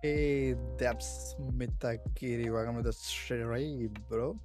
Hey, that's Mitakiri. Welcome to the stream, bro.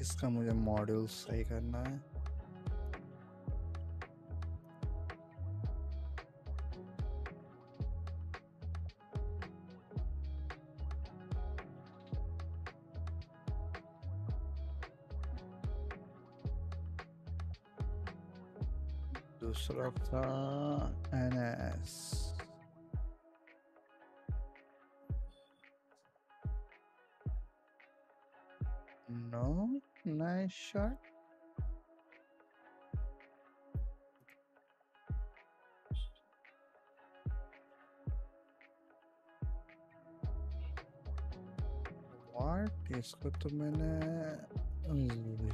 इसका मुझे module सही करना है दूसरा था एनएस shot. What? इसको तो मैंने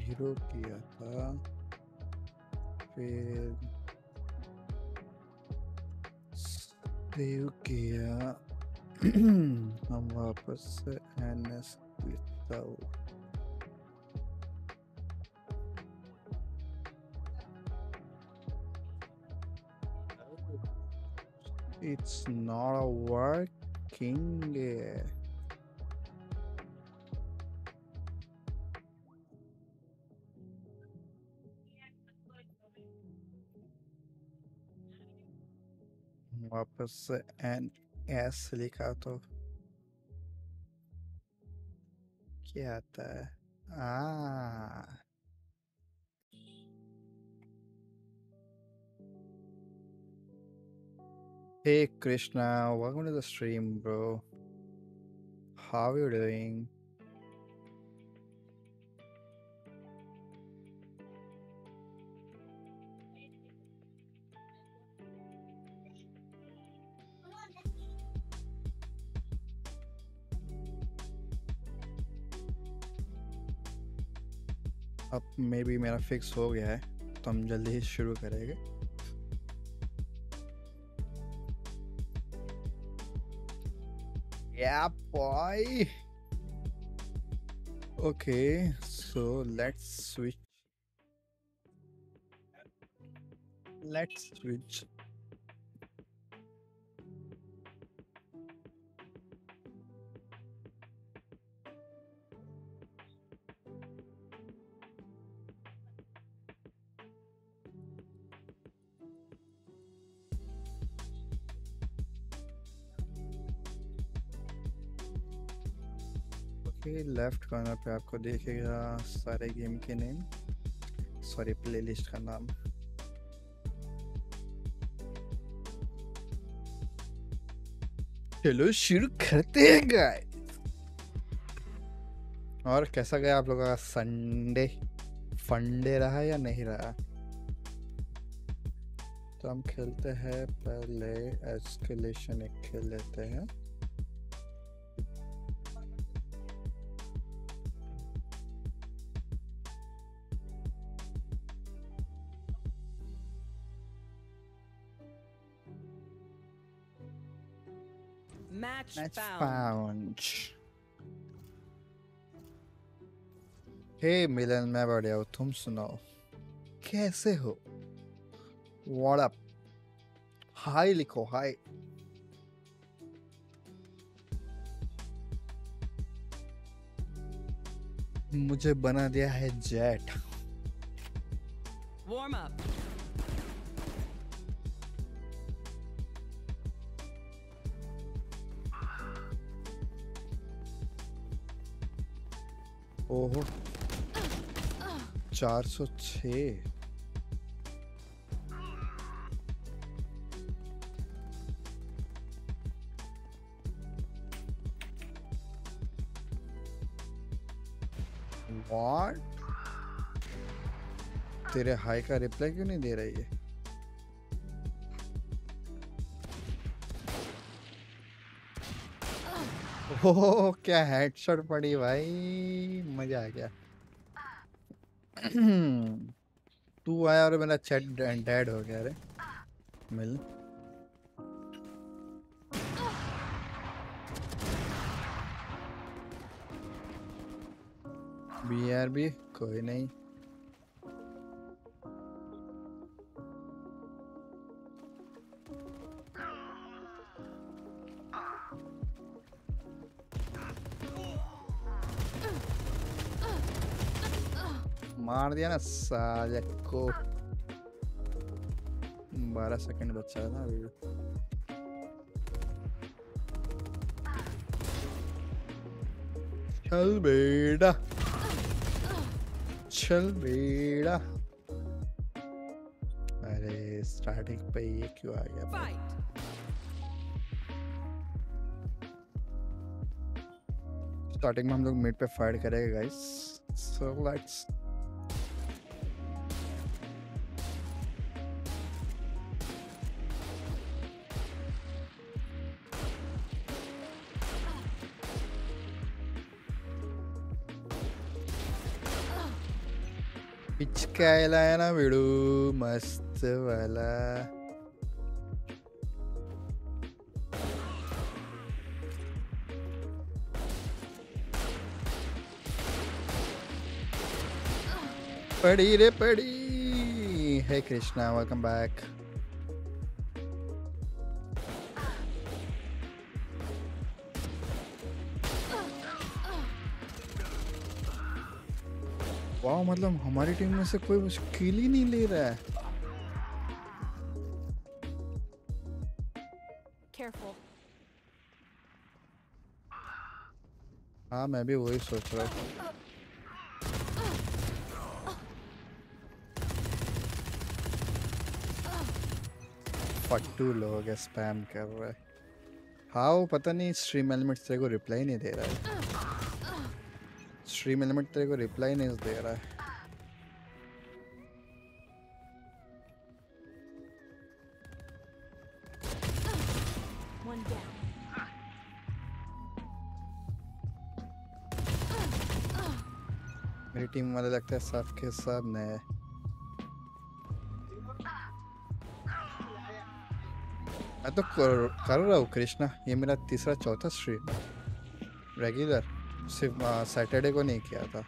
हीरो किया था फिर सेव किया हम वापस से एनएस करता हूँ It's not working. Wapas and S लिखा तो क्या आता है? Ah. Hey Krishna, welcome to the stream, bro. How are you doing? अब maybe मेरा fix हो गया है, तो हम जल्दी ही शुरू करेंगे. Yeah, boy. Okay, so let's switch. Left corner पे आपको देखेगा सारे गेम के नेम सॉरी प्लेलिस्ट का नाम चलो शुरू करते हैं गाइस और कैसा गया आप लोगों का संडे फंडे रहा या नहीं रहा तो हम खेलते हैं पहले एस्केलेशन एक खेल लेते हैं Match found. Hey Milan, मैं बढ़िया हूँ, तुम सुनाओ कैसे हो? What up? Hi लिखो, hi. मुझे बना दिया है जेट. Warm up. ओहो 406. What? तेरे हाई का रिप्लाई क्यों नहीं दे रही है? ओह क्या हेडशॉट पड़ी भाई, मजा आ गया. तू आया और मेरा चैट डेड हो गया. अरे मिल बीआरबी कोई नहीं. मार दिया ना साले को. 12 सेकंड बचा है ना अभी. चल बेड़ा चल बेड़ा. अरे स्टार्टिंग पे ये क्यों आ गया? स्टार्टिंग में हम लोग मिड पे फाइट करेंगे गाइस. सो लेट्स पिचकायला है ना वीडू मस्त वाला. पड़ी रे पड़ी. हे कृष्णा वेलकम बैक. वाह मतलब हमारी टीम में से कोई मुश्किल ही नहीं ले रहा है. हाँ मैं भी वही सोच रहा था. फट्टू लोग स्पैम कर रहे हैं. हाँ वो पता नहीं स्ट्रीम एलिमेंट्स तेरे को रिप्लाई नहीं दे रहा है. स्ट्रीम एलिमेंट तेरे को रिप्लाई नहीं दे रहा है. मेरी टीम वाले लगता है सब के सब नए. मैं तो कर रहा हूँ कृष्णा, ये मेरा तीसरा-चौथा स्ट्रीम रेगुलर. सिर्फ सैटरडे को नहीं किया था.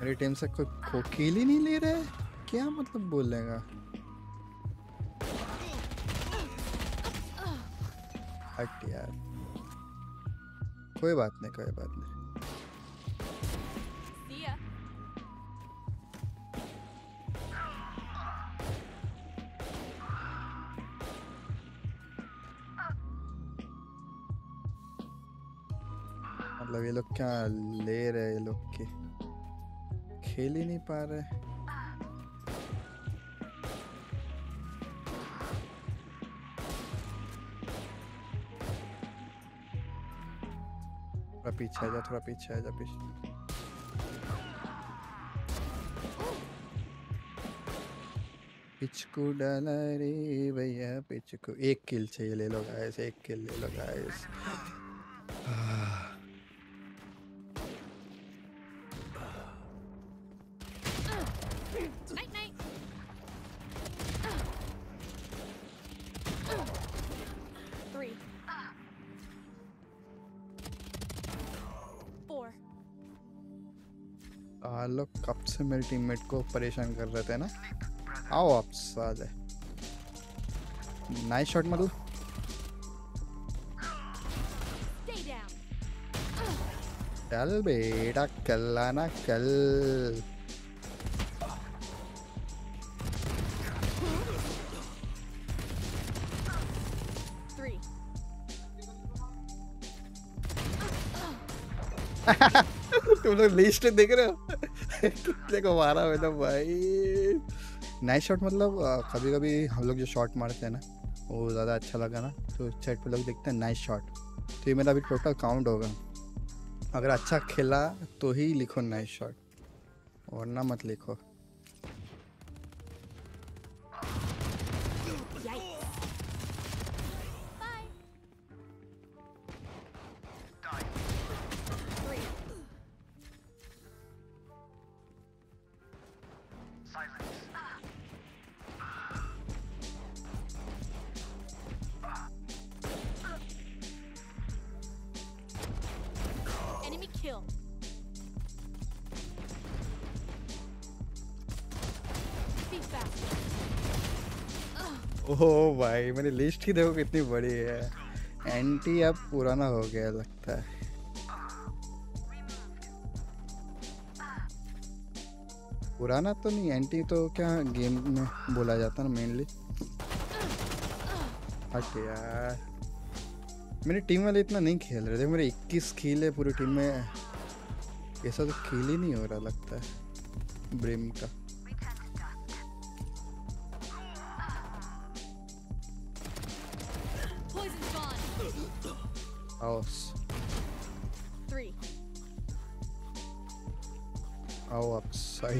मेरी टीम से कोई कोकील ही नहीं ले रहा है क्या? मतलब बोलेगा यार. कोई बात नहीं कोई बात नहीं. मतलब ये लोग क्या ले रहे हैं? ये लोग के खेल ही नहीं पा रहे. पीछे आजा थोड़ा, पीछे आजा पीछे. पिचकू डाला रे भैया पिचकू। एक किल चाहिए, ले लो गाइस, एक किल ले लो गाइस। लोग कब से मेरे टीममेट को परेशान कर रहे थे ना। आओ आप साले, नाइस शॉट मधु। चल बेटा कल्लाना कल। तुम लोग लिस्ट देख रहे हो को मारा हुआ था भाई। नाइस शॉट, मतलब कभी कभी हम लोग जो शॉट मारते हैं ना वो ज़्यादा अच्छा लगा ना, तो चैट पे लोग देखते हैं नाइस शॉट, तो ये मेरा अभी टोटल काउंट होगा। अगर अच्छा खेला तो ही लिखो नाइस शॉट, वरना मत लिखो। ओह भाई मेरी लिस्ट ही देखो कितनी बड़ी है। एंटी अब पुराना हो गया लगता है। पुराना तो नहीं, एंटी तो क्या गेम में बोला जाता है ना मेनली। हट यार, मेरी टीम वाले इतना नहीं खेल रहे थे। मेरे 21 किल है पूरी टीम में, ऐसा तो खेल ही नहीं हो रहा लगता है ब्रिम का।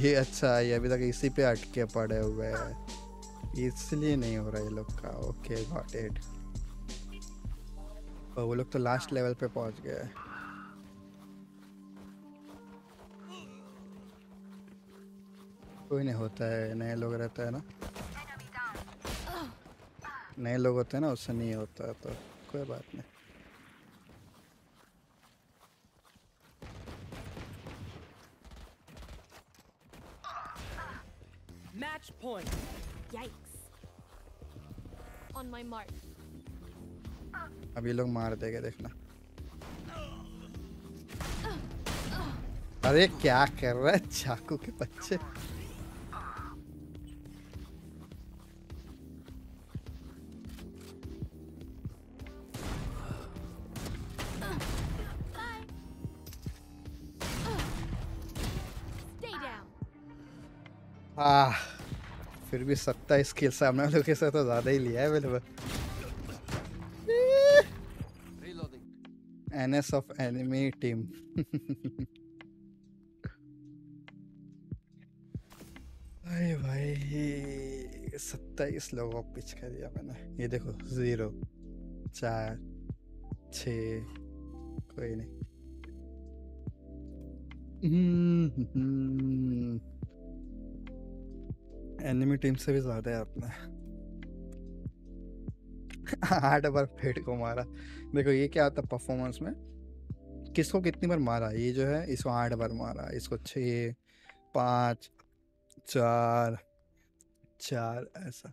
ये अच्छा है, अभी तक इसी पे अटके पड़े हुए हैं, इसलिए नहीं हो रहा ये लोग का। Okay got it. और वो लोग तो लास्ट लेवल पे पहुंच गए। कोई नहीं, होता है, नए लोग रहता है ना, नए लोग होते हैं ना, उससे नहीं होता तो कोई बात नहीं। Match point. Yikes. On my mark. अब ये लोग मार देंगे देखना। अरे क्या कर रहा है चाकू के बच्चे। फिर भी 27 किल सामने वालों के साथ तो ज्यादा ही लिया है मैंने। NS of enemy team. अरे भाई 27 लोगों को पिच कर दिया मैंने। ये देखो 0 4 6 कोई नहीं। एनिमी टीम से भी ज्यादा है अपना। 8 बार फेड को मारा। देखो ये क्या आता है परफॉर्मेंस में, किसको कितनी बार मारा। ये जो है इसको 8 बार मारा, इसको 6 5 4 4 ऐसा।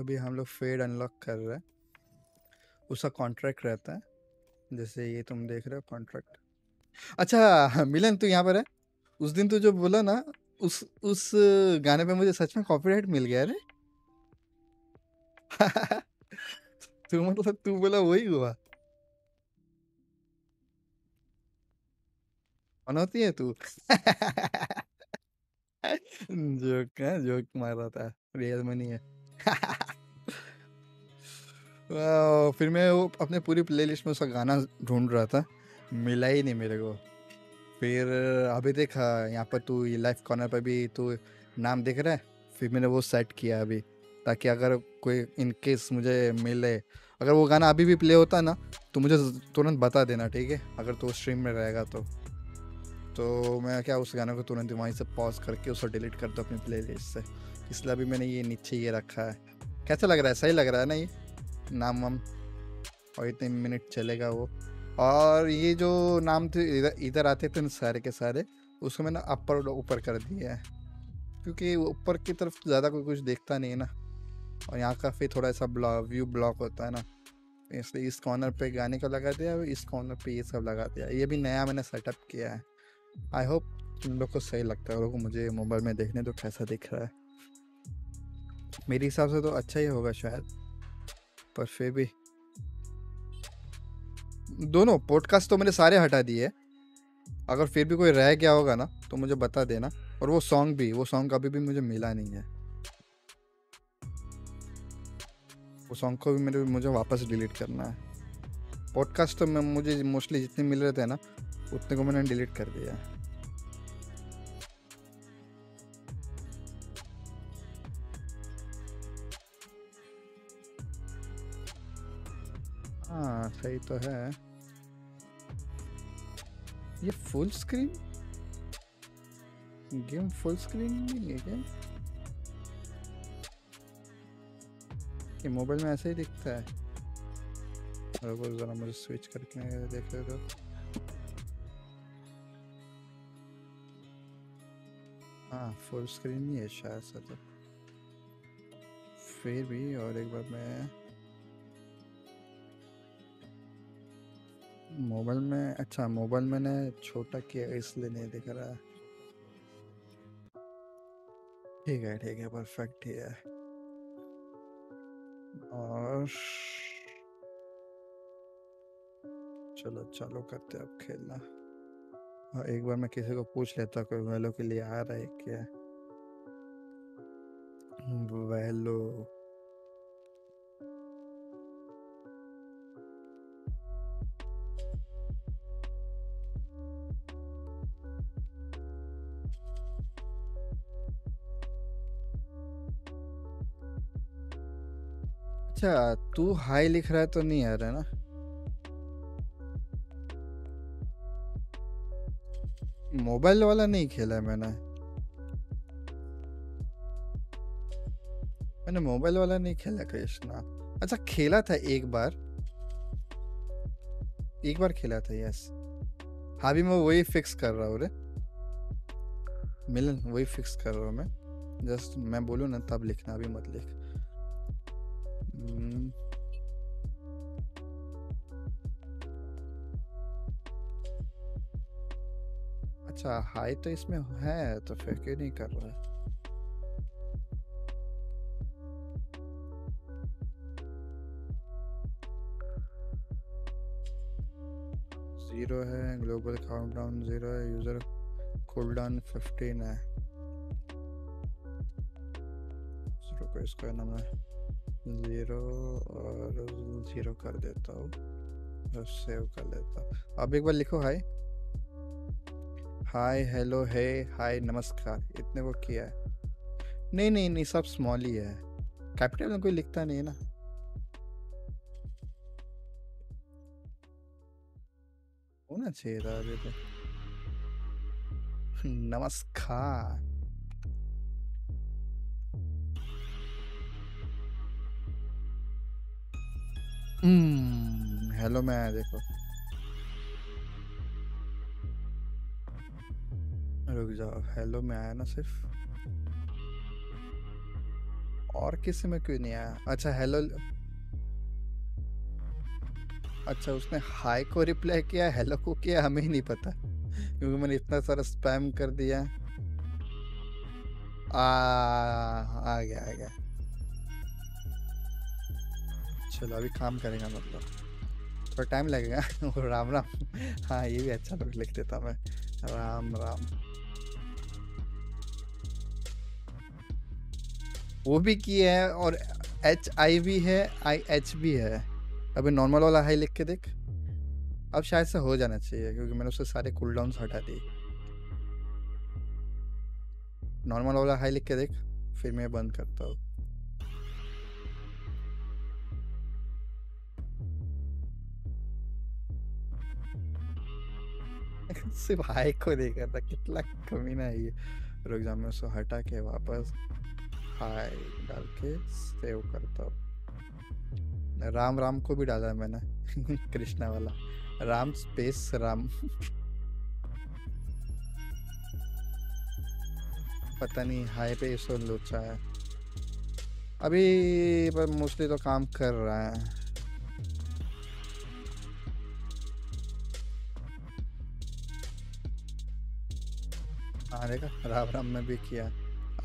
अभी हम लोग फेड अनलॉक कर रहे हैं, उसका कॉन्ट्रैक्ट रहता है, जैसे ये तुम देख रहे हो कॉन्ट्रैक्ट। अच्छा मिलन तू यहाँ पर है। उस दिन तू जो बोला ना उस गाने पे मुझे सच में कॉपीराइट मिल गया रे। तू मतलब तू बोला वही हुआ। मनोती है तू। जोक है, जोक मारा था, रियल में नहीं है। फिर मैं वो अपने पूरी प्लेलिस्ट में उसका गाना ढूंढ रहा था, मिला ही नहीं मेरे को। फिर अभी देखा यहाँ पर तू लाइव कॉर्नर पर भी तू नाम देख रहा है, फिर मैंने वो सेट किया अभी, ताकि अगर कोई इनकेस मुझे मिले, अगर वो गाना अभी भी प्ले होता ना तो मुझे तुरंत बता देना, ठीक है, अगर तो स्ट्रीम में रहेगा तो मैं क्या उस गाने को तुरंत वहीं से पॉज करके उसे डिलीट कर दूँ अपनी प्लेलिस्ट से। इसलिए अभी मैंने ये नीचे ये रखा है। कैसा लग रहा है? सही लग रहा है ना ये नाम वाम? और इतने मिनट चलेगा वो। और ये जो नाम थे इधर आते थे सारे के सारे, उसको मैंने अपर ऊपर कर दिया है क्योंकि ऊपर की तरफ ज़्यादा कोई कुछ देखता नहीं है ना, और यहाँ का फिर थोड़ा सा व्यू ब्लॉक होता है ना, इसलिए इस कॉर्नर पे गाने का लगा दिया, इस कॉर्नर पे ये सब लगा दिया। ये भी नया मैंने सेटअप किया है। आई होप तुम लोग को सही लगता है। लोगों मुझे मोबाइल में देखने तो कैसा दिख रहा है, मेरे हिसाब से तो अच्छा ही होगा शायद, पर फिर भी दोनों पॉडकास्ट तो मैंने सारे हटा दिए। अगर फिर भी कोई रह गया होगा ना तो मुझे बता देना। और वो सॉन्ग भी, वो सॉन्ग अभी भी मुझे मिला नहीं है, वो सॉन्ग को भी मुझे वापस डिलीट करना है। पॉडकास्ट तो मैं मुझे मोस्टली जितने मिल रहे थे ना उतने को मैंने डिलीट कर दिया है। हाँ सही तो है। ये full screen game, full screen नहीं है क्या? कि मोबाइल में ऐसा ही दिखता है? और जरा मुझे स्विच करके देख ले तो। हाँ फुल स्क्रीन ही है शायद से तो। फिर भी और एक बार मैं मोबाइल में, अच्छा मोबाइल मैंने छोटा किया इसलिए नहीं दिख रहा है। ठीक है ठीक है, परफेक्ट ही है। और चलो चालू करते हैं अब खेलना। और एक बार मैं किसी को पूछ लेता कोई वैलो के लिए आ रहा है क्या? वैलो अच्छा, तू हाई लिख रहा है तो नहीं आ रहा है ना? मोबाइल वाला नहीं खेला मैंने मोबाइल वाला नहीं खेला कृष्णा। अच्छा खेला था एक बार खेला था, यस। हाँ भी मैं वही फिक्स कर रहा हूँ रे मिलन, वही फिक्स कर रहा हूँ मैं। जस्ट मैं बोलूँ ना तब लिखना, अभी मत लिख। अच्छा हाई तो इसमें है तो फिर क्यों नहीं कर रहा है? जीरो है, ग्लोबल काउंटडाउन जीरो है, यूजर कूलडाउन 15 है। जीरो को इसका नाम है जीरो और जीरो कर देता हूँ और सेव कर लेता हूँ। अब एक बार लिखो हाय हाय हेलो हे हाय नमस्कार, इतने को किया है। नहीं नहीं नहीं सब स्मॉल ही है, कैपिटल में कोई लिखता नहीं है ना। होना चाहिए था अभी तो। नमस्कार हेलो मैं देखो, रुक जाओ, हेलो में आया ना सिर्फ, और किसी में क्यों नहीं आया? अच्छा हेलो, अच्छा उसने हाय को रिप्लाई किया, हेलो को किया, हमें ही नहीं पता क्योंकि मैंने इतना सारा स्पैम कर दिया। आ गया आ गया, चलो अभी काम करेगा, मतलब थोड़ा टाइम लगेगा। और राम राम, हाँ ये भी अच्छा लिख देता मैं, राम राम। वो भी किया है और HI भी है, IH भी है। अभी नॉर्मल वाला हाई लिख के देख, अब शायद से हो जाना चाहिए क्योंकि मैंने उससे सारे कूल डाउन हटा दिए। नॉर्मल वाला हाई लिख के देख, फिर मैं बंद करता हूँ। सिर्फ हाई को देखा था कितना कमी ना है ये। रुक जा मैं उसको हटा के वापस हाई डाल के सेव करता हूँ। राम राम को भी डाला है मैंने। कृष्णा वाला राम स्पेस राम। पता नहीं हाई पे इसको लोचा है अभी पर मोस्टली तो काम कर रहा है। हाँ देखा राम राम में भी किया।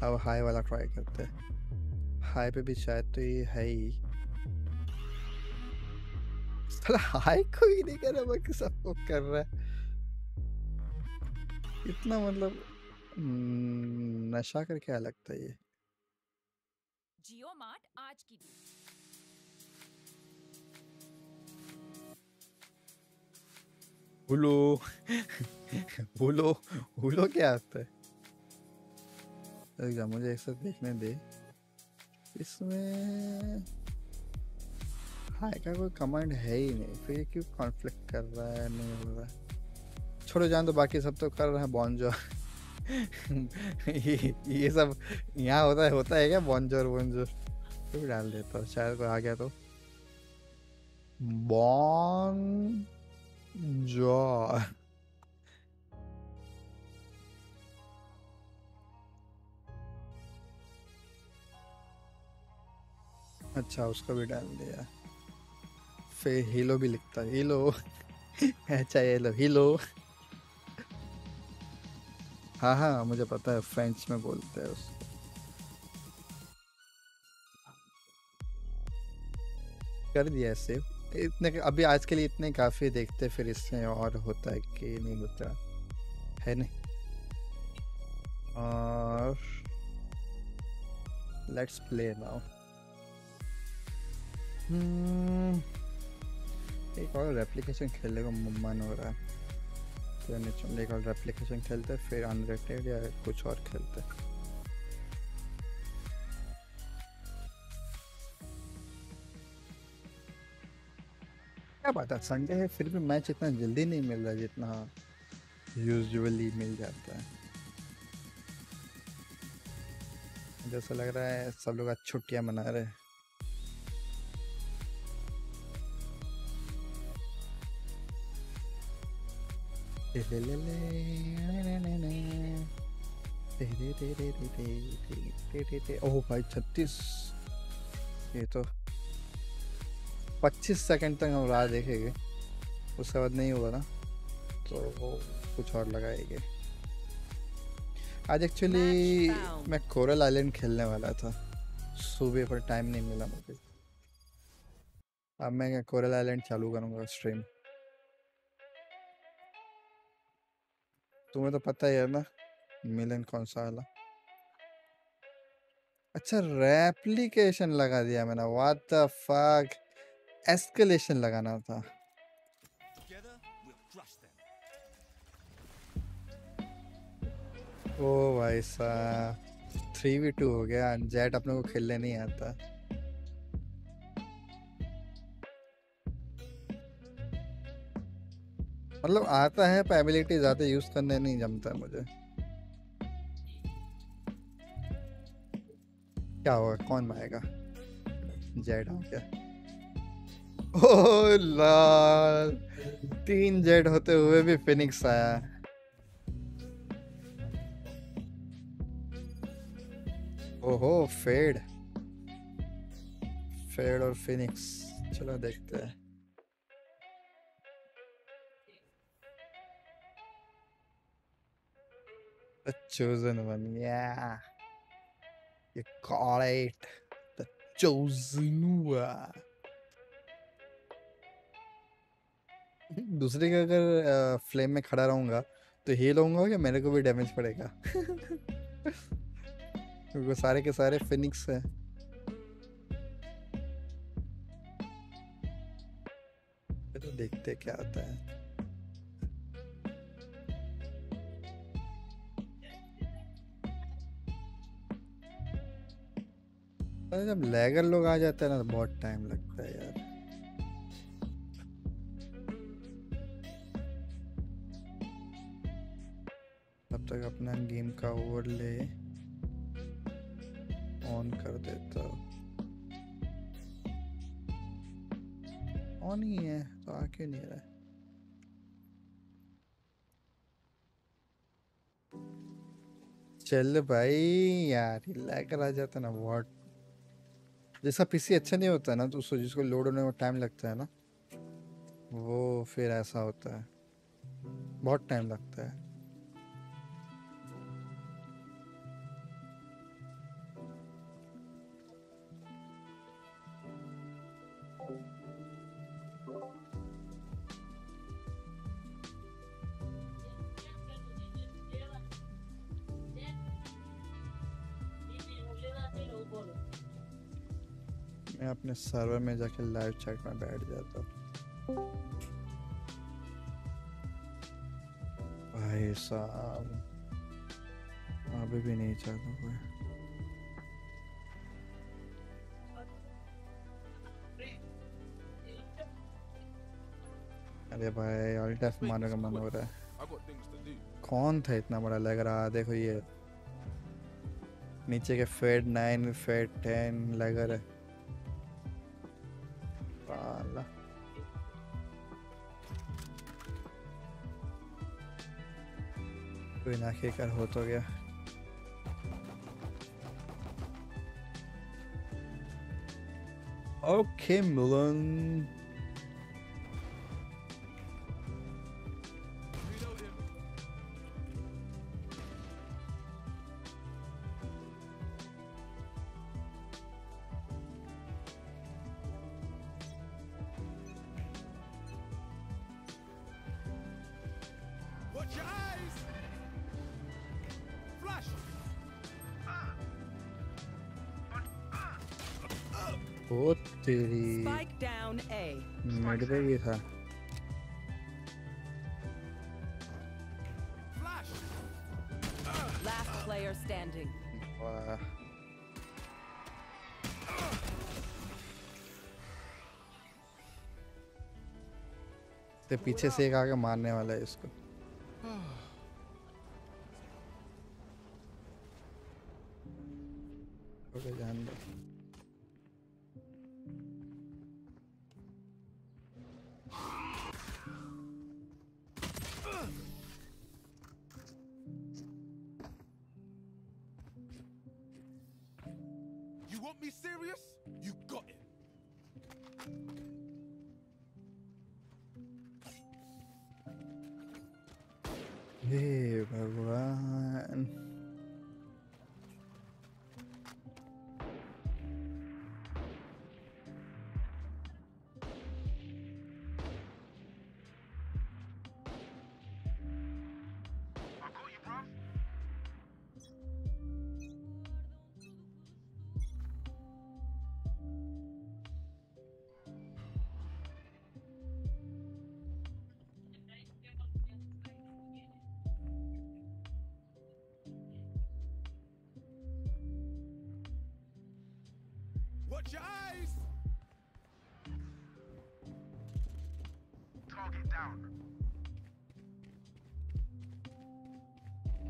अब हाई वाला ट्राई करते हैं। हाई पे भी शायद तो ये है ही। हाई को ही नहीं कर रहा बाकी सबको कर रहा है। इतना मतलब नशा करके क्या लगता है ये। जियो मार्ट आज की हुलो हुलो हुलो क्या आता है। मुझे एक साथ देखने दे। इसमें हाय का कोई कमांड है ही नहीं फिर क्यों कॉन्फ्लिक्ट कर रहा है नहीं हो रहा है। छोड़ो जान तो बाकी सब तो कर रहा है बॉन्जो। ये सब यहाँ होता है क्या बॉन्जोर बॉन्जोर तो डाल देता हूँ शायद कोई आ गया तो बॉन्जोर। अच्छा उसका भी डाल दिया। फिर हीलो भी लिखता है हीलो। अच्छा ये लो हीलो। हाँ हाँ मुझे पता है फ्रेंच में बोलते हैं उसको। कर दिया सिर्फ इतने अभी आज के लिए इतने काफ़ी। देखते फिर इसमें और होता है कि नहीं होता है नहीं। और लेट्स प्ले नाउ। एक और रेप्लिकेशन खेलने का मन हो रहा है। रेप्लिकेशन खेलते फिर अनरेटेड या कुछ और खेलते। क्या बात है संडे है फिर भी मैच इतना जल्दी नहीं मिल रहा जितना यूजुअली मिल जाता है। जैसा लग रहा है सब लोग आज छुट्टियां मना रहे हैं। ओह भाई 36 ये तो 25 सेकंड तक हम राह देखेंगे उसके बाद नहीं होगा ना तो वो कुछ और लगाएंगे। आज एक्चुअली मैं कोरल आइलैंड खेलने वाला था सुबह पर टाइम नहीं मिला मुझे। अब मैं कोरल आइलैंड चालू करूँगा स्ट्रीम। तुम्हें तो पता ही है ना मिलन कौन सा वाला। अच्छा रेप्लिकेशन लगा दिया मैंने। व्हाट द फक एस्केलेशन लगाना था। ओ भाई साहब 3v2 हो गया। जेट अपने को खेलने नहीं आता। मतलब आता है पर एबिलिटी ज़्यादा यूज करने नहीं जमता मुझे। क्या होगा कौन मारेगा जेड हो क्या। ओ लाल 3 जेड होते हुए भी फिनिक्स आया। ओहो फेड फेड और फिनिक्स चलो देखते हैं। The chosen one, yeah, you call it the chosen one. दूसरे का अगर फ्लेम में खड़ा रहूंगा तो हील होऊंगा या मेरे को भी डैमेज पड़ेगा। क्योंकि सारे के सारे फिनिक्स हैं। तो देखते क्या आता है। अरे जब लैगर लोग आ जाते हैं ना तो बहुत टाइम लगता है यार। तब तक अपना गेम का ओवरले ऑन कर देता हूं। ऑन ही है तो आ क्यों नहीं रहा है? चल भाई यार लैगर आ जाता ना बहुत। जैसा पीसी अच्छा नहीं होता ना तो उसको जिसको लोड होने में टाइम लगता है ना वो फिर ऐसा होता है, बहुत टाइम लगता है। मैं अपने सर्वर में जाके लाइव चैट में बैठ जाता हूँ भाई साहब। अभी भी नहीं चाहता कोई। अरे भाई ऑल्ट एफ मारने का मन हो रहा है। कौन था इतना बड़ा लग रहा? देखो ये नीचे के फेड 9 फेड 10 लगर है। पाला कोई ना खेकर हो तो गया। ओके मिलन ये था। Last player standing. वाह। तो पीछे से एक आके मारने वाला है इसको।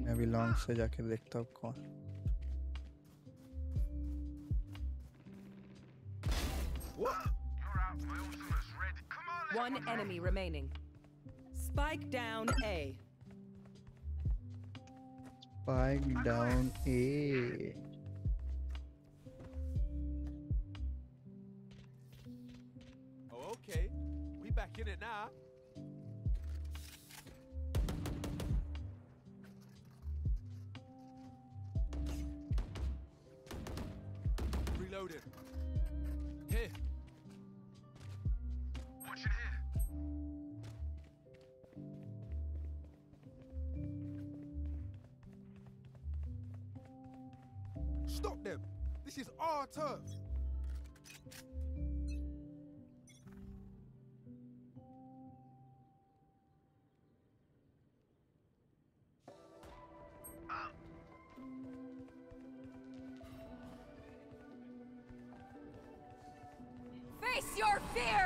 मैं भी लॉन्ग से जाके देखता हूँ कौन। One enemy remaining. Spike down A. Spike down A. Oh, okay, we back in it now. Face your fear!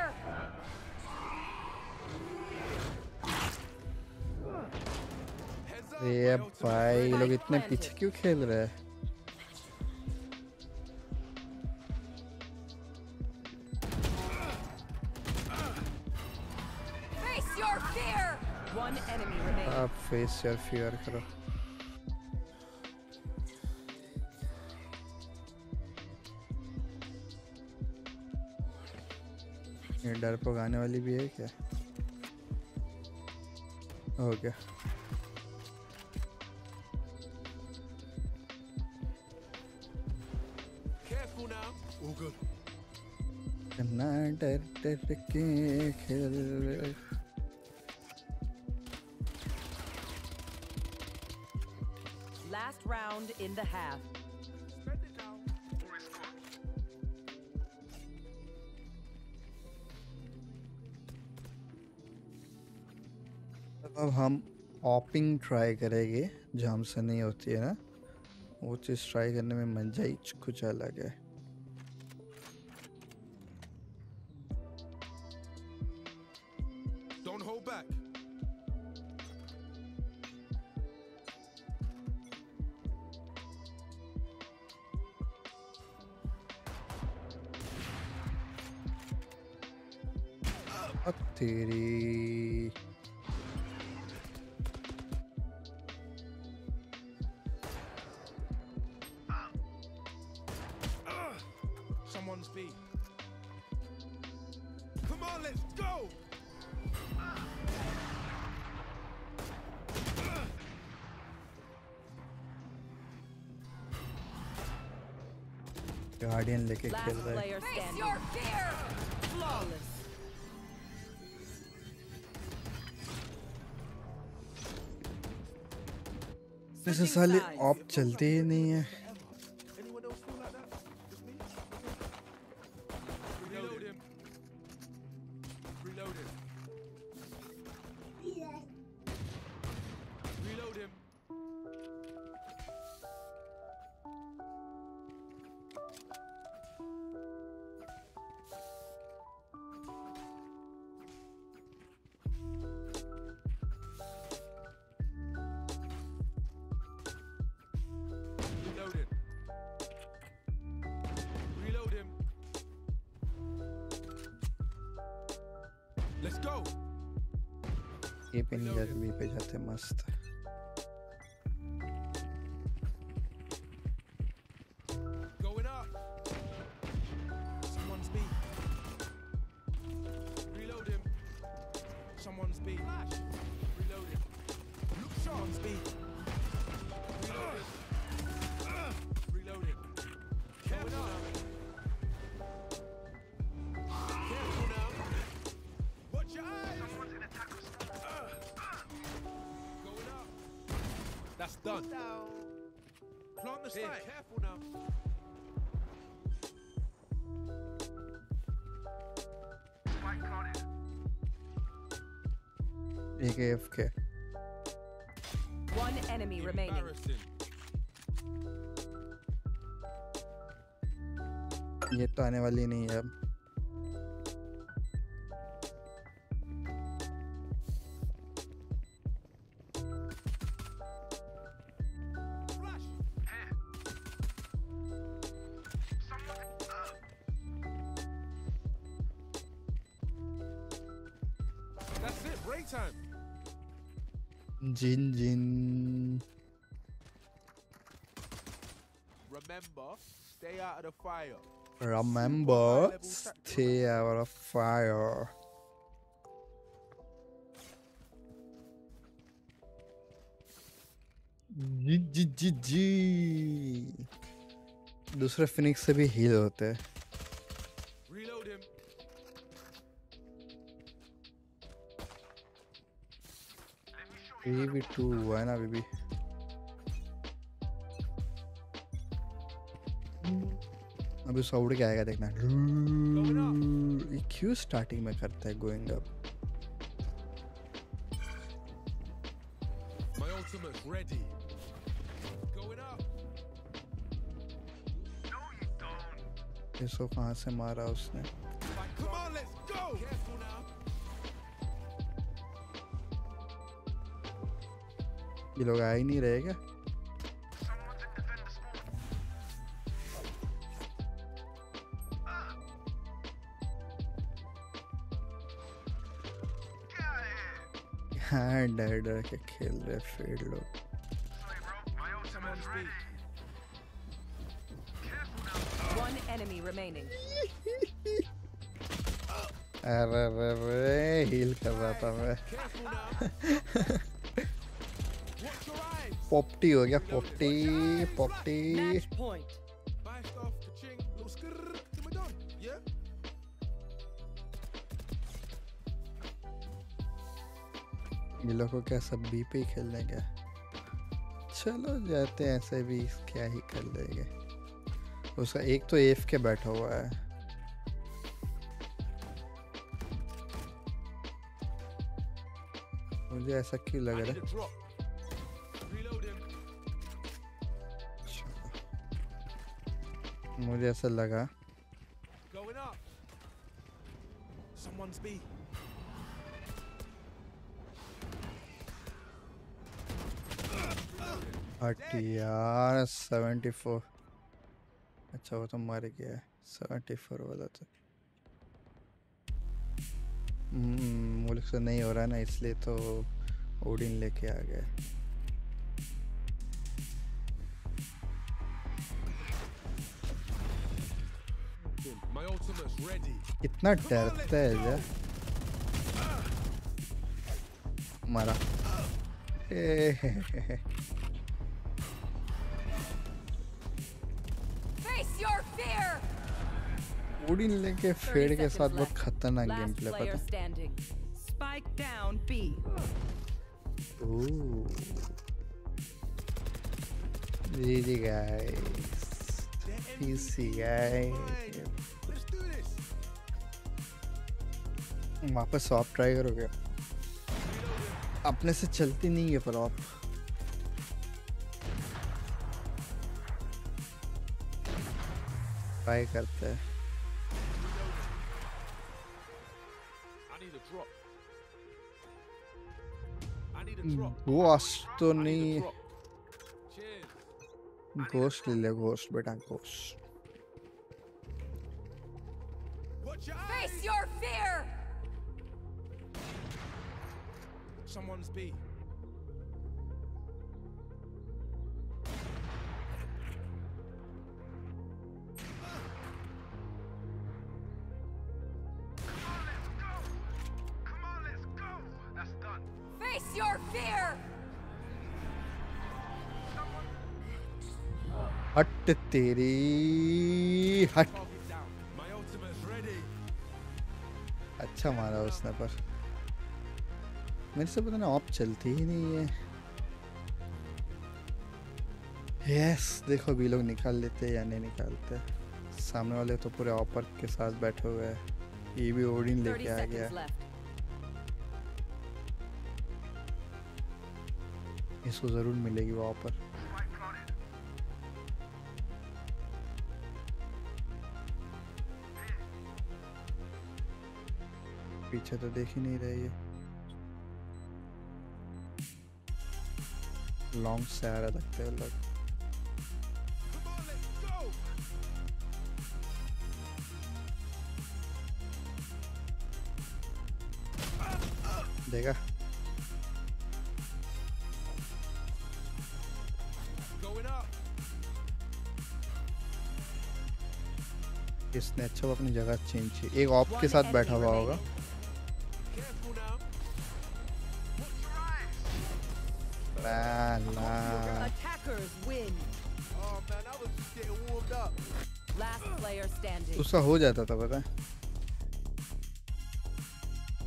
ये भाई लोग इतने पीछे क्यों खेल रहे हैं? Face your fear! One enemy remains. आप face your fear करो. ये डर पकाने वाली भी है क्या? Okay. Last round in the half. अब हम ऑपिंग ट्राई करेंगे जहाँ से नहीं होती है ना वो चीज ट्राई करने में मजा ही कुछ अलग है. Face your fear! Flawless. This is साले ऑप चलते ही नहीं है. AFK. One enemy remaining. ये तो आने वाली नहीं है अब. Remember, stay out of fire. GGGG. दूसरे फिनिक्स से भी हील होते हैं. BB2 है ना BB. अभी साउंड क्या आएगा देखना. ये क्यों स्टार्टिंग में करता है going up. My ultimate ready. Going up. No you don't. इसको कहाँ से मारा उसने? लोग आए नहीं रहे क्या? हाँ डर डर के खेल रहे फिर लोग। One enemy remaining. अरे अरे हील कर रहा था मैं। पॉप्टी हो गया पॉप्टी पॉप्टी। ये लोग को क्या सब बी पे ही खेलने का? चलो जाते हैं ऐसे भी क्या ही कर लेंगे। उसका एक तो एफ के बैठा हुआ है। मुझे ऐसा क्यों लग रहा है? मुझे ऐसा लगा यार 74। अच्छा वो तो मर गया है 74 वाला तो। मुल्क से नहीं हो रहा ना इसलिए तो ओडिन लेके आ गए। इतना डरता है यार। मारा ओडिन लेके फेड के साथ बहुत खतरनाक गेम प्ले पता है। Spike down B. ओह जी गाइस पीसी गाइस वापस आप ट्राई करोगे। अपने से चलती नहीं है पर आप ट्राई करते हैं। गोस्ट तो नहीं, गोस्ट ले ले गोस्ट बेटा ghost. Face your fear. Someone's B. हट तेरी हट। अच्छा मारा उसने पर मेरे से पता ना ऑप चलती ही नहीं है। यस देखो भी लोग निकाल लेते या नहीं निकालते। सामने वाले तो पूरे ऑपर के साथ बैठे हुए हैं। ये भी ओडिन लेके आ गया। इसको जरूर मिलेगी वो ऑपर। पीछे तो देख ही नहीं रही है। लॉन्ग से आ रहा लगता है लोग। देखा इसने अच्छा अपनी जगह चेंज की। एक ऑप के साथ बैठा हुआ होगा। उसका हो जाता था पता है।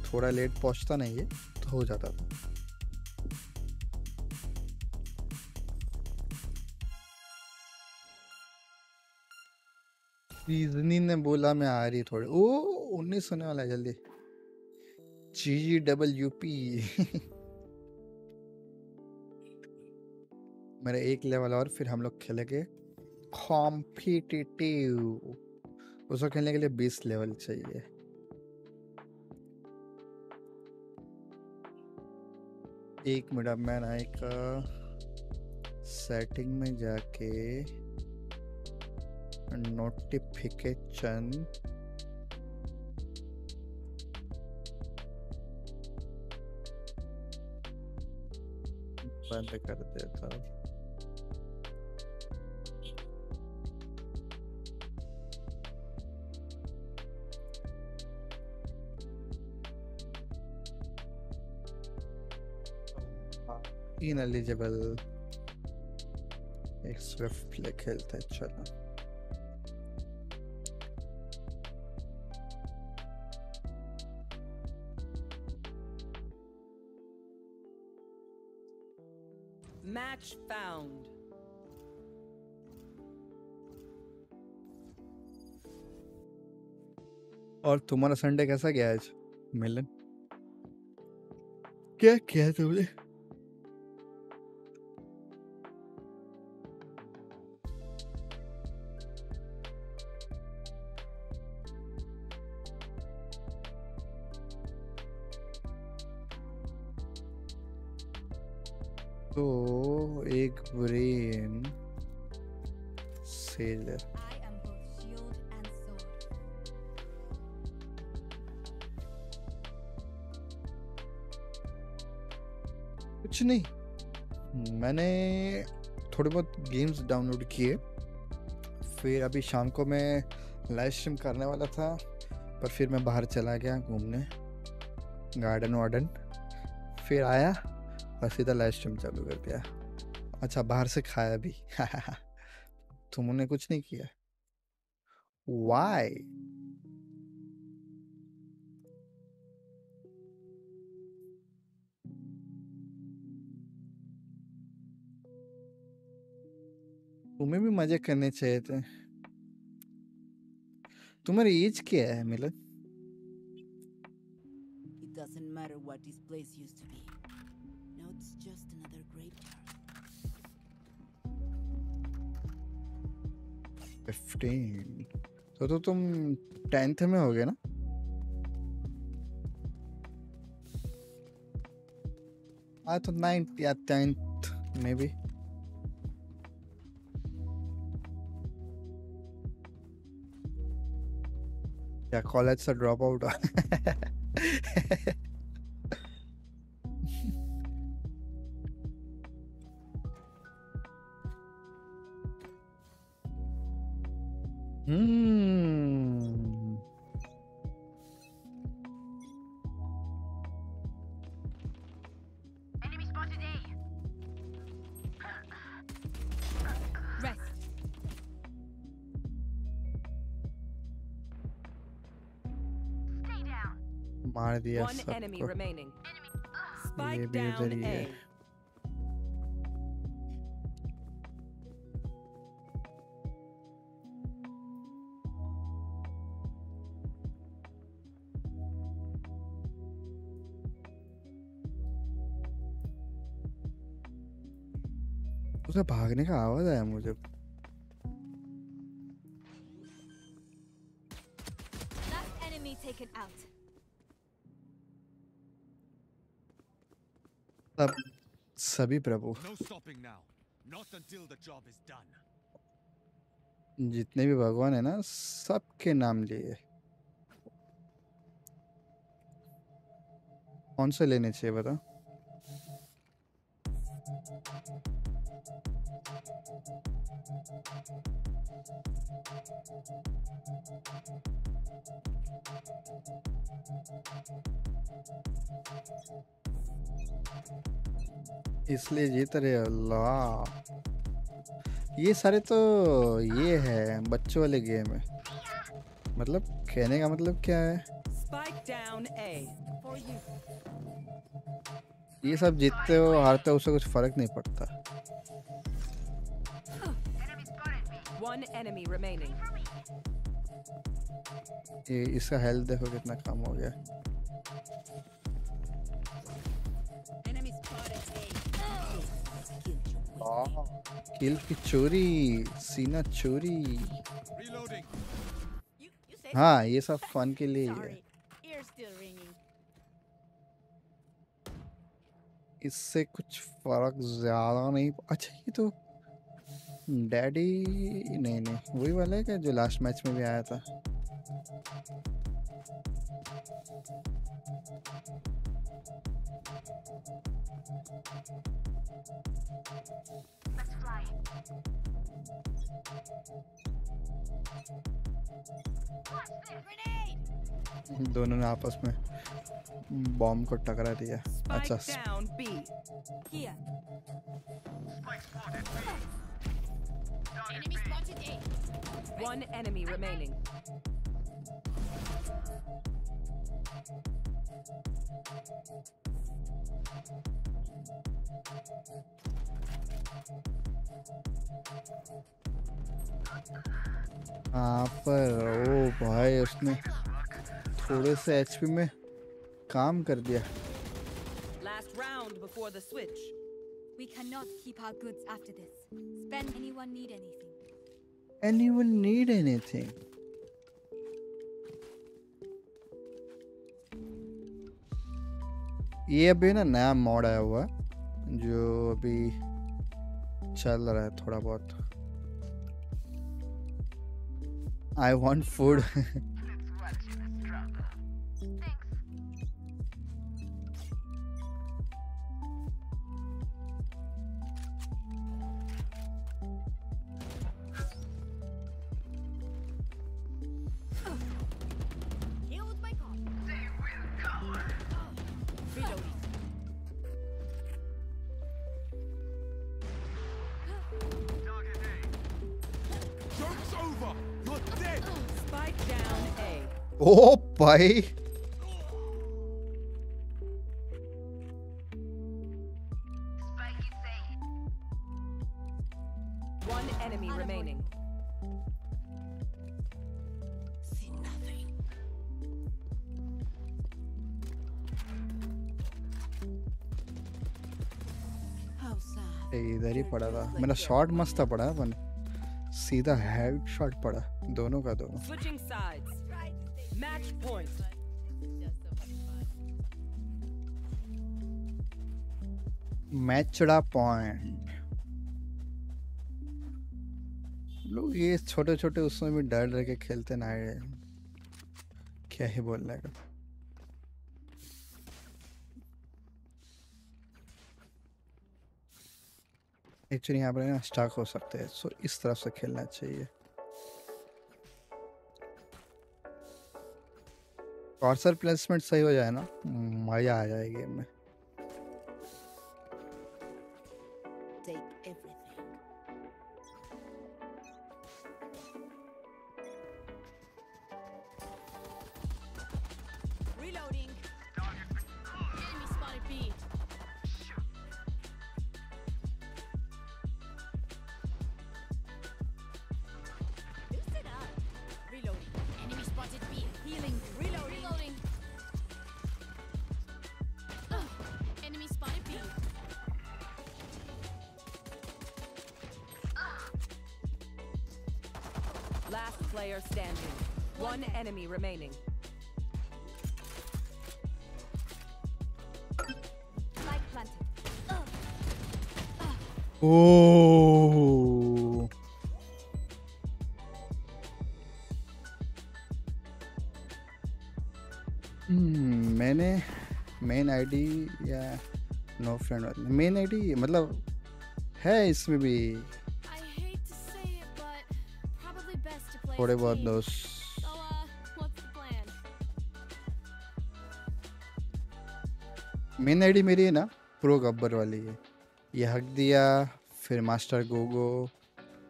थोड़ा लेट पहुंचता नहीं है तो हो जाता था। सीजनी ने बोला मैं आ रही थोड़े। ओ 19 होने वाला है जल्दी। GGWP मेरा एक लेवल और फिर हम लोग खेलेंगे कॉम्पिटिटिव। उसको खेलने के लिए 20 लेवल चाहिए। एक मिनट मैन आएगा। सेटिंग में जाके नोटिफिकेशन बंद कर देता हूँ। Ineligible एक स्विफ्ट प्ले खेलते हैं। चलो मैच फाउंड। और तुम्हारा संडे कैसा गया आज मिलन? क्या किया तुमने? तो एक ब्रेन सेलर कुछ नहीं, मैंने थोड़े बहुत गेम्स डाउनलोड किए, फिर अभी शाम को मैं लाइव स्ट्रीम करने वाला था पर फिर मैं बाहर चला गया घूमने गार्डन वार्डन, फिर आया और सीधा लाइव स्ट्रीम चालू कर दिया। अच्छा बाहर से खाया भी। तुमने कुछ नहीं किया? वाई तुम्हें भी मजे करने चाहिए थे। तुम्हारी एज क्या है मिलन? It doesn't matter what this place used to be. It's just another graveyard. 15 तो तुम 10th में हो गए ना? हाँ तो 9th या 10th में भी। या कॉलेज से ड्रॉप आउट। मार दिया सबको। ये भी उधर ही है। उसका भागने का आवाज आया मुझे। सभी प्रभु जितने भी भगवान है ना सबके नाम लिए। कौन से लेने चाहिए बता? इसलिए जीत रहे अल्लाह। ये सारे तो ये है बच्चों वाले गेम है। मतलब कहने का मतलब क्या है, ये सब जीतते हो हारते हो उससे कुछ फर्क नहीं पड़ता। ये इसका हेल्थ देखो कितना कम हो गया। किल की चोरी, सीना चोरी। हाँ ये सब फन के लिए है। इससे कुछ फर्क ज़्यादा नहीं। अच्छा ये तो डैडी नहीं नहीं वही वाला है क्या जो लास्ट मैच में भी आया था? दोनों ने आपस में बॉम्ब को टकरा दिया। अच्छा One enemy remaining. पर ओ भाई उसने थोड़े से एचपी में काम कर दिया। Last round before the switch. We cannot keep our goods after this. Spend anyone need anything. Anyone need anything? ये अभी ना नया मॉड आया हुआ जो अभी चल रहा है थोड़ा बहुत। I want food. ओ भाई इधर ही पड़ा था मेरा शॉट, मस्त पड़ा अपन सीधा हेड शॉट पड़ा दोनों का दोनों। Match point. मैचड़ा पॉइंट। लोग ये छोटे छोटे उसमें भी डर रह के खेलते ना है, क्या ही बोलने का। एक्चुअली यहाँ पर ना स्टॉक हो सकते हैं, सो इस तरफ से खेलना चाहिए। कॉर्सर प्लेसमेंट सही हो जाए ना मजा आ जाए गेम में। Remaining. Oh. मैंने मेन आईडी या नो फ्रेंड वाली मेन आईडी मतलब है इसमें भी थोड़े बहुत दोस्त। मेन आईडी मेरी है ना प्रोगब्बर वाली है, ये हक दिया फिर मास्टर गोगो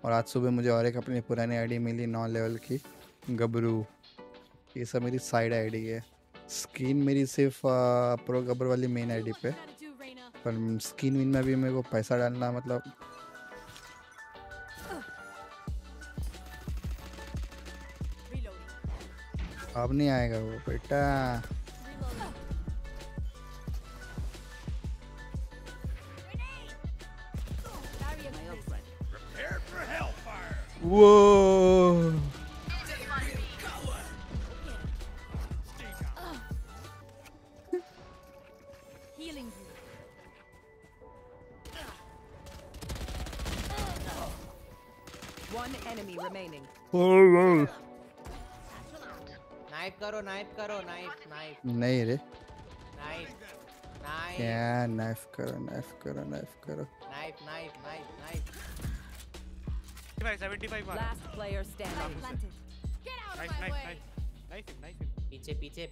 और आज सुबह मुझे और एक अपनी पुरानी आईडी मिली 9 लेवल की गबरू। ये सब मेरी साइड आईडी है। स्किन मेरी सिर्फ प्रोगब्बर वाली मेन आईडी पे, पर स्किन विन में भी मेरे को पैसा डालना मतलब अब नहीं आएगा वो बेटा। Whoa. One enemy remaining. Oh, knife karo. नहीं रे. Knife. Yeah, knife karo. Knife. 75 मारा. Last player standing. Get out of my way. Knife. पीछे.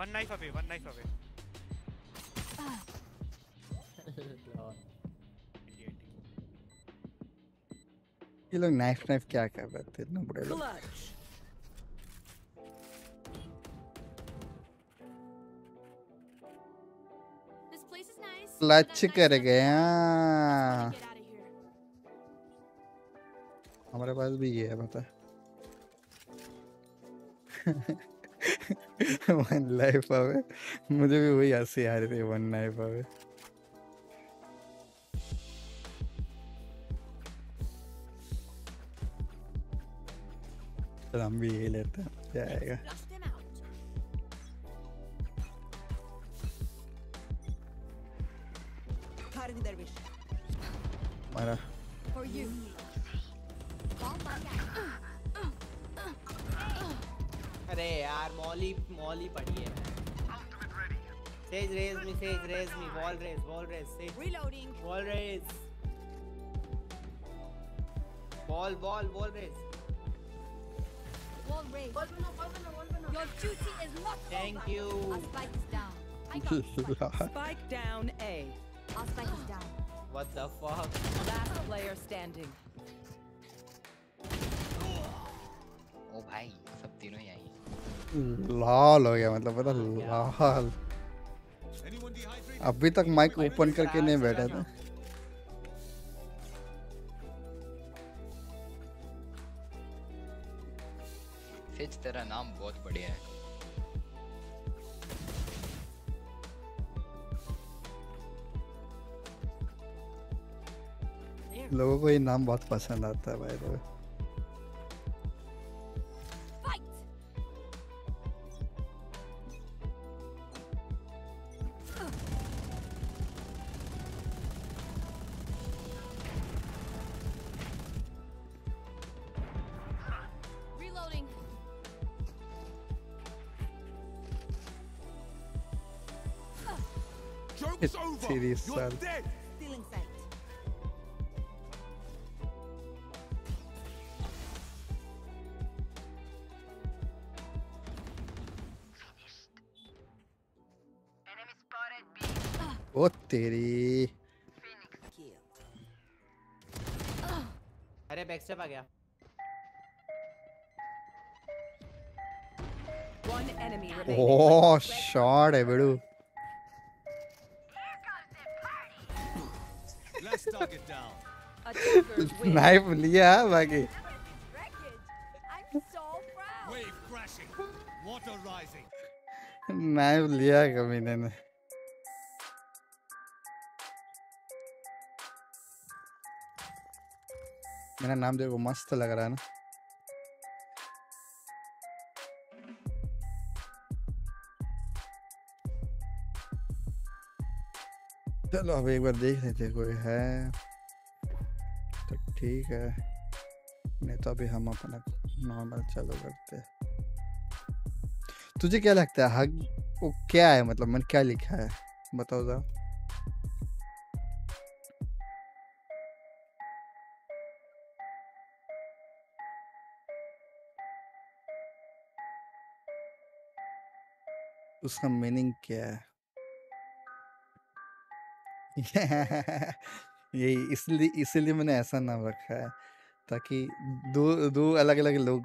One knife away. ये लोग knife क्या कर रहे थे इतने बड़े लोग. This place is nice. Clutch कर गया. हमारे पास भी ये है पता है. वन लाइफ आवे मुझे भी वही हंसी आ रही थी. वन लाइफ आवे तो हम भी यही लेते हैं जाएगा. मारा अरे यार मॉली पड़ी है. Says raise me ball Raze से reloading ball Raze your duty is not. Thank you. Spike is down. I got spike down. A our spike is down. What the fuck. Last player standing. ओ भाई सब तीनों ही आई. लाल हो गया मतलब पता लाल. अभी तक माइक ओपन करके नहीं बैठा था. सच तेरा नाम बहुत बढ़िया है. लोगों को ये नाम बहुत पसंद आता है भाई. लोग serious sir. Oh तेरी. अरे बैक स्टेप आ गया. One enemy remaining. Oh shot है बेडू. नाइफ लिया बाकी. नाइफ लिया कभी ने. मेरा नाम देखो मस्त लग रहा है ना. चलो अब एक बार देख लेते हैं कोई है तो ठीक है, नहीं तो अभी हम अपना नॉर्मल चालू करते हैं. तुझे क्या लगता है हग वो क्या है, मतलब मैंने क्या लिखा है बताओ जरा. उसका मीनिंग क्या है. यही इसलिए मैंने ऐसा नाम रखा है ताकि दो अलग अलग लोग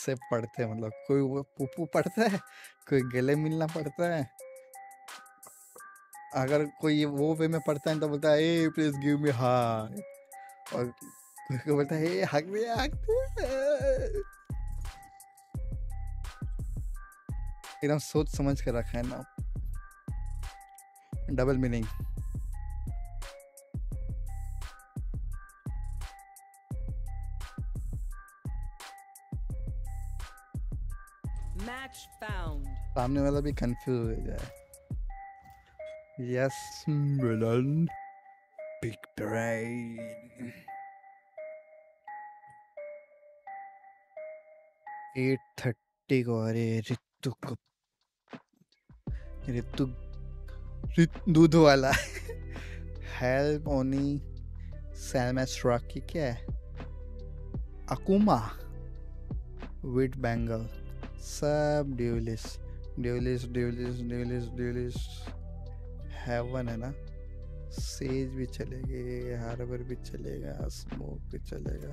से पढ़ते हैं. मतलब कोई वो पुप्पू पढ़ता है, कोई गले मिलना पड़ता है. अगर कोई वो वे में पढ़ता है तो बोलता है ए प्लीज गिव मी हाग, और कोई को बोलता है ए हाग में एकदम सोच समझ कर रखा है ना. Double meaning. सामने वाला भी कंफ्यूज हो जाए. Yes Milan big brain. 8:30 को। अरे ऋतु दूध वाला हेल्प ओनी सैलमेस्ट्रा की क्या है? अकुमा विट बैंगल सब ड्यूलिस हेवन है ना। सेज भी चलेगी, हार्बर भी चलेगा, स्मोक भी चलेगा।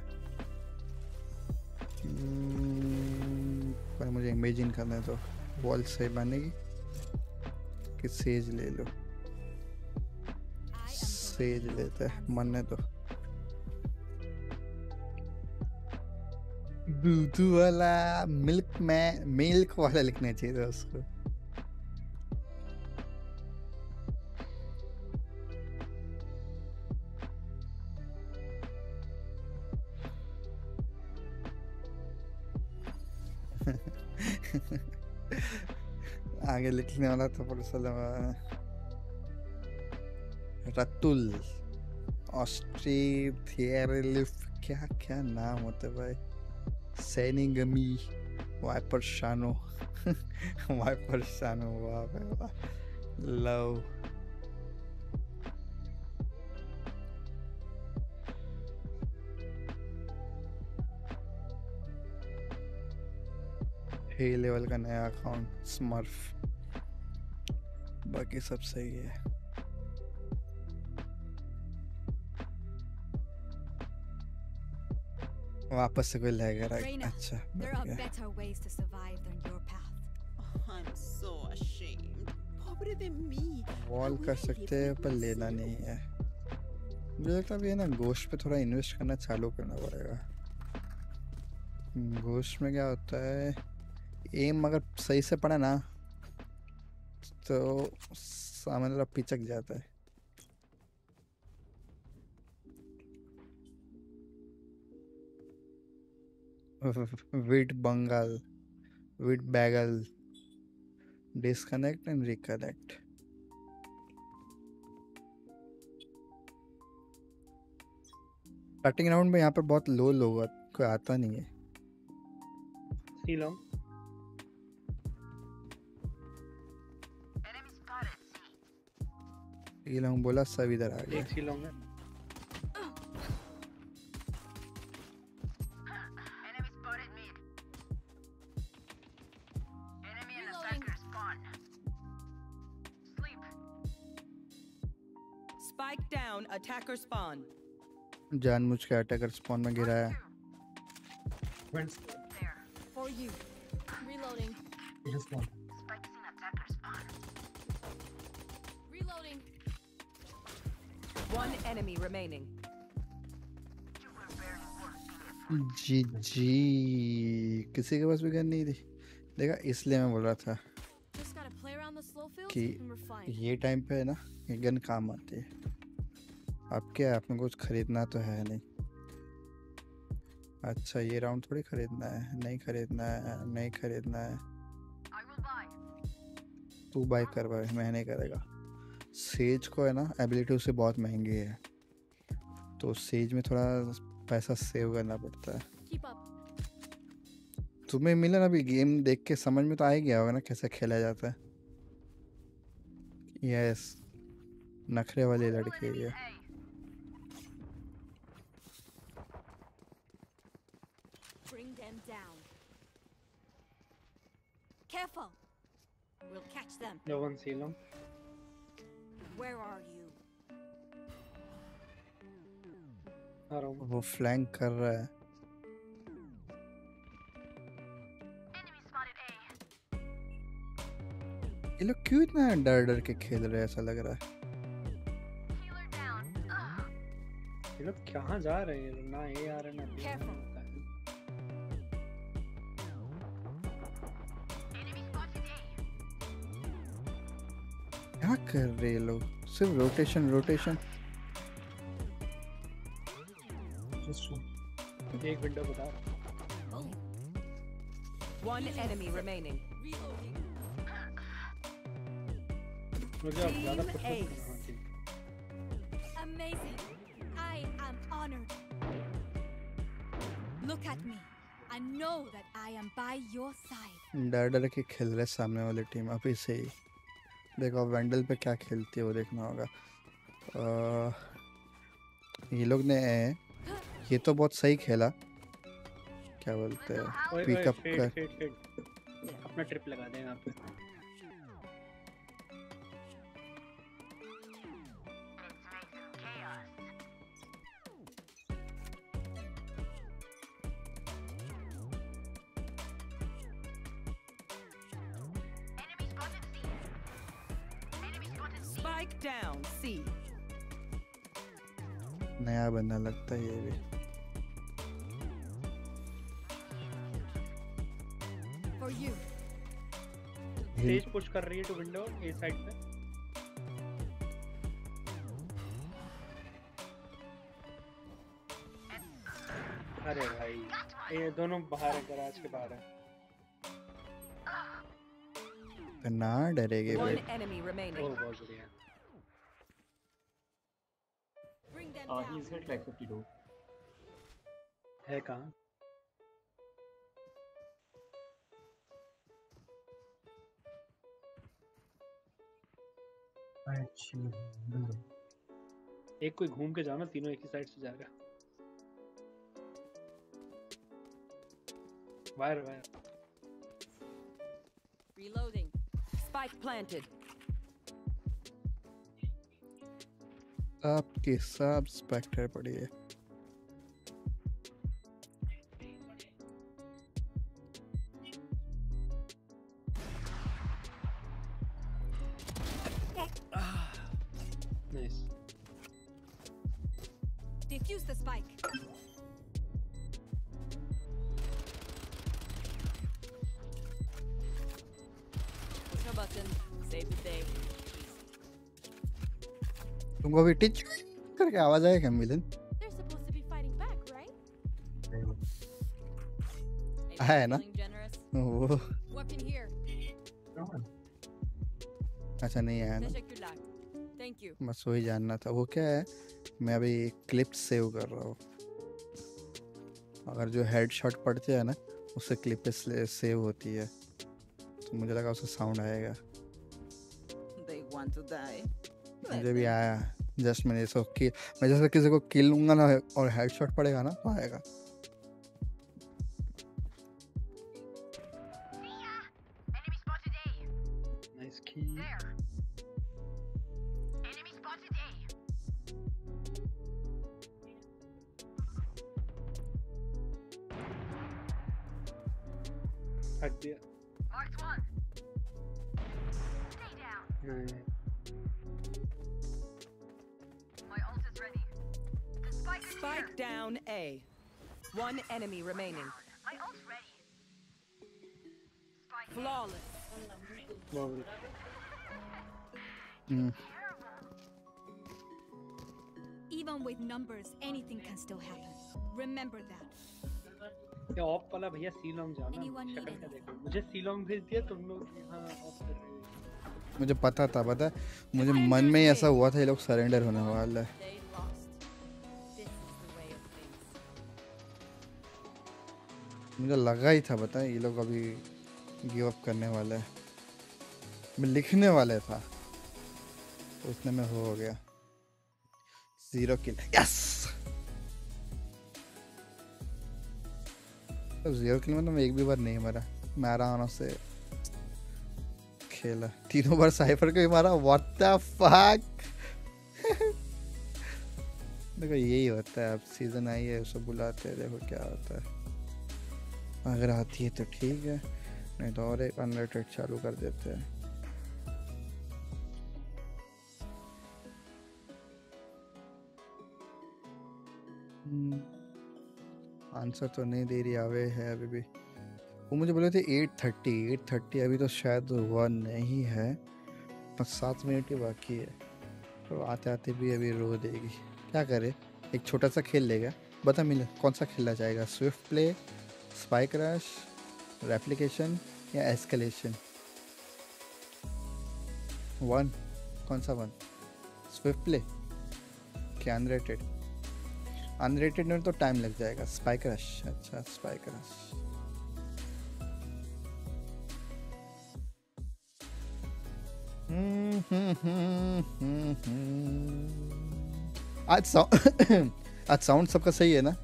पर मुझे इमेजिन करना है तो वॉल से बनेगी कि सेज ले लो। सेज लेते हैं मन ने तो दूध वाला मिल्क में मिल्क वाला लिखना चाहिए था उसको। आगे लिखने वाला था पर रतुल क्या क्या नाम होता है भाई। सैनिगमी वाइपर शानो वाइपर शानो वाह लव हे लेवल का नया अकाउंट स्मर्फ। बाकी सब सही है। वापस से कोई लग रहा है। अच्छा वॉल कर सकते हैं पर लेना नहीं है। मुझे लगता है ना गोश्त पे थोड़ा इन्वेस्ट करना चालू करना पड़ेगा। गोश्त में क्या होता है, एम अगर सही से पड़ा ना तो सामने वाला पिचक जाता है। Wit Bengal disconnect and reconnect. Starting round में यहाँ पर बहुत लो लोग कोई आता नहीं है। सीलोंग बोला सब इधर आ गया। Attacker spawn. जानबूझ के attacker spawn में गिराया। For you. Reloading. Spiking attacker spawn. Reloading. One enemy remaining. GG. किसी के पास भी गन नहीं थी। देखा इसलिए मैं बोल रहा था कि ये टाइम पे है ना ये गन काम आती है। अब क्या आपने कुछ खरीदना तो है नहीं। अच्छा ये राउंड थोड़ी खरीदना है, नहीं खरीदना है, नहीं खरीदना है। तू बाय कर भाई, मैं नहीं करेगा। सेज को है ना एबिलिटी उससे बहुत महंगी है तो सेज में थोड़ा पैसा सेव करना पड़ता है। तुम्हें मिलन अभी गेम देख के समझ में तो आ ही गया होगा ना कैसे खेला जाता है। यस नखरे वाली लड़की है। Careful. We'll catch them. No one seen them. Where are you? वो फ्लैंक कर रहा है। Enemy spotted A. ये लोग क्यों इतना डर डर के खेल रहे हैं ऐसा लग रहा है। ये लोग कहाँ जा रहे हैं? ना ये आ रहे ना Careful. क्या कर रहे लोग? सिर्फ रोटेशन रोटेशन। एक विंडो बता। One enemy remaining. Amazing. I am honored. Look at me. and know that I am by your side. डर के खेल रहे सामने वाली टीम अभी से ही देखो वेंडल पे क्या खेलती है वो देखना होगा ये लोग ने ये तो बहुत सही खेला क्या बोलते हैं पिकअप कर अपना ट्रिप लगा दें यहाँ पे नया बंदा लगता है ये भी तेज पुश कर रही है टू विंडो इस साइड पे अरे भाई ये दोनों बाहर है गैराज के बाहर है ना डरेगे भाई He's hit like 52. है कहाँ? एक कोई घूम के जाना तीनों एक ही साइड से जाएगा। Wire wire. Reloading. Spike planted. आपके सब स्पेक्टर पड़ी है वो भी टिच करके आवाज आया क्या मिलन है ना वो अच्छा नहीं है ना बस वही जानना था वो क्या है मैं अभी क्लिप सेव कर रहा हूँ अगर जो हेडशॉट पड़ते हैं ना उससे क्लिप सेव होती है तो मुझे लगा उसका साउंड आएगा मुझे भी आया जस्ट मैंने इसको किल मैं जैसे किसी को किल लूंगा ना और हेडशॉट पड़ेगा ना तो आएगा भैया सीलोंग जाना देखो मुझे सीलोंग भेज दिया तुम लोग यहाँ ऑफ कर रहे हो मुझे पता था पता है मुझे मन में ऐसा हुआ था ये लोग सरेंडर होने वाला है मुझे लगा ही था पता है ये लोग अभी गिव अप करने वाले हैं मैं लिखने वाले था उसने में हो गया 0 किल यस अब 0 किल में तो मैं एक भी बार नहीं मारा मैं आराम से खेला तीनों बार साइफर को ही मारा व्हाट द फक देखो यही होता है अब सीजन आई है उसको बुलाते हैं देखो क्या होता है अगर आती है तो ठीक है नहीं तो और एक अनलिमिटेड चालू कर देते हैं आंसर तो नहीं दे रही आवे है अभी भी वो मुझे बोले थे 8:30 अभी तो शायद हुआ नहीं है 5-7 मिनट ही बाकी है तो आते आते भी अभी रो देगी क्या करे एक छोटा सा खेल लेगा बता मिले कौन सा खेलना चाहेगा Swift play spike rush replication या एस्केलेशन वन कौन सा वन स्विफ्ट प्ले क्या अनरेटेड में तो टाइम लग जाएगा स्पाइक रश अच्छा स्पाइक रश आज साउंड सबका सही है ना?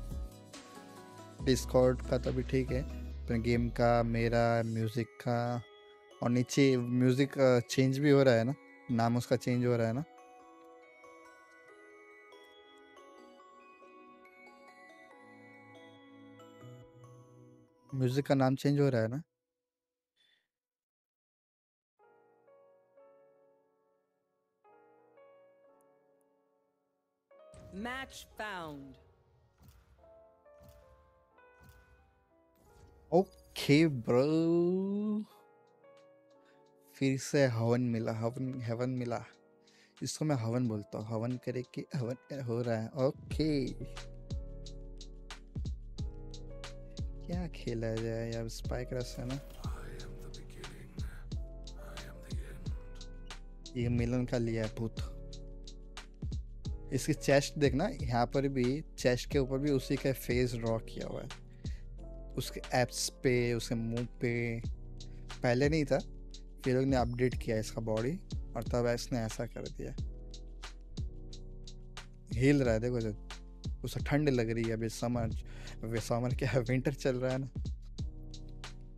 डिस्कॉर्ड का तभी ठीक है, पर गेम का, मेरा, म्यूजिक का, और नीचे म्यूजिक चेंज भी हो रहा है ना, नाम उसका चेंज हो रहा है ना। म्यूजिक का नाम चेंज हो रहा है ना। Match found. Okay, bro. फिर से हवन मिला, हवन मिला, इसको मैं हवन बोलता हूँ। हवन करे कि हवन हो रहा है। ओके, क्या खेला जाए यार? स्पाइक रश है ना। ये मिलन का लिया है भूत। इसकी चेस्ट देखना, यहाँ पर भी चेस्ट के ऊपर भी उसी का फेस ड्रॉ किया हुआ है, उसके एप्स पे, उसके मुंह पे। पहले नहीं था, फिर लोग ने अपडेट किया इसका बॉडी और तब इसने ऐसा कर दिया। हिल रहा है देखो सर, उसे ठंड लग रही है। अभी समर क्या है, विंटर चल रहा है ना,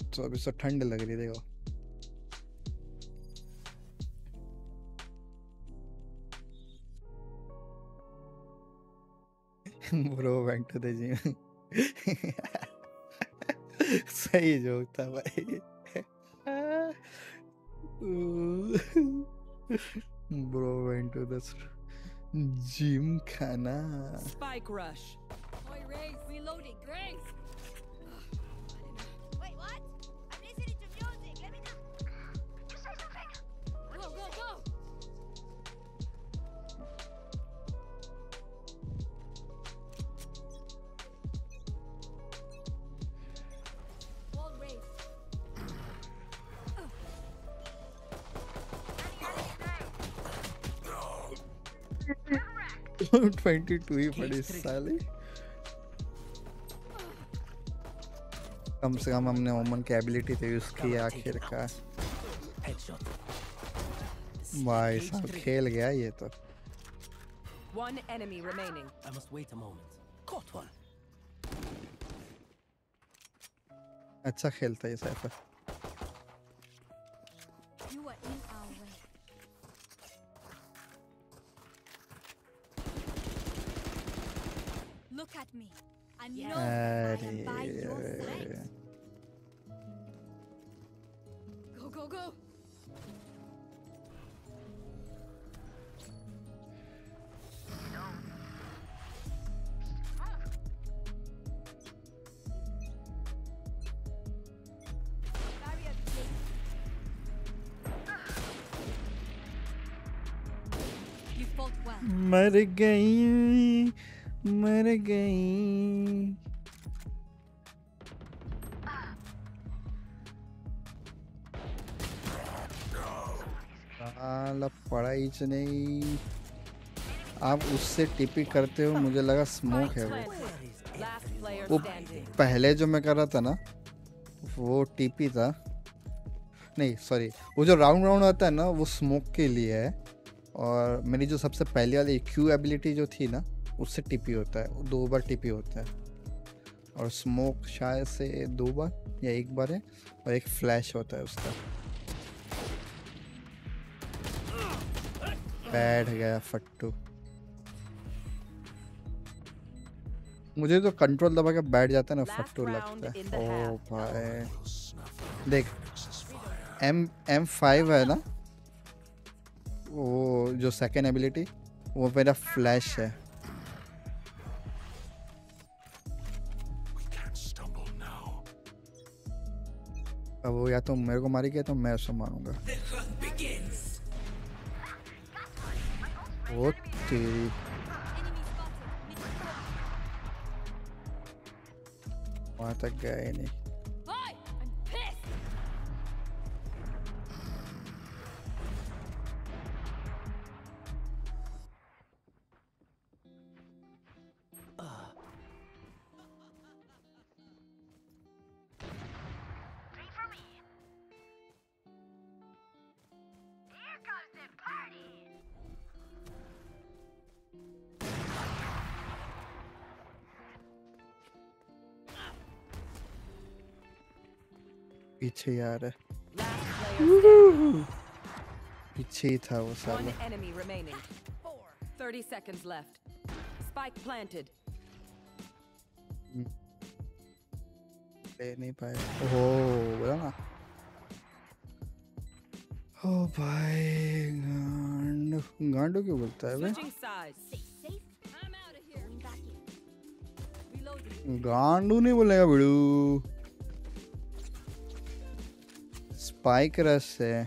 तो अभी उसको ठंड लग रही है। देखो ब्रो बैंक तो दे जी सही जोक था भाई ब्रो बैंक तो दस जिम खाना। Spike Rush. Boy, race. Reloading. Grace. Wait, what? I'm listening to music. Let me know. You say something. Go, go, go. I'm 22 ही पड़े साले। कम से कम हमने ओमन की एबिलिटी तो यूज की आखिर का। भाई साहब खेल गया ये तो। One enemy remaining. I must wait a moment. Caught one. अच्छा खेलता है Cypher. At me. I know I am by your side. Go, go, go. You fought well. Mare gayi. मर गई। पढ़ाई नहीं, आप उससे टिपी करते हो, मुझे लगा स्मोक है वो। पहले जो मैं कर रहा था ना वो टीपी था, नहीं सॉरी, वो जो राउंड राउंड आता है ना वो स्मोक के लिए है। और मेरी जो सबसे पहले वाली क्यू एबिलिटी जो थी ना उससे टीपी होता है, 2 बार टीपी होता है। और स्मोक शायद से 2 बार या 1 बार है, और एक फ्लैश होता है उसका। बैठ गया फट्टू। मुझे तो कंट्रोल दबा के बैठ जाता है ना, फट्टू लगता है। ओ भाई देख, M5 है ना वो जो सेकेंड एबिलिटी, वो मेरा फ्लैश है। अब वो या तो मेरे को मारी गया तो मैं उसको मारूंगा। वो तेरी वहां तक गए नहीं। ETR. Woohoo! ETR was up. One enemy remaining. 30 seconds left. Spike planted. Oh, wala na. Oh, bhai. Gandu. Gandu kya bolta hai bhai? Gandu nahi bolega bidu. Spike Rush hai.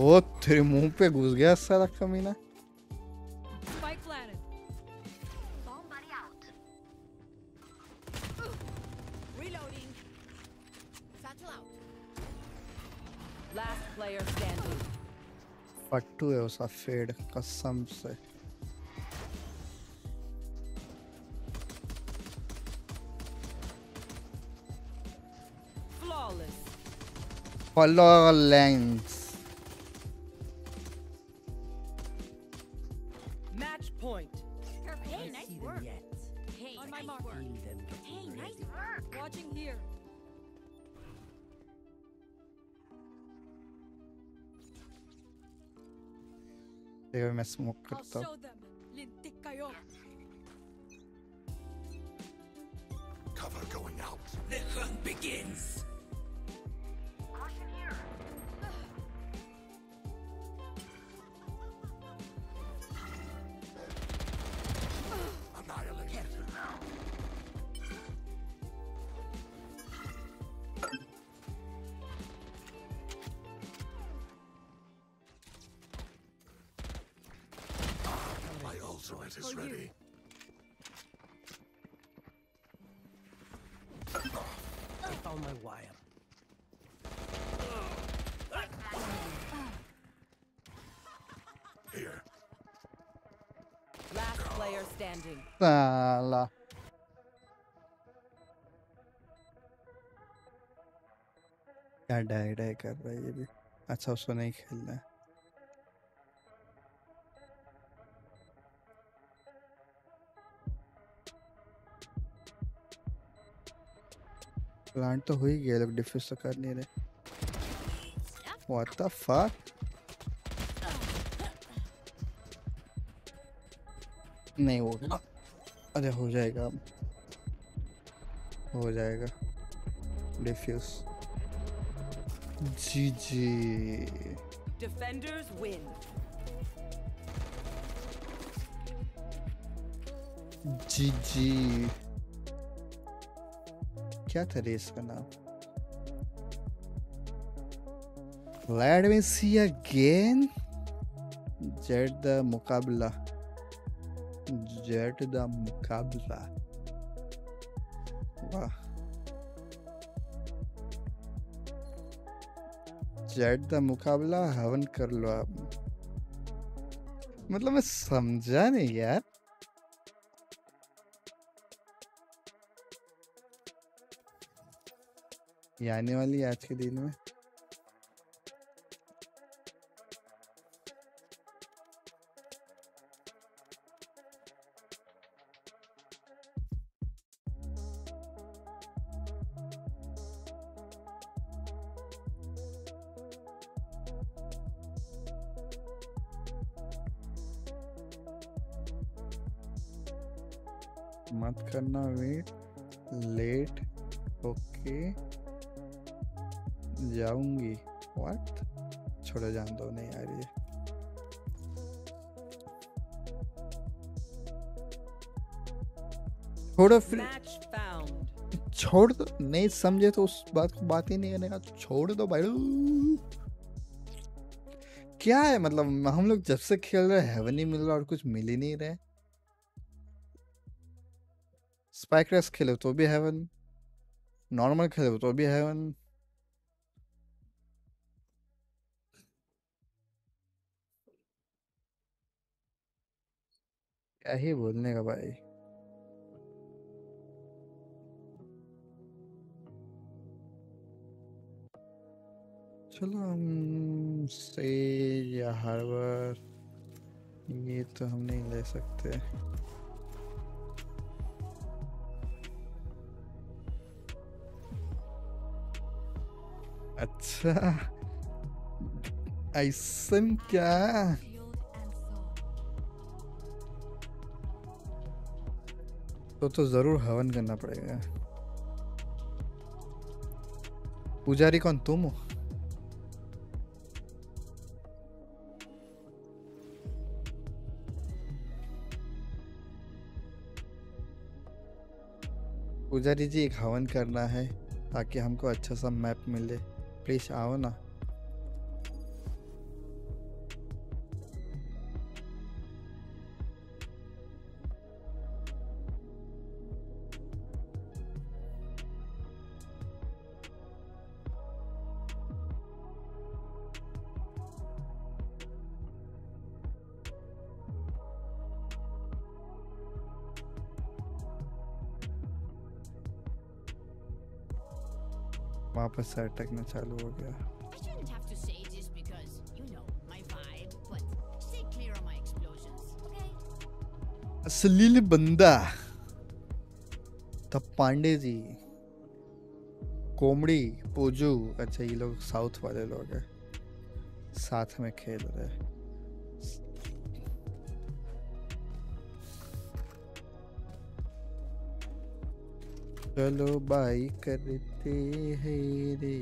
Oh, तेरे मुंह पे घुस गया सारा कमीना. पट्टू है उसका fade कसम से. Follow lens. Match point. Perfect. Hey, nice work. Hey, on my mark. Hey, nice work. Watching here. I'll show them. Cover going out. The hunt begins. Here. Annihilate now. It is ready. I found my wire. Here. Last player standing. Sala. क्या die die कर रहा है ये भी. अच्छा उसको नहीं खेलना है. प्लांट तो हो ही गया लोग डिफ्यूज तो कर नहीं रहे. What the fuck. नहीं होगा. अरे हो जाएगा defuse. G G defenders win. G G क्या था रेस का नाम. Let me see again. Jett the मुकाबला. वाह. जेट द मुकाबला हवन कर लो आप. मतलब मैं समझा नहीं यार. ये आने वाली आज के दिन में. मत करना वेट लेट. ओके जाऊंगी. व्हाट छोड़ो जान दो. नहीं आ रही है. छोड़ो फिर छोड़ दो. नहीं समझे तो उस बात को बात ही नहीं करने का. छोड़ दो भाई. क्या है मतलब हम लोग जब से खेल रहे हेवन नहीं मिल रहा और कुछ मिल ही नहीं रहे. स्पाइक रश खेलो तो भी हेवन. नॉर्मल खेलो तो भी हेवन. क्या ही बोलने का भाई। चलो हम सेज या हार्बर ये तो हम नहीं ले सकते। अच्छा ऐसा क्या तो जरूर हवन करना पड़ेगा। पुजारी कौन तुम हो? पुजारी जी एक हवन करना है ताकि हमको अच्छा सा मैप मिले, प्लीज आओ ना। वापस से अटकना चालू हो गया। असलील बंदा तब पांडे जी कोमड़ी पोजू। अच्छा ये लोग साउथ वाले लोग हैं, साथ में खेल रहे हैं। चलो बाई करते हैं रे।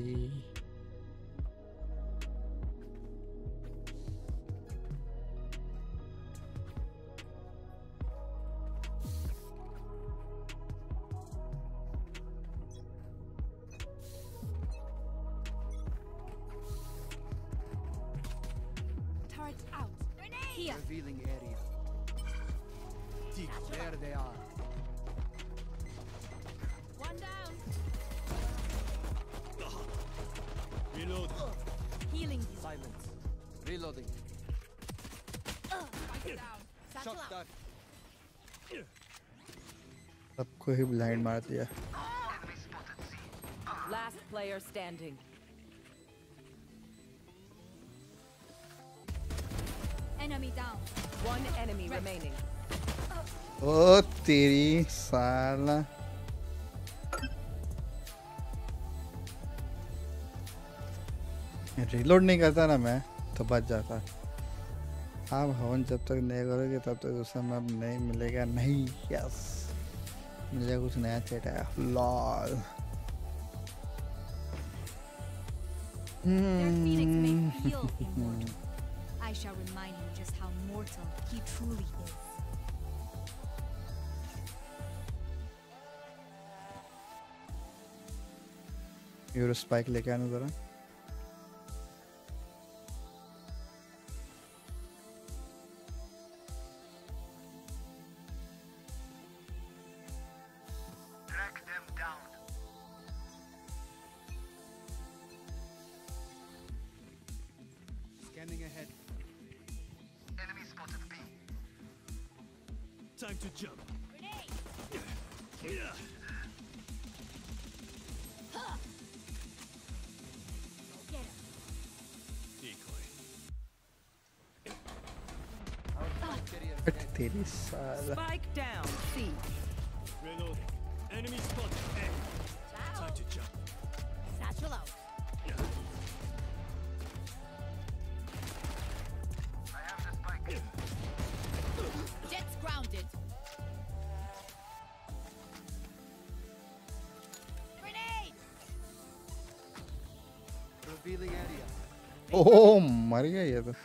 सबको ही ब्लाइंड मार दिया। Last player standing. Enemy down. One enemy remaining. ओ तेरी साला। रिलोड नहीं करता ना मैं तो बच जाता। आप हवन जब तक नहीं करोगे तब तक दूसरा मैप नहीं मिलेगा। नहीं यस मुझे कुछ नया चेट आया। लॉल यूरो स्पाइक लेके आना जरा। Spike down, C. Reloading. Enemy spotted. Time to jump. Satchel out. I have the spike. Jet's grounded. Grenade. Revealing area. Oh, Maria, yeah.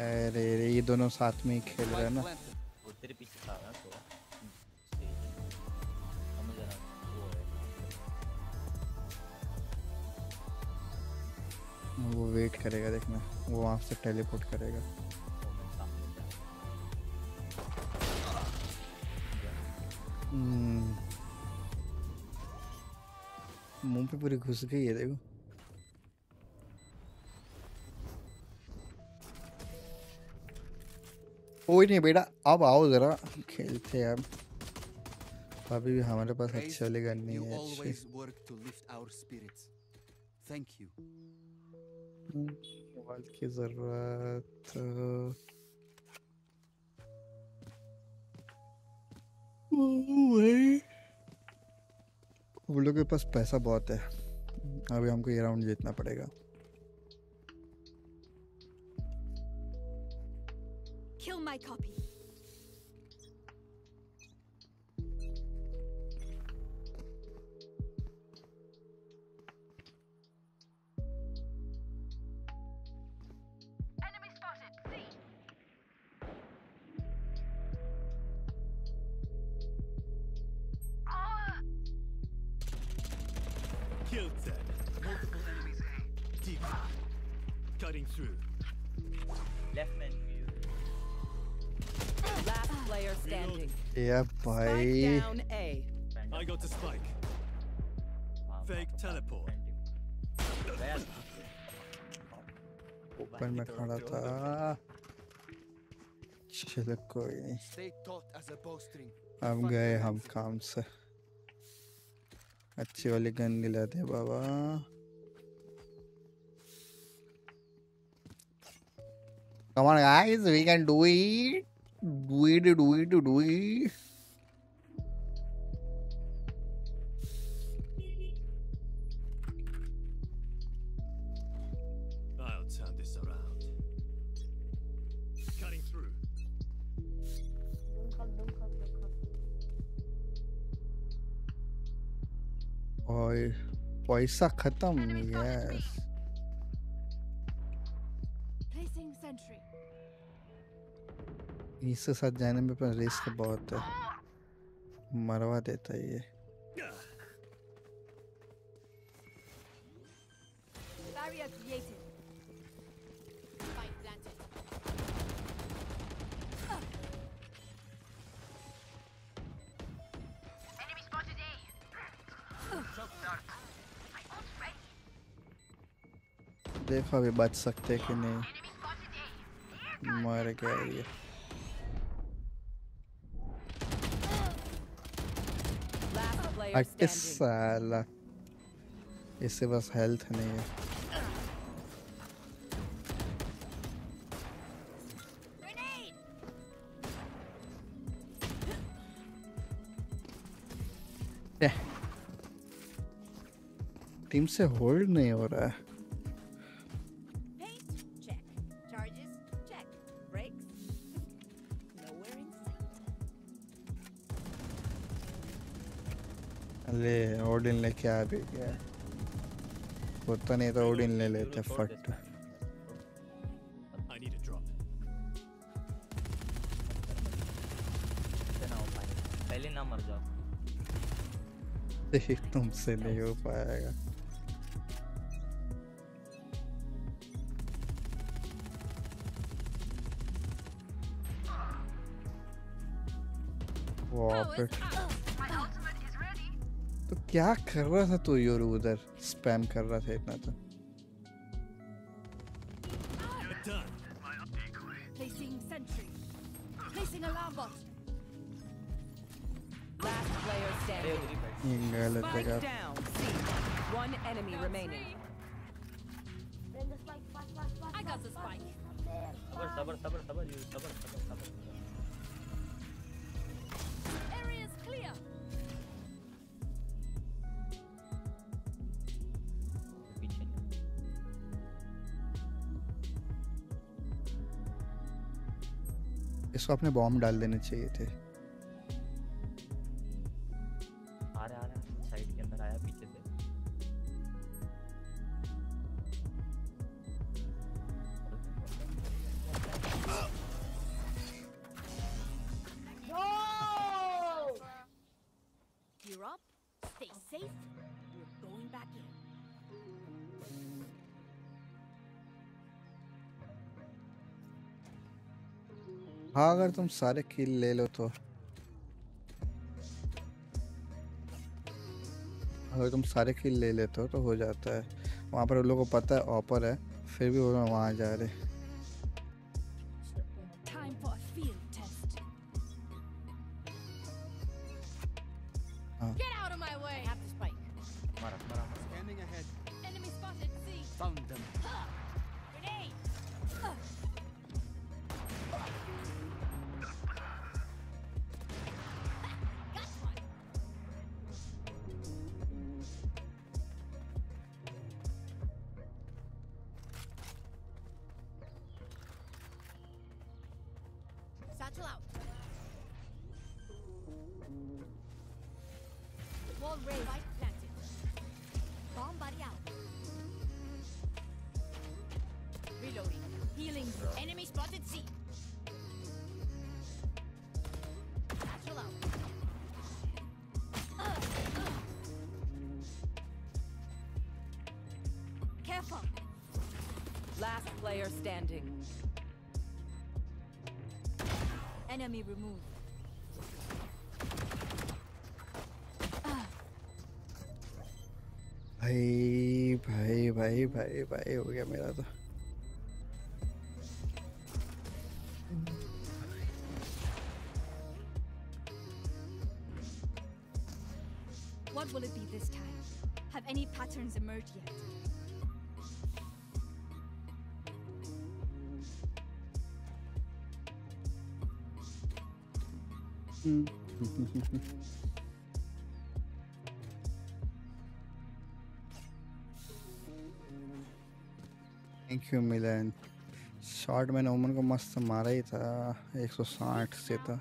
अरे ये दोनों साथ में ही खेल रहे हैं ना। वो तेरे पीछे था ना तो समझ रहा हूँ। वो वेट करेगा देखना, वो वहाँ से टेलीपोर्ट करेगा। मुंह पे पूरी घुस गई है देखो। कोई नहीं बेटा, अब आओ जरा खेलते हैं। अब अभी भी हमारे पास अच्छी वाली गन नहीं है। मोबाइल की जरूरत वो लोग के पास पैसा बहुत है, अभी हमको ये राउंड जीतना पड़ेगा। Kill my copy. Yeah, bye. I got the spike. Fake teleport. Open my carata. Chale koi. हम गए हम काम से। अच्छी वाली गन दिला दे बाबा। Come on guys, we can do it. Do it. I'll turn this around. Cutting through. Oi, paisa khatam. Yes. Placing sentry. इसके साथ जाने में पर रिस्क बहुत है, मरवा देता है ये। देखो अभी बच सकते कि नहीं, मर गया ये। साला इससे बस हेल्थ नहीं है। टीम से होल्ड नहीं हो रहा है। ओडिन लेके आ भी गया, होता नहीं तो ओडिन ले लेते फट। पहले ना मर जाओ, तुमसे नहीं हो पाएगा। क्या कर रहा था तू योरू, उधर स्पैम कर रहा था इतना तो। गलत जगह। सबर। इसको अपने बॉम्ब डाल देने चाहिए थे। आ रहा साइड के अंदर आया पीछे से। You're up, stay safe, we're going back in. हाँ अगर तुम सारे किल ले लो तो, हो जाता है। वहाँ पर उन लोगों को पता है ऑपर है, फिर भी वो वहाँ जा रहे। found them. Last player standing. Enemy removed. भाई हो गया मेरा तो. What will it be this time? Have any patterns emerged yet? Thank you Milan. Shot मैंने ओमन को मस्त मारा ही था 160 से था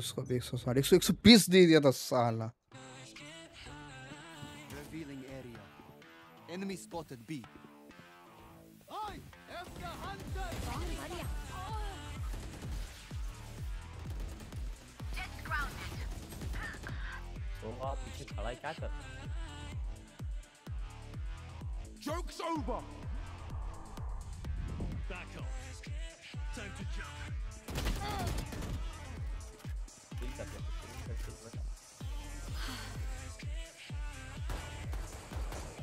उसको भी 160 120 दे दिया था साला. Revealing area. Enemy spotted B. Oi, Esca Hunter. Joke's over. Back off. Time to jump.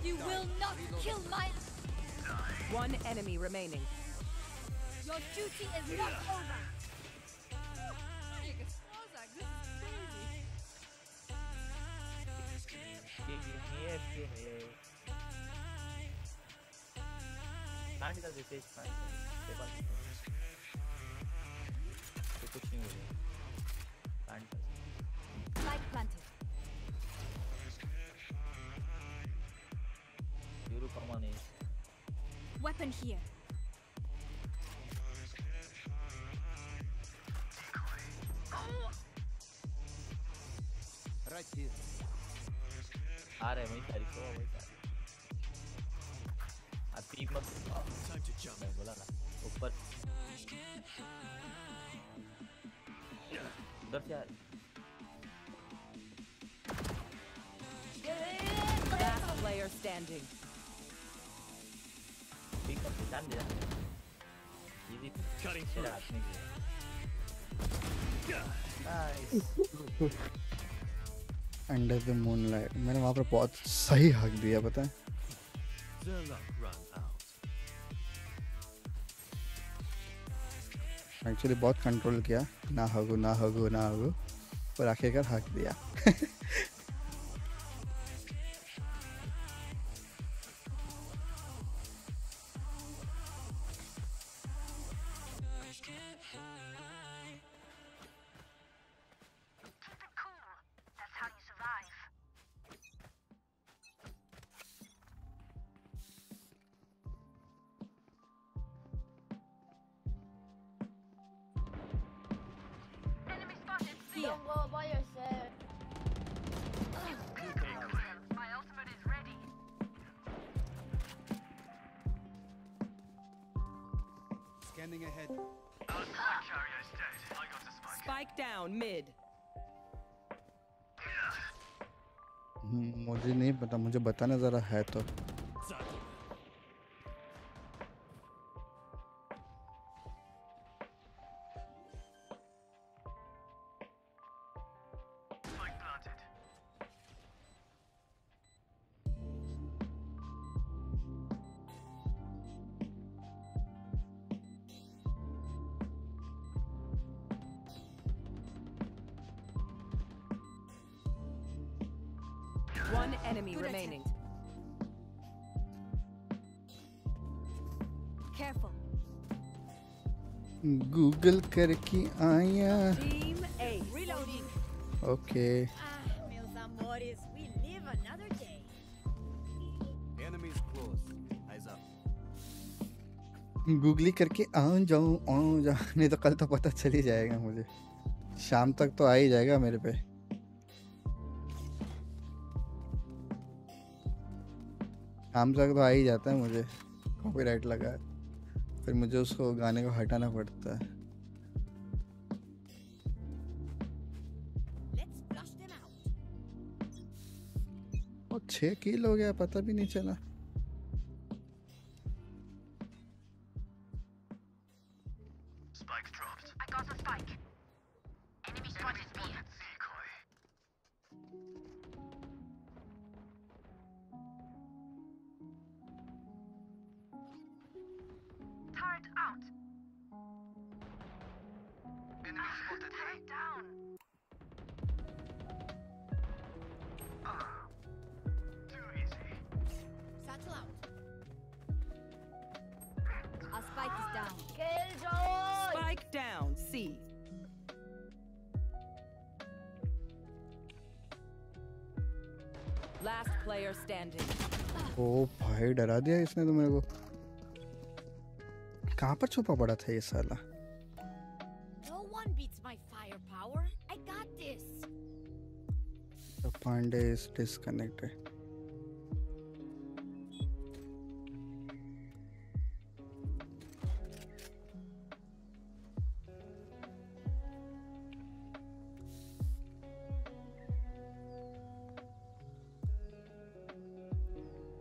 You will not kill my. One enemy remaining. Your duty is not over. Light planted. Weapon here. Right here. Time to jump. Last player standing. Cutting nice. Under the moonlight. मैंने वहाँ पर बहुत सही हक दिया पता है. Actually बहुत कंट्रोल किया ना हगो पर आखिरकार हक दिया. मुझे बताना जरा है तो enemy remaining. Careful. Google करके आया. Team A reloading. Okay. Ah, meus amores, we live another day. Enemies close. Eyes up. Google करके आ जाऊं नहीं तो कल तो पता चल ही जाएगा मुझे. शाम तक तो आ ही जाएगा मेरे पे. शाम तक तो आ ही जाता है मुझे. कॉपीराइट लगा है. फिर मुझे उसको गाने को हटाना पड़ता है. और 6 किल हो गया पता भी नहीं चला. डरा दिया इसने तो मेरे को. कहाँ पर छुपा पड़ा था ये साला? No one beats my firepower. I got this. The Pandey is disconnected.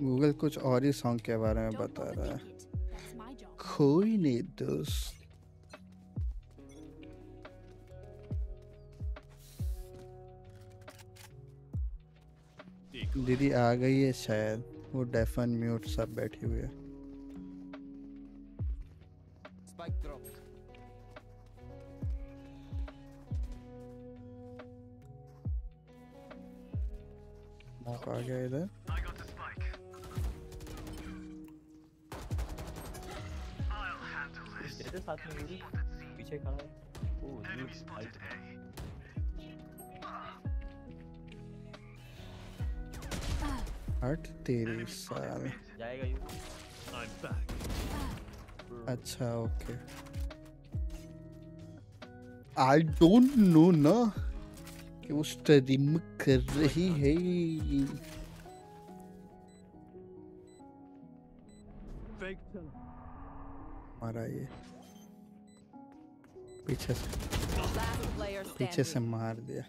Google कुछ और ही सॉन्ग के बारे में बता रहा है. कोई नहीं दोस्त. दीदी आ गई है शायद. वो डेफन म्यूट सब बैठी हुई है. मौका आ गया इधर. साथ में मुझे पीछे खड़ा है. हट तेरे साल जाएगा यू. अच्छा ओके. I don't know ना कि वो स्ट्रीम कर रही है. मारा ये पीछे से मार दिया.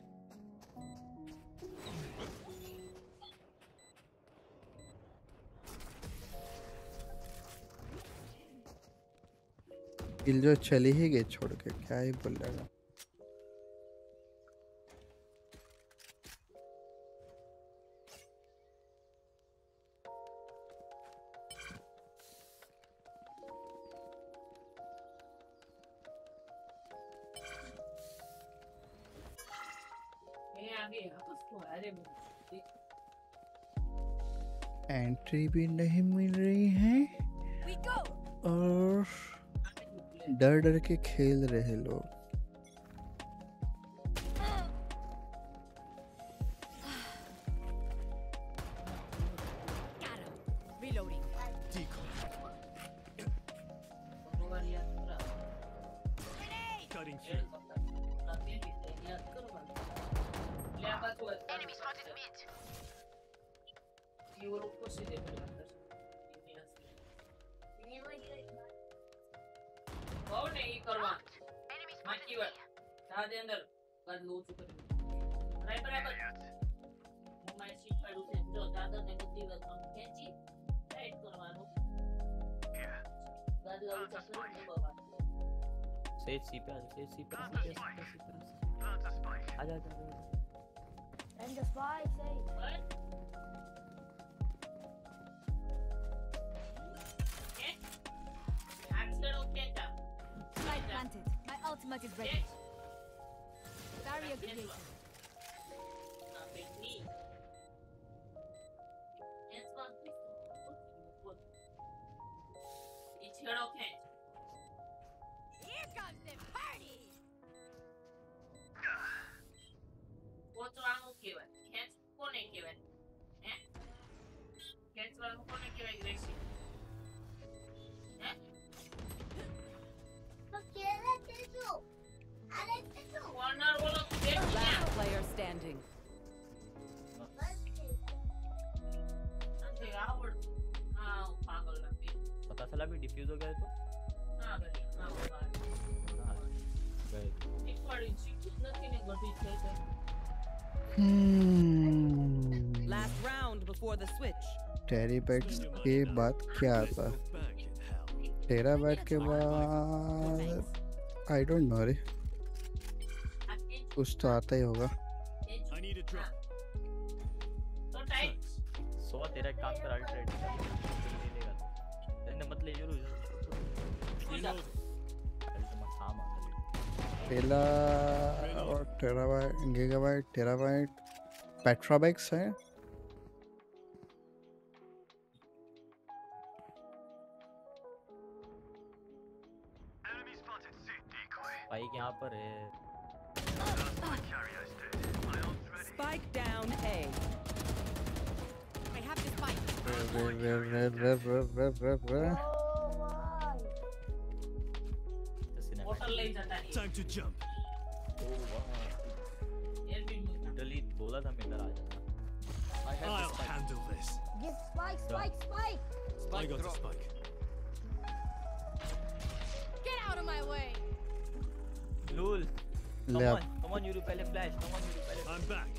किल जो चली ही गई छोड़ के. क्या ही बोल रहा है. एंट्री भी नहीं मिल रही है और डर डर के खेल रहे लोग. You're okay. Here comes the party. What's wrong with you? Can't connect you. Eh? Can't connect you aggressive. Eh? Okay, let's go. Last player standing. पता चला भी डिफ्यूज हो गया तो? हाँ गया, हाँ गया। एक बार इंस्टिंक्ट कितना किने गलती किया था? Last round before the switch. टेरिबैक्स के बाद क्या आता? टेराबैट के बाद I don't know रे. कुछ तो आता ही होगा. सो तेरा काम कर अल्ट्रेट लेगा तो मत ले जरूर पहला और टेराबाइट गीगाबाइट टेराबाइट पेट्राबाइट्स है भाई यहां पर है spike down A Time to jump. Delete. बोला था मैं डरा जाता. I'll handle this. Yes, spike, spike, spike. Spike got the spike. Get out of my way. Lul. Come on, come on, you repel a flash. Come on, you repel a flash. I'm back.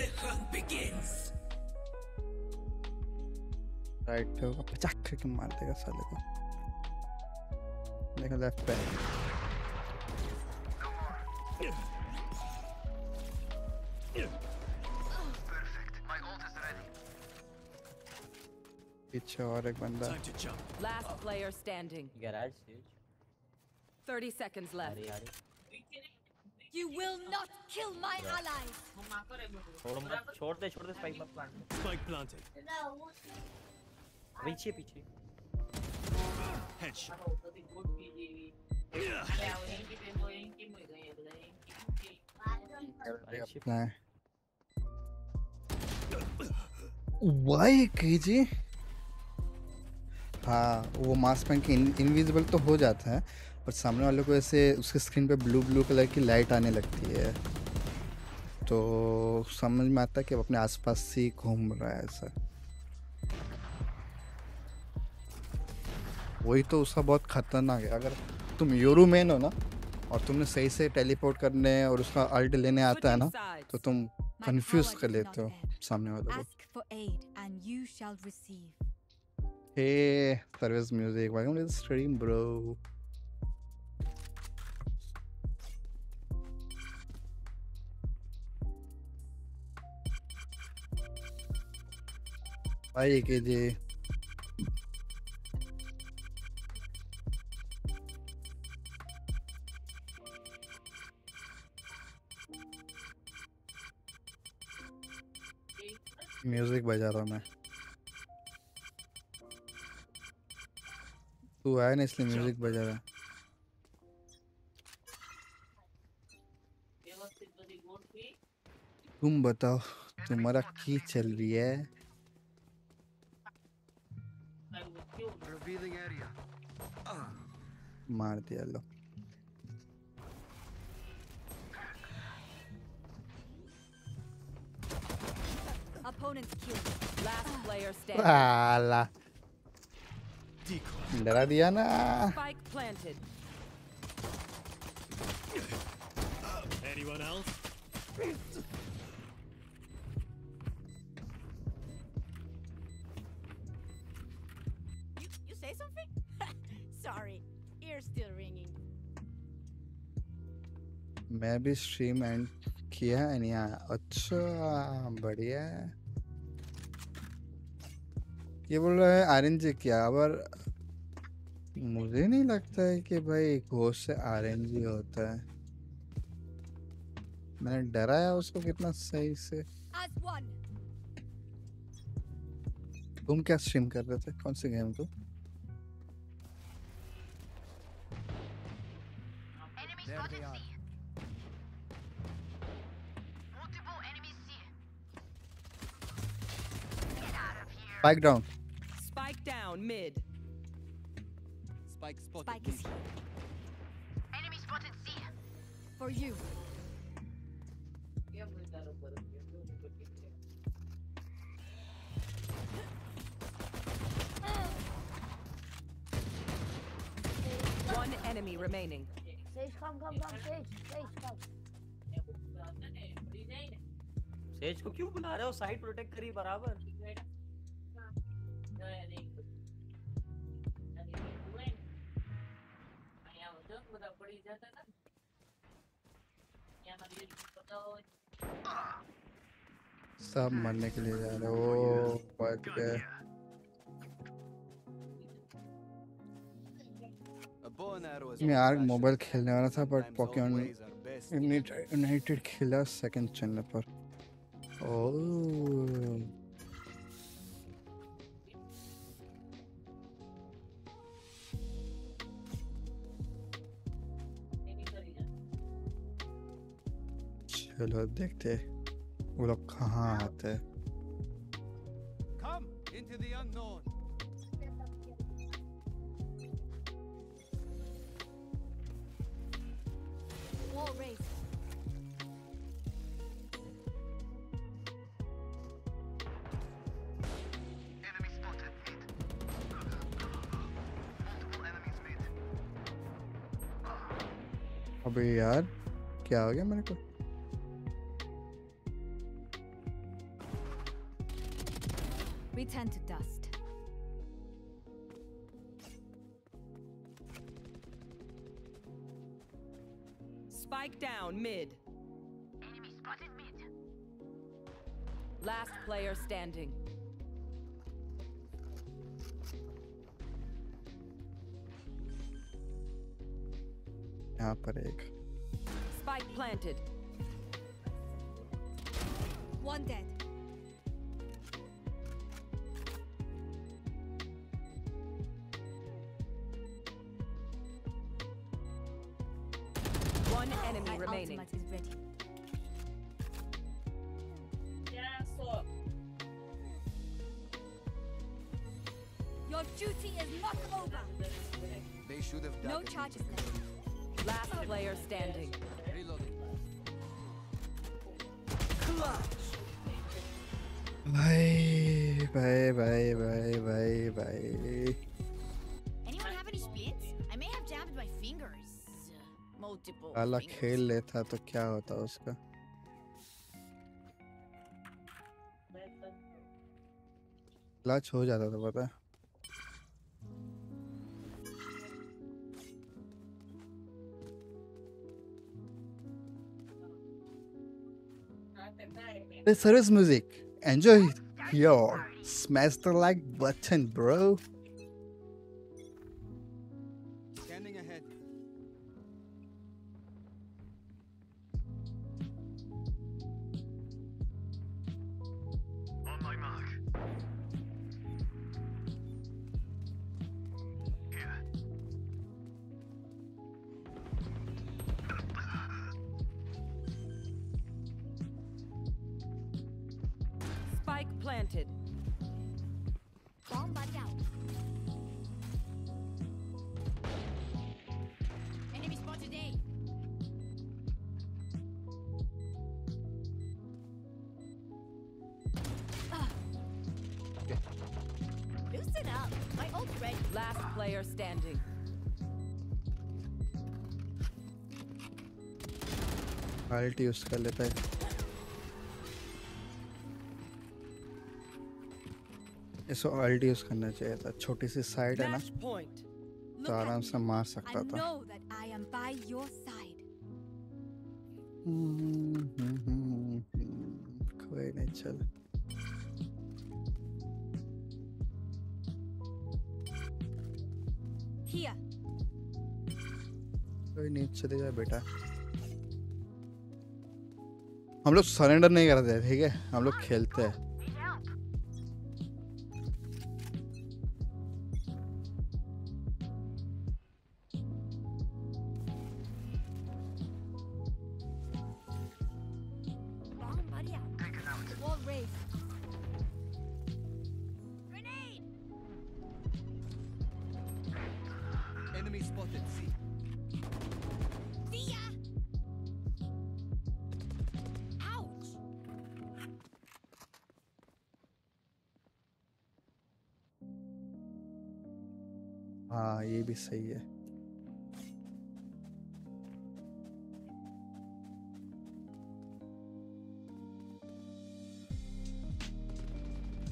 The hunt begins. Right, so pachak ke maar dega saale ko. Dekho left back. Perfect. My ult is ready. Piche aur ek banda. Last player standing. Garage huge. 30 seconds left. You will not kill my allies. छोड़ दे spike plant. Spike planted. पीछे. Headshot. Why KG? हाँ वो मास पैंक invisible तो हो जाता है पर सामने वाले को ऐसे उसके स्क्रीन पे ब्लू कलर की लाइट आने लगती है तो समझ में आता है कि वो अपने आसपास ही घूम रहा है ऐसा वही तो उसका बहुत खतरनाक है अगर तुम योरू मेन हो ना और तुमने सही से टेलीपोर्ट करने और उसका अल्ट लेने आता है ना तो तुम कंफ्यूज कर लेते हो सामने वाले को Hey, service music. Welcome to the stream, bro. Bye, KJ. Music बजा रहा मैं. तू आया ना इसलिए म्यूजिक बजा रहा तुम बताओ तुम्हारा की चल रही है मार दिया लो वाला डरा दिया ना you say something sorry ears still ringing मैं भी स्ट्रीम एंड किया है नया अच्छा बढ़िया ये बोल रहा है आरएनजी क्या पर मुझे नहीं लगता है कि भाई घोष से आरएनजी होता है मैंने डराया उसको कितना सही से तुम क्या स्ट्रीम कर रहे थे, कौन से गेम को? Spike down. Spike down mid. Spike spotted. Spike is here. Enemy spotted C. For you. One enemy remaining. Sage, come, Sage, come. Sage को क्यों बुला रहे हो? Side protect करी बराबर. सब मरने के लिए जा रहे हो बट यार मोबाइल खेलने वाला था बट पॉकेमॉन यूनाइटेड खेला सेकंड चैनल पर। ओह चलो देखते वो लोग कहाँ आते हैं। अबे यार क्या हो गया मेरे को? Return to dust. Spike down mid. Enemy spotted mid. Last player standing. यहाँ पर एक. Spike planted. One dead. Remaining. Ultimate is ready. Yes, sir. Your duty is not over. They should have died. No charges left. Last player standing. Reloading. Clutch. Bye. Anyone have any splints? I may have jammed my fingers. साला खेल लेता तो क्या होता उसका। Clutch हो जाता तो पता है। The service music. Enjoy. Yo, smash the like button, bro. Ulti use कर लेता है। इसको अल्टी यूज करना चाहिए था, छोटी सी साइड है ना तो आराम से मार सकता था। कोई नहीं चल। कोई नहीं चले जाए बेटा। हम लोग सरेंडर नहीं करते, ठीक है? हम लोग खेलते हैं। Enemy spotted C. See ya! Ouch! हाँ ये भी सही है.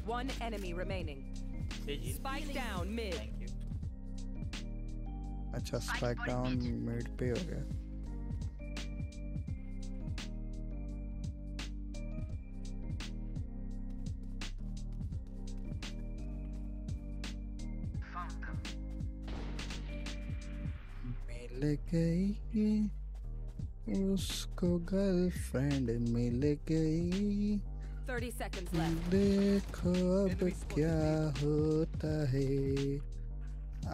One enemy remaining. Spike down mid. Thank you. अच्छा spike down mid पे हो गया. मिल गई उसको girlfriend मिल गई. 30 seconds left. देखो अब क्या होता है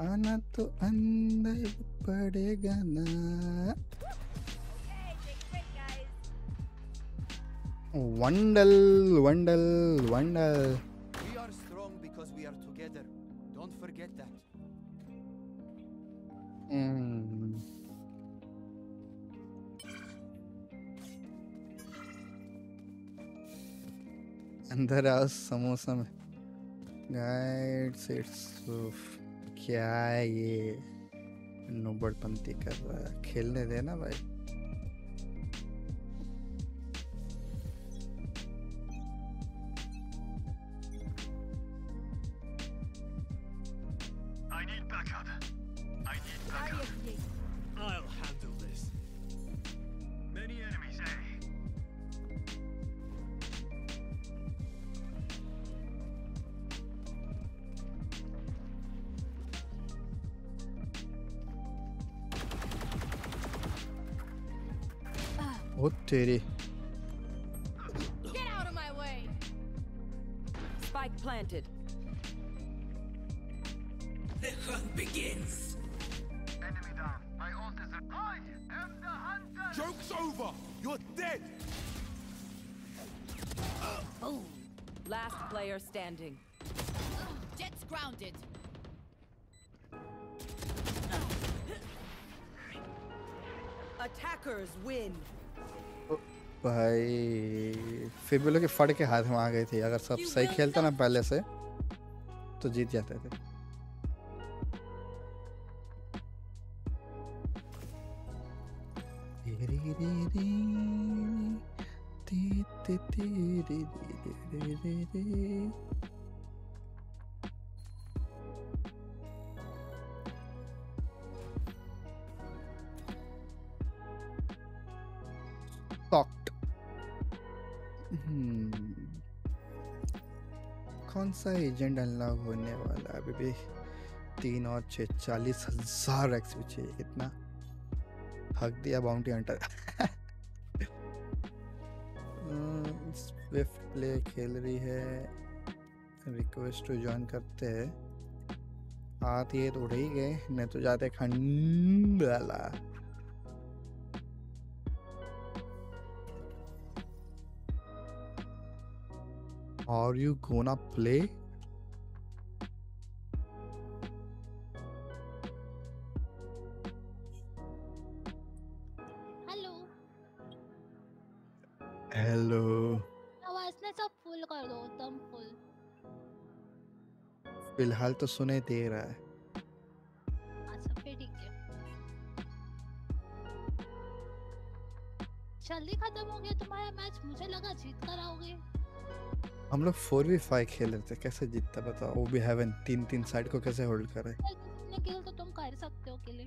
आना तो अंदर पड़ेगा ना. Wandel, Wandel, Wandel. We are strong because we are together. Don't forget that. अंदर आओ समोसा में गाइड्स इट्स क्या ये नोबड़पंती कर रहा है. खेलने देना भाई. Get out of my way. Spike planted. The hunt begins. Enemy down. My ult is alive. I am the hunter. Joke's over. You're dead. Oh. Last player standing. Jet's grounded. Attackers win. भाई फिर भी लोग फड़ के हाथ में आ गए थे. अगर सब सही खेलता ना पहले से तो जीत जाते थे. सा एजेंट अनलॉक होने वाला अभी भी 3 और 6 40,000 एक्स भी चाहिए. कितना हक दिया बाउंटी हंटर. स्विफ्ट प्ले खेल रही है. रिक्वेस्ट टू जॉइन करते हैं. आती है तो उड़ ही गए नहीं तो जाते Khandala. Are you gonna play? Hello. Hello. आवाज़ ना सब फुल कर दो तुम फुल. फिलहाल तो सुने दे रहा है. अच्छा फिर ठीक है. जल्दी खत्म हो गया तुम्हारा मैच. मुझे लगा जीत कर आओगे. हम लोग 4v5 खेल रहे थे. कैसे जीतता बताओ. वो भी हेवन 3-3 साइड को कैसे होल्ड करे. कितने किल तो तुम कर सकते हो. किले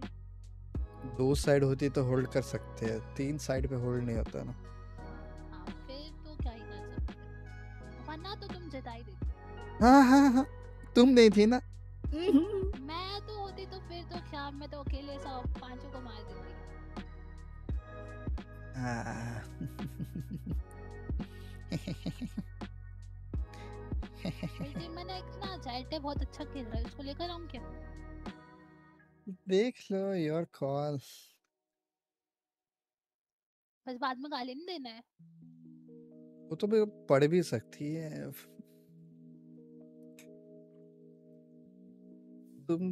2 साइड होती तो होल्ड कर सकते हैं. 3 साइड पे होल्ड नहीं होता ना. हां फिर तो क्या ही कर सकते. वरना तो तुम जिता ही देते. हां तुम नहीं थी ना. मैं तो होती तो फिर तो क्या मैं तो अकेले सब पांचों को मार देती. मैंने एक ना जायटे बहुत अच्छा खेल रहा है. उसको लेकर आऊं क्या. देख लो योर कॉल. बस बाद में गाली नहीं देना है. वो तो भी पढ़ भी सकती है. तुम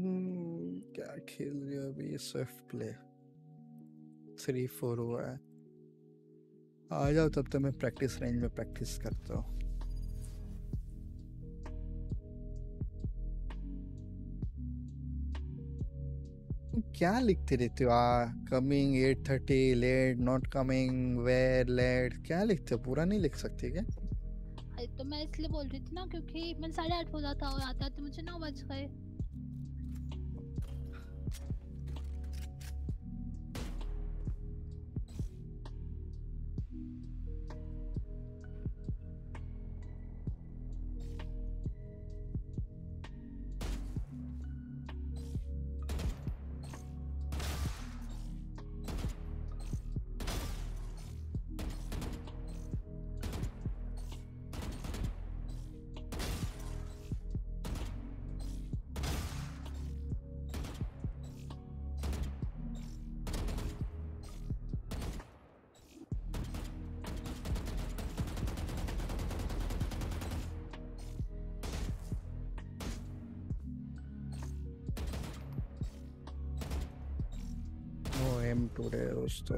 क्या खेल रहे हो अभी? स्विफ्ट प्ले 3-4 हुआ है, आ जाओ तब तक मैं प्रैक्टिस रेंज में प्रैक्टिस करता हूँ। क्या लिखते रहते हो? Coming 8:30, late, not coming, where, late, क्या लिखते हो? पूरा नहीं लिख सकते क्या? तो मैं इसलिए बोल रही थी ना क्योंकि मैं 8:30 हो जाता और आता तो मुझे 9 बज गए। So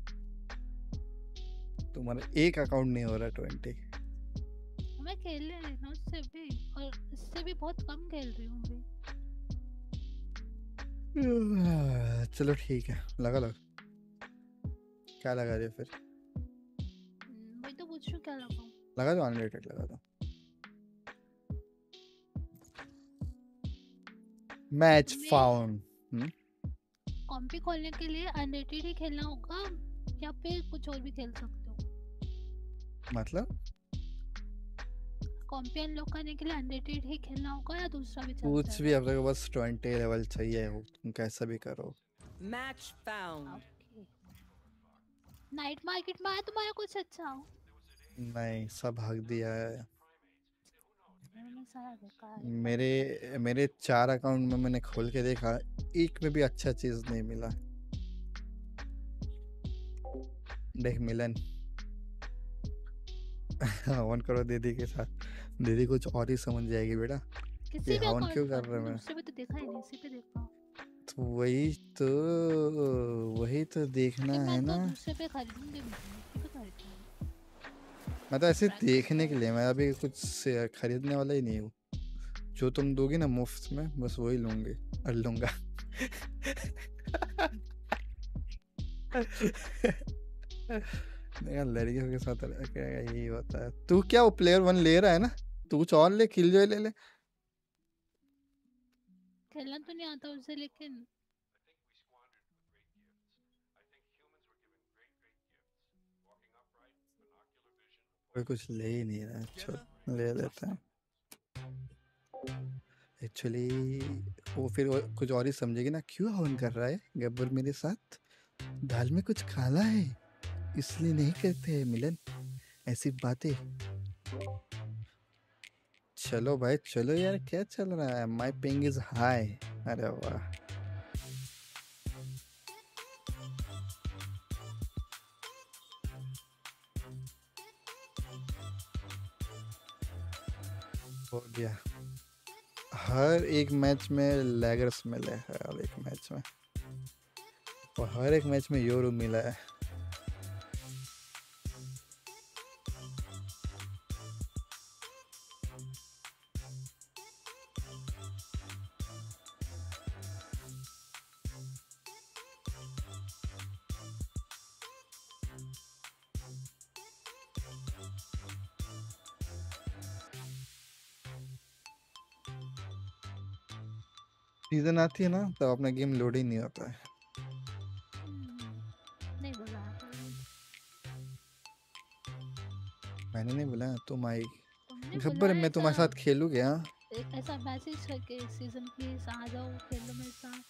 तुम्हारा एक अकाउंट नहीं हो रहा 20। मैं खेल रही हूँ उससे भी और इससे भी बहुत कम खेल रही हूँ भी। चलो ठीक है, लगा लो। क्या लगा रहे फिर? मैं तो पूछ रही हूँ क्या लगाऊँ। लगा दो अनलिमिटेड लगा दो। Match found. कॉम्पी खोलने के लिए अनलिमिटेड ही खेलना होगा या फिर कुछ और भी खेल सकते? मतलब कॉम्पियन लोग करने के लिए अनरेटेड ही खेलना होगा या दूसरा भी चलता है? कुछ भी, आप लोगों को बस 20 लेवल चाहिए हो, तुम कैसा भी करो। Match found. नाइट मार्केट में आया तुम्हारा कुछ अच्छा हो? नहीं, सब भाग दिया है। मेरे 4 अकाउंट में मैंने खोल के देखा, एक में भी अच्छा चीज नहीं मिला। देख मिलन 1 करो दीदी के साथ। दीदी कुछ और ही समझ जाएगी बेटा। किसी पे ऑन क्यों कर रहे हैं? उससे भी तो देखा ही नहीं, इसी पे देखा। तो वही तो देखना है ना। मैं तो दूसरे पे खरीदूंगी, मैं तो खरीदूंगी। मैं तो ऐसे देखने के लिए, मैं अभी कुछ खरीदने वाला ही नहीं हूँ। जो तुम दोगी ना मुफ्त में, बस वही लूंगी और लूंगा। लड़कियों के साथ यही होता है। तू क्या वो प्लेयर 1 ले रहा है ना? तू कुछ और ले, किल जॉय ले ले। खेलना तो नहीं आता उसे, लेकिन कोई कुछ ले ही नहीं रहा। छोड़, ले लेता है। एक्चुअली वो फिर कुछ और ही समझेगी ना। क्यों हवन कर रहा है गब्बर मेरे साथ? दाल में कुछ काला है इसलिए नहीं करते हैं मिलन ऐसी बातें। चलो भाई चलो यार, क्या चल रहा है? My ping is high. अरे वाह, हो गया। हर एक मैच में लैगर्स मिले हैं, हर एक मैच में। और हर एक मैच में यो रूम मिला है। सीजन आती है ना तब तो अपना गेम लोड ही नहीं होता है। नहीं बोला मैंने, नहीं बोला तुम आई गब्बर मैं तुम्हारे साथ खेलूं क्या? ऐसा मैसेज करके सीजन प्लीज आ जाओ खेलो मेरे साथ,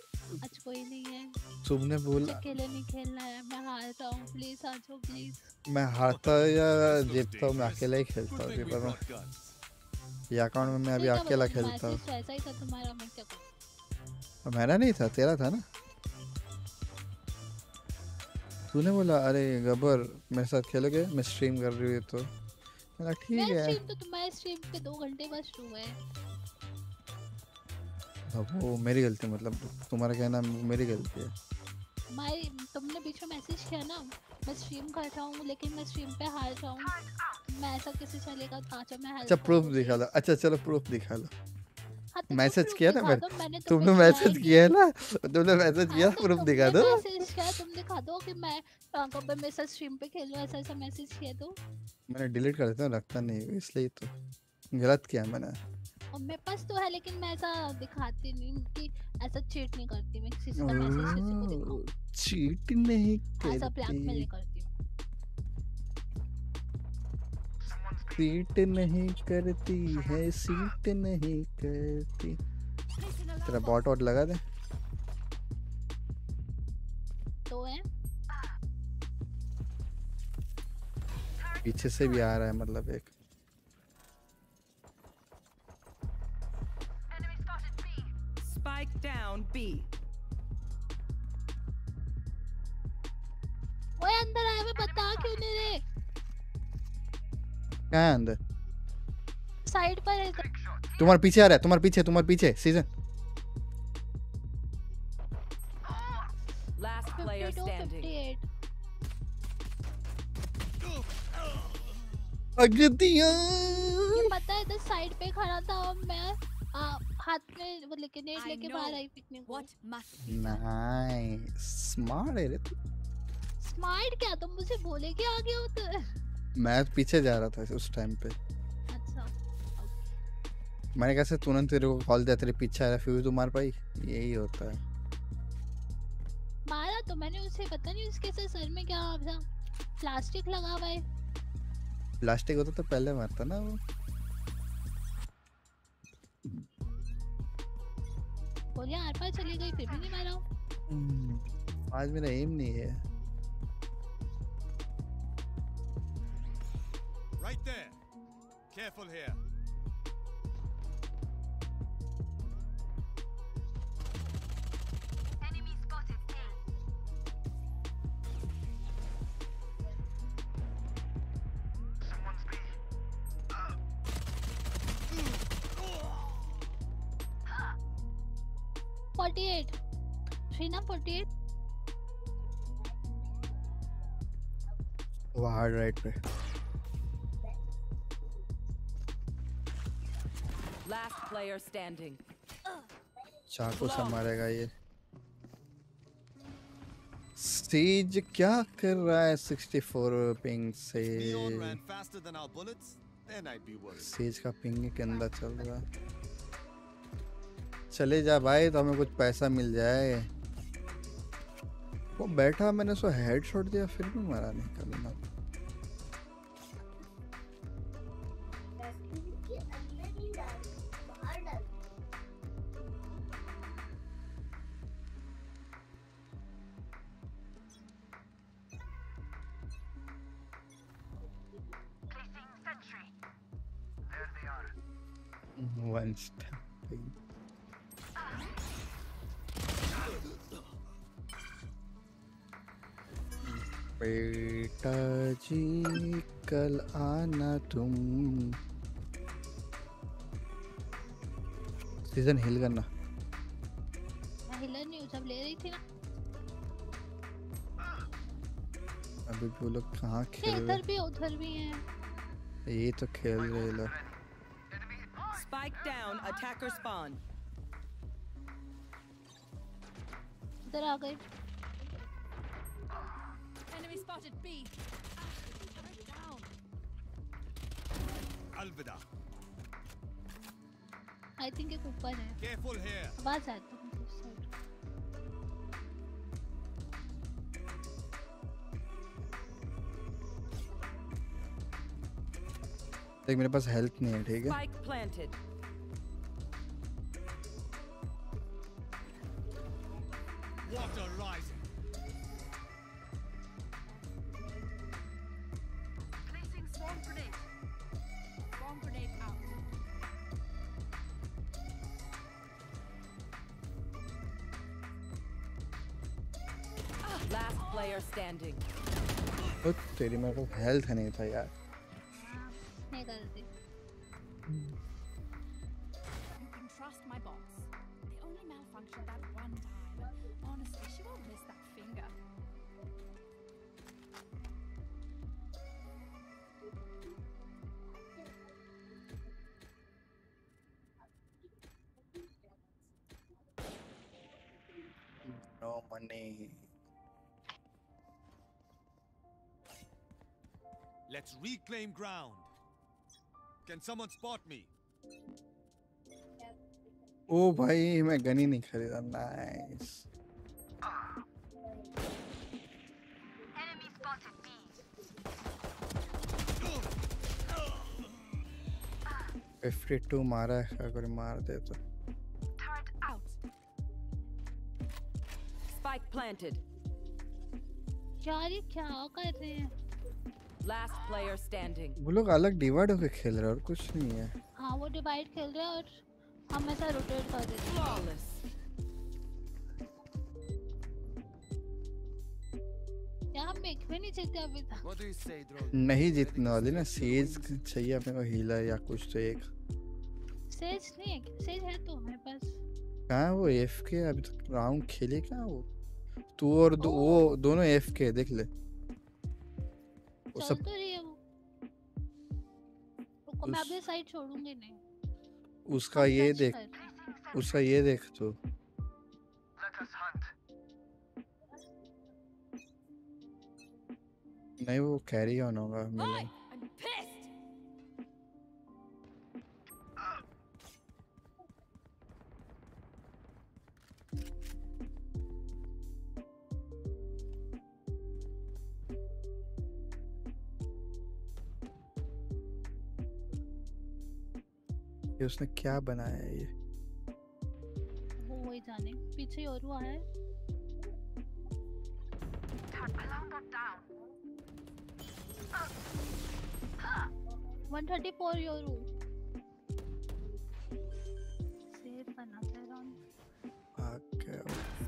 आज कोई नहीं है। तुमने बोला अकेले नहीं खेलना है, मैं हारता हूं प्लीज आ जाओ प्लीज। मैं हारता या जीतता हूं मैं अकेला ही खेलता हूं, पेपर में या अकाउंट में मैं अभी अकेला खेलता हूं। ऐसा ही था तुम्हारा, मैं क्या करूं? मेरा नहीं था, तेरा था ना। तूने बोला अरे गब्बर मेरे साथ खेलोगे, मैं स्ट्रीम कर रही हूँ। तो मैंने ठीक है, स्ट्रीम तो तुम्हारी स्ट्रीम के 2 घंटे बाद शुरू है। अब वो मेरी गलती, मतलब तुम्हारा कहना मेरी गलती है। मैं तुमने बीच में मैसेज किया ना मैं स्ट्रीम कर रहा हूँ लेकिन मैं स्ट्रीम पे हार जाऊँ, मैं ऐसा किसी चलेगा पाँचों में हार। अच्छा प्रूफ दिखा दो, अच्छा चलो प्रूफ दिखा दो। हाँ, तो मैसेज किया ना मैंने, तुमने मैसेज किया है ना, तुमने मैसेज किया प्रूफ दिखा दो। मैसेज किया तुम दिखा दो कि मैं कब मेरे साथ स्ट्रीम पे खेलो, ऐसा ऐसा मैसेज किया तो मैंने डिलीट कर देता हूं, रखता नहीं इसलिए। तो गलत किया मैंने, और मेरे पास तो है लेकिन मैं ऐसा दिखाती नहीं कि ऐसा चीट नहीं करती मैं किसी का मैसेज किसी को दिखाऊं, चीट नहीं करती, ऐसा ब्लैकमेल नहीं करती, सीट नहीं करती है, सीट नहीं करती। तेरा बॉट वॉट लगा दे तो है, पीछे से भी आ रहा है, मतलब एक स्पाइक डाउन बी। ओए अंदर आए, मैं बता क्यों नहीं रहे? कहाँ अंदर? साइड पर है। तुम्हारे पीछे आ रहा है, तुम्हारे पीछे सीजन। Last player standing. अगतिया। ये पता है इधर साइड पे खड़ा था और मैं हाथ में वो लेके नेट लेके बाहर आई पिकनिक। नाइस, स्मार्ट है रे तू। स्मार्ट क्या, तुम मुझे बोले कि आ गया हो तो। मैं पीछे जा रहा था उस टाइम पे। अच्छा मैंने कैसे तुरंत तेरे को कॉल दिया, तेरे पीछे आ रहा फिर तू मार पाई? यही होता है। मारा तो मैंने उसे, पता नहीं उसके सर में क्या था, प्लास्टिक लगा हुआ है। प्लास्टिक होता तो पहले मारता ना वो। बोलिए आर पार चली गई फिर भी नहीं मारा हूँ। आज मेरा एम नहीं है। Right there. Careful here. Enemy spotted. Someone's B. Ah. 48. Krishna 48. वो hard right पे। Last player standing. चाकू से मारेगा ये। Sage क्या कर रहा है 64 पिंग से? Sage का पिंग के अंदर चल रहा है। चले जा भाई तो हमें कुछ पैसा मिल जाए। वो बैठा, मैंने उसको हेडशॉट दिया फिर भी मारा नहीं। करना one step बेटा जी कल आना तुम। सीजन हिल करना, मैं हिल नहीं हूँ, सब ले रही थी ना। अभी वो लोग कहाँ खेल रहे हैं? इधर भी उधर भी हैं। ये तो खेल रहे लोग। Spike down, attacker spawn. इधर आ गए। Enemy spotted B. Down. अलविदा। I think एक ऊपर है। Careful here. आवाज़ आती है। देख मेरे पास हेल्थ नहीं है, ठीक है? Last player standing. तो तेरी मेरे को हेल्थ नहीं था यार। Let's reclaim ground. Can someone spot me? Oh, bhai, main gun hi nahi kharida. Nice. Enemy spotted B. F2 to mara hai, agar maar de to. Turret out. Spike planted. Yaar ye kya kar rahe hain? Last player standing. वो लोग अलग divide होके खेल रहे हैं और कुछ नहीं है। हाँ वो डिवाइड खेल रहे हैं और हम ऐसा रोटेट कर देते हैं। क्या हम एक भी नहीं जीते अभी तक? नहीं जीतने वाली ना, सेज चाहिए अपने को हीलर या कुछ तो एक। सेज नहीं है, सेज है तो मेरे पास। कहाँ वो एफ के अभी तक राउंड खेले क्या वो? तू और वो दोनों एफ के देख ले। चल तो रही है वो। रुको मैं अपने साइड छोडूंगी नहीं। उसका ये देख, उसका ये देख तो। नहीं वो कैरी ऑन होगा मिलन। उसने क्या बनाया है ये? वो वही जाने, पीछे और हुआ है।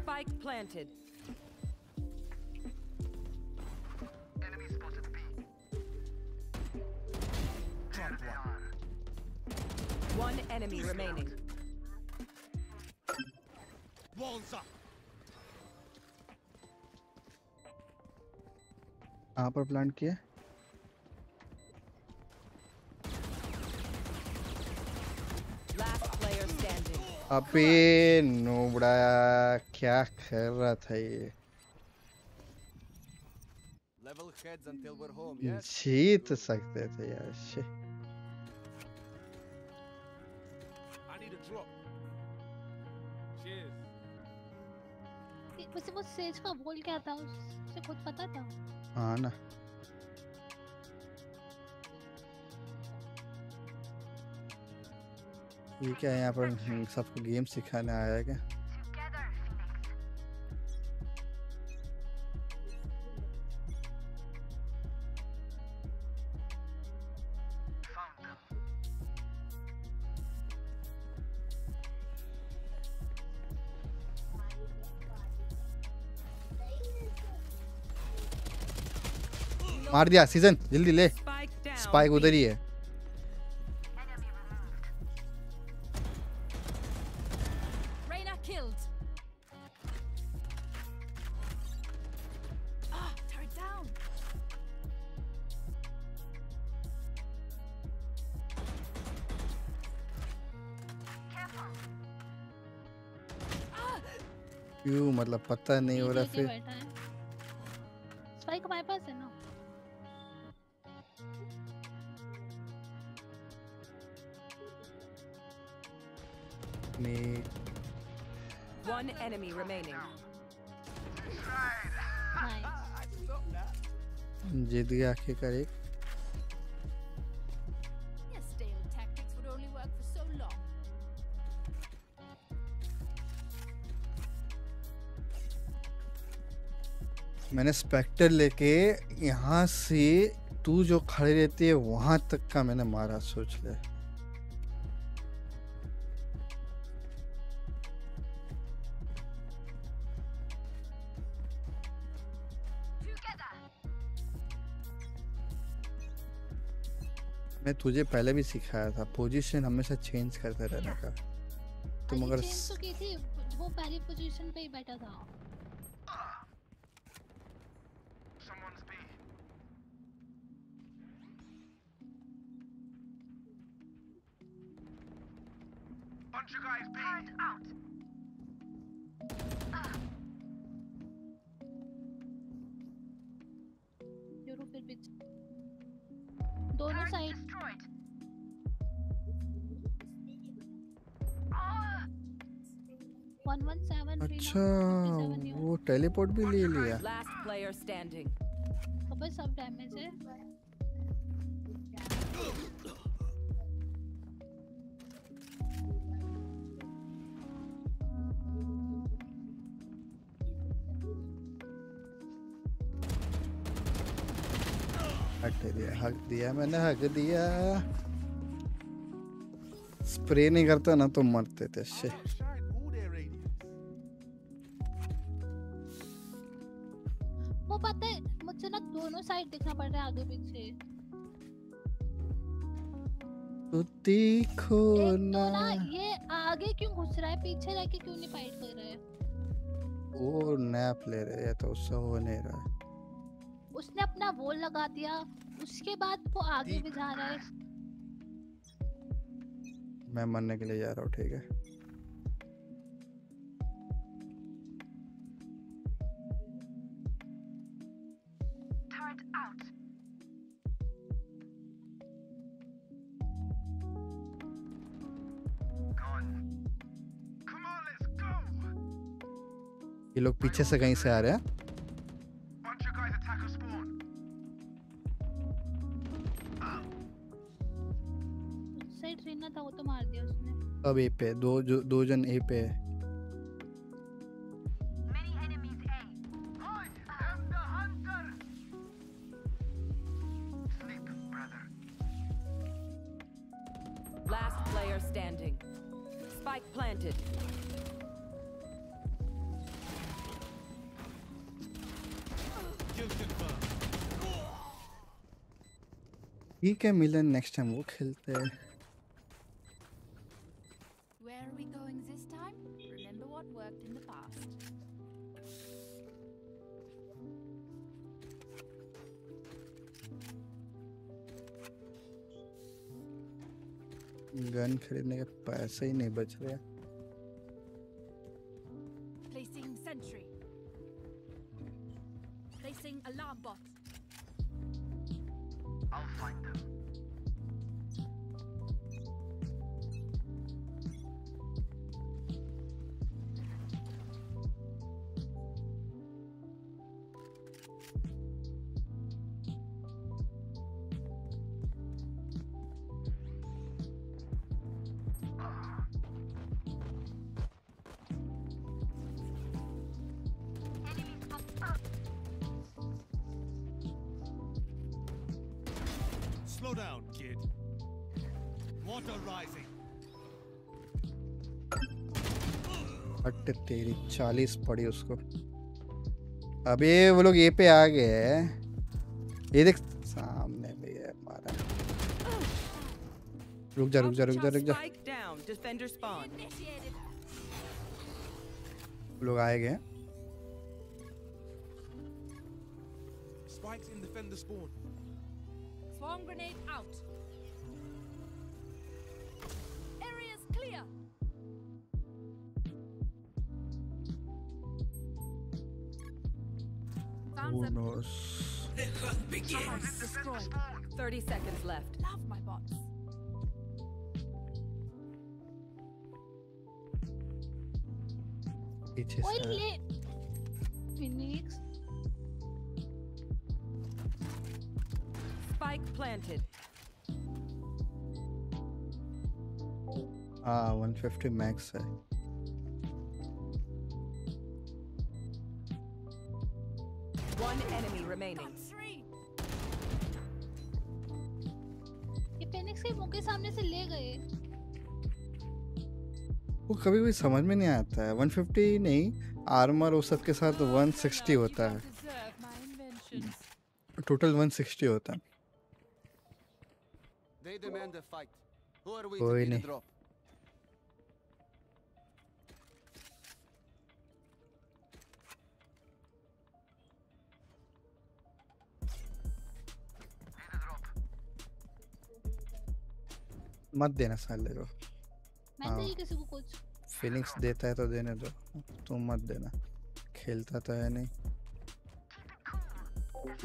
Spike planted. Enemy spotted B. One enemy remaining. Walls up. कहाँ पर प्लांट किया? Last player standing. अबे नोबड़ा क्या कर रहा था ये? Level heads until we're home. जीत सकते थे यार। वैसे वो सेज का बोल क्या था, उससे खुद पता था? हाँ ना। ये क्या यहाँ पर सबको गेम सिखाने आया है क्या? मार दिया सीजन, जल्दी ले। स्पाइक उधर ही है। क्यों मतलब पता नहीं हो रहा फिर। स्पाइक हमारे पास है ना। Me. One enemy remaining. Nice. जीत गया आखिरकार एक। मैंने स्पेक्टर लेके यहाँ से तू जो खड़े रहती है वहाँ तक का मैंने मारा, सोच ले। मैं तुझे पहले भी सिखाया था पोजीशन हमेशा चेंज करते रहने का। तुम अगर चेंज तो की थी, वो पहली पोजीशन पे ही बैठा था। दोनों साइड अच्छा वो टेलीपोर्ट भी ले लिया। अब सब डैमेज है। हक दिया मैंने, हक दिया। स्प्रे नहीं करता ना तो मरते थे। वो पता है मुझे ना दोनों साइड देखना पड़ रहा है आगे पीछे। तो देखो ना ये आगे क्यों घुस रहा है, पीछे रह के क्यों नहीं फाइट कर रहा है। वो नया प्लेयर है या तो उससे हो नहीं रहा है। उसने अपना वॉल लगा दिया, उसके बाद वो आगे भी जा रहा है। मैं मरने के लिए जा रहा हूँ, ठीक है। ये लोग पीछे से कहीं से आ रहे हैं। अब ए पे दो जन ए पे है। ठीक है मिलन, नेक्स्ट टाइम वो खेलते हैं। गन खरीदने के पैसे ही नहीं बच रहे। Placing sentry. Placing alarm bot. I'll find them. Slow down, kid. Water rising. अट तेरी 40 पड़ी उसको। अबे वो लोग ये पे आ गए हैं। ये देख सामने भी है मारा। रुक जा। लोग आए गए। Spikes in defender spawn. Bomb grenade out. Area's clear. Found them. The hunt begins. Destroyed. 30 seconds left. Love my bots. It is Phoenix. Spike planted. 150 max hai. One enemy remaining. ये Phoenix के मुंह के सामने से ले गए. वो कभी भी समझ में नहीं आता है. 150 नहीं, आर्मर औसत के साथ 160 होता है. टोटल 160 होता है. They demand a fight. Who are we to drop? मत देना साले को. मैं नहीं किसी को कुछ. Phoenix देता है तो देने दो. तुम मत देना. खेलता तो है नहीं.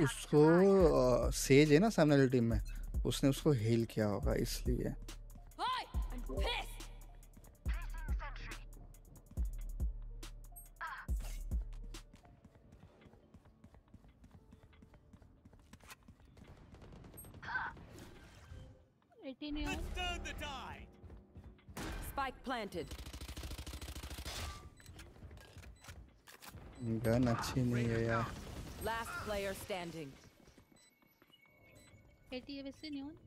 उसको Sage है ना सामने वाली टीम में. उसने उसको हील किया होगा इसलिए. Spike planted. Gun अच्छी नहीं है यार. Last player standing. 80 वैसे नहीं होता.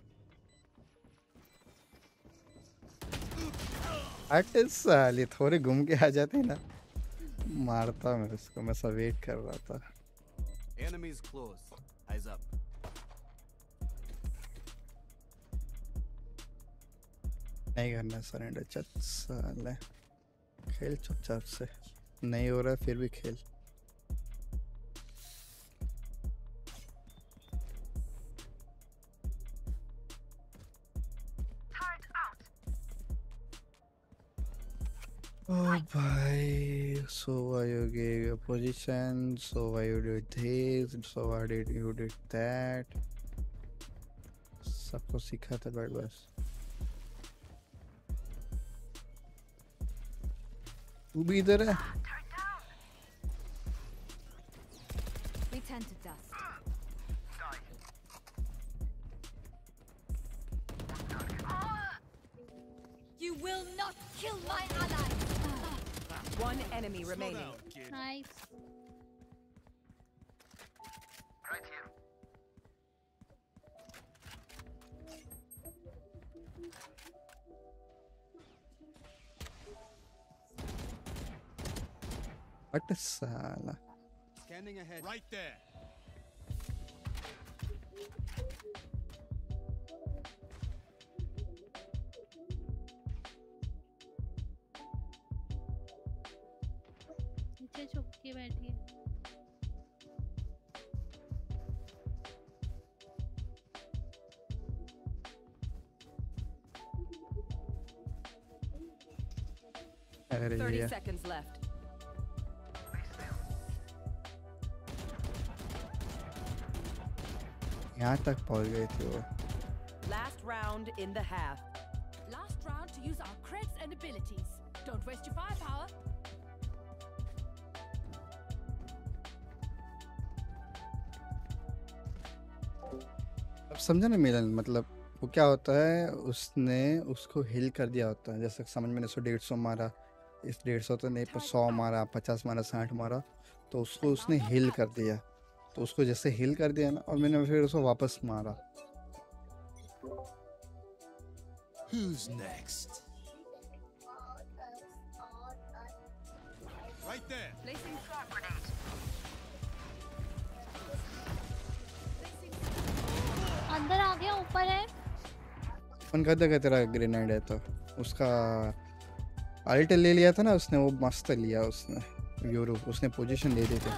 आर्टिस्ट साले थोड़े घूम के आ जाते हैं ना. मारता मैं इसको. मैं सब वेट कर रहा था. Enemies close. Eyes up. नहीं करना सरेंडर. चल साले खेल चुपचाप से. नहीं हो रहा फिर भी खेल. Oh boy, so why you gave your position, so why you did this, so why did you did that. सबको सीखा था बैट बस. तू भी इधर है. You will not kill my ally. One enemy remaining. Nice. Right here. What the sala? Scanning ahead. Right there. नीचे छुप के बैठी है. अरे 30 seconds left. यहाँ तक पहुँच गए थे वो. Last round in the half. Last round to use our creds and abilities. Don't waste your firepower. अब समझा ना मिलन. मतलब वो क्या होता है. उसने उसको हिल कर दिया होता है. जैसे समझ मैंने उसको 150 मारा. इस 150 तो नहीं पर 100 मारा, 50 मारा, 60 मारा. तो उसको उसने हिल कर दिया. तो उसको जैसे हिल कर दिया ना. और मैंने फिर उसको वापस मारा. Who's next? Right there. Placing frag grenade. अंदर आ गया. ऊपर है. अपन कहता है तेरा ग्रेनेड है तो. उसका अल्ट ले लिया था ना उसने. वो मस्त लिया उसने. यूरोप उसने पोजीशन ले दी थी.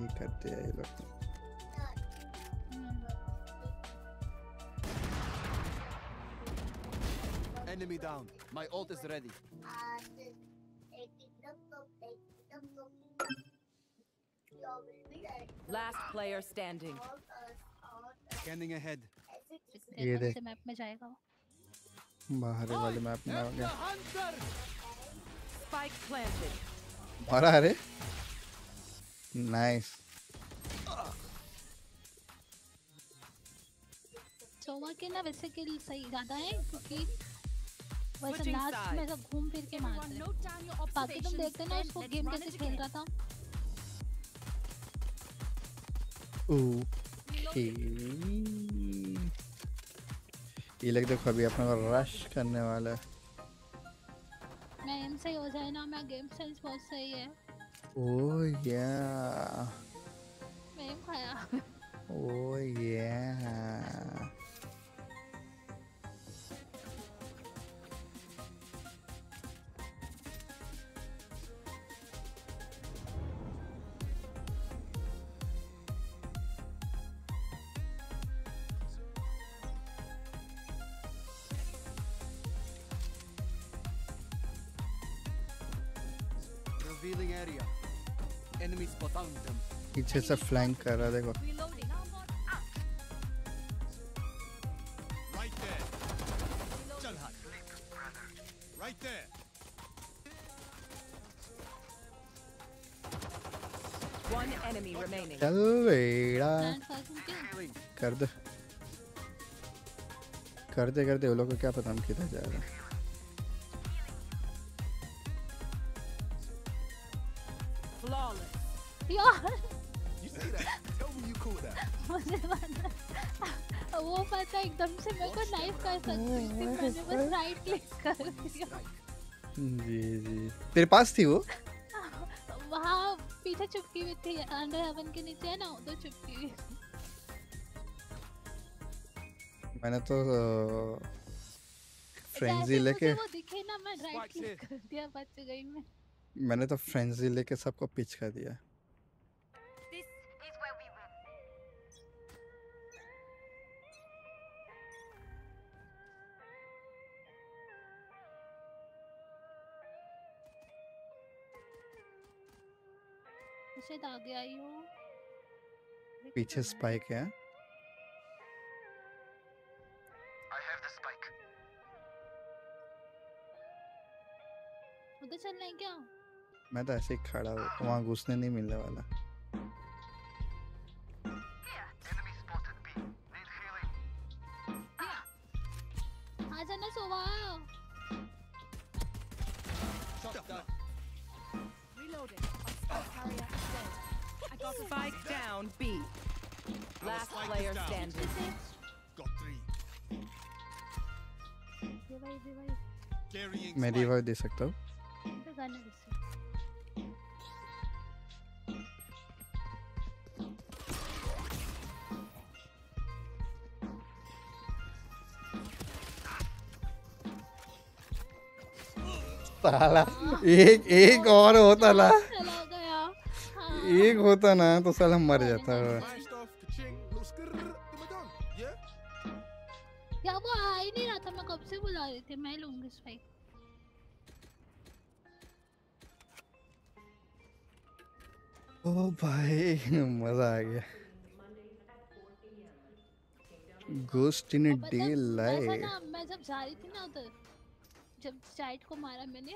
ही करते हैं ये लोग. Enemy down. My ult is ready. Last player standing. Scanning ahead. ये देख मैप में जाएगा बाहर वाले मैप में आ गया Spike planted मारा अरे नाइस चोवा के ना वैसे किल सही ज्यादा है क्योंकि वैसे लास्ट में सब घूम फिर के मारते हैं बाकी तुम देखते ना उसको गेम कैसे खेल रहा था ये लग देखो अभी अपने को रश करने वाला है मैं एम सही हो जाए ना मैं गेम सेंस बहुत सही है ओह या मैं एम खाया ओह या पीछे से फ्लैंक कर रहा देखो चल बेड़ा करते करते वो लोग को क्या पता हम किधर जा रहे हैं एकदम से मेरे को नाइफ कर सकती थी मैंने बस राइट क्लिक कर दिया जी जी तेरे पास थी वो वहाँ पीछे चुपकी हुई थी अंडर हवन के नीचे है ना उधर चुपकी हुई मैंने तो फ्रेंजी लेके वो दिखे ना मैं राइट क्लिक कर दिया बच गई मैं मैंने तो फ्रेंजी लेके सबको पिच कर दिया आगे आई हूं पीछे स्पाइक है आई हैव द स्पाइक उधर चलना है क्या मैं तो ऐसे ही खड़ा हूं वहां घुसने नहीं मिलने वाला enemy spotted B need healing आ जाना Sova shotgun Spike down B. Last player standing. Got three. Carrying. मैं revive दे सकता हूँ. साला एक और होता ना एक होता ना तो साला मर जाता क्या वो आ ही नहीं रहा था मैं कब से बुला रही थी मैं लूंगी स्पाइक ओ भाई मजा आ गया घोस्ट इन डे लाइफ मैं जब जा रही थी ना उधर जब चाइट को मारा मैंने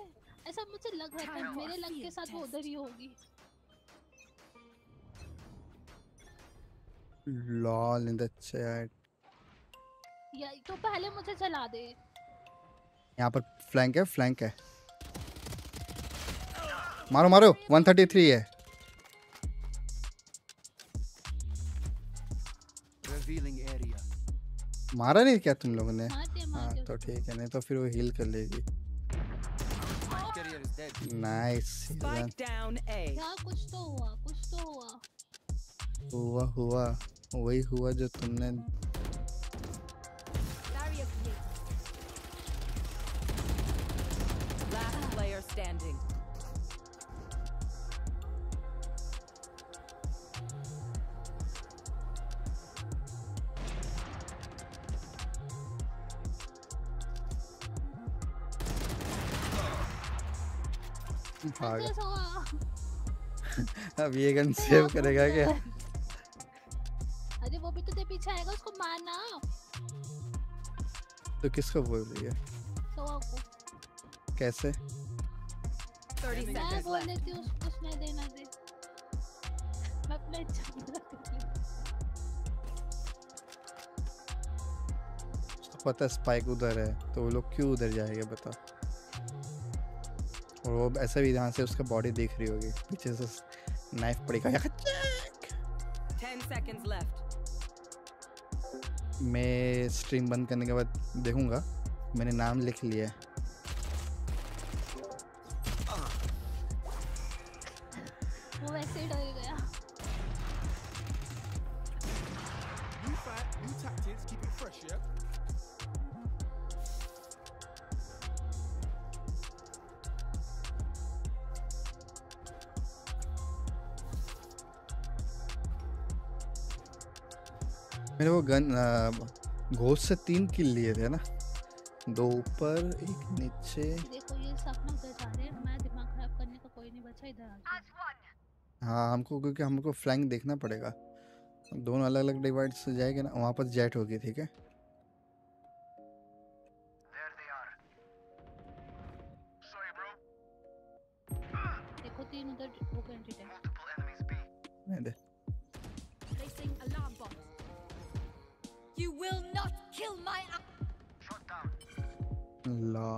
ऐसा मुझे लग रहा था मेरे लक के साथ वो उधर ही होगी लॉल इन द चैट यार तो पहले मुझे चला दे यहाँ पर फ्लैंक है मारो मारो 133 है मारा नहीं क्या तुम लोगों ने हाँ तो ठीक है नहीं तो फिर वो हील कर लेगी नाइस यहाँ कुछ तो हुआ वही हुआ जो तुमने अब ये गन सेव करेगा क्या भी तो तेरे पीछे आएगा, उसको मारना। तो किसको बोल रही है? सोवा को। कैसे? मैं बोल देती हूँ उसको, उसने देना दे। मैं अपना चंदा करती। पता स्पाइक उधर है तो वो लोग क्यों उधर जाएंगे बता। और वो ऐसा भी यहाँ से उसका बॉडी देख रही होगी, पीछे से नाइफ पड़ेगा। 10 seconds left. मैं स्ट्रीम बंद करने के बाद देखूंगा। मैंने नाम लिख लिया है। वो वैसे ही डर गया। New fight, new tactics, keep it fresh, yeah? मेरे वो गन घोष से 3 किल लिए थे ना, 2 ऊपर 1 नीचे। देखो ये सब ना जा रहे हैं, मैं दिमाग खराब करने का कोई नहीं बचा इधर। हाँ हमको, क्योंकि हमको फ्लैंक देखना पड़ेगा। दोनों अलग अलग डिवाइड से जाएगा ना। वहाँ पर जेट होगी, ठीक है। देखो 3 उधर वो कैंडिडेट है। You will not kill my shut down. La,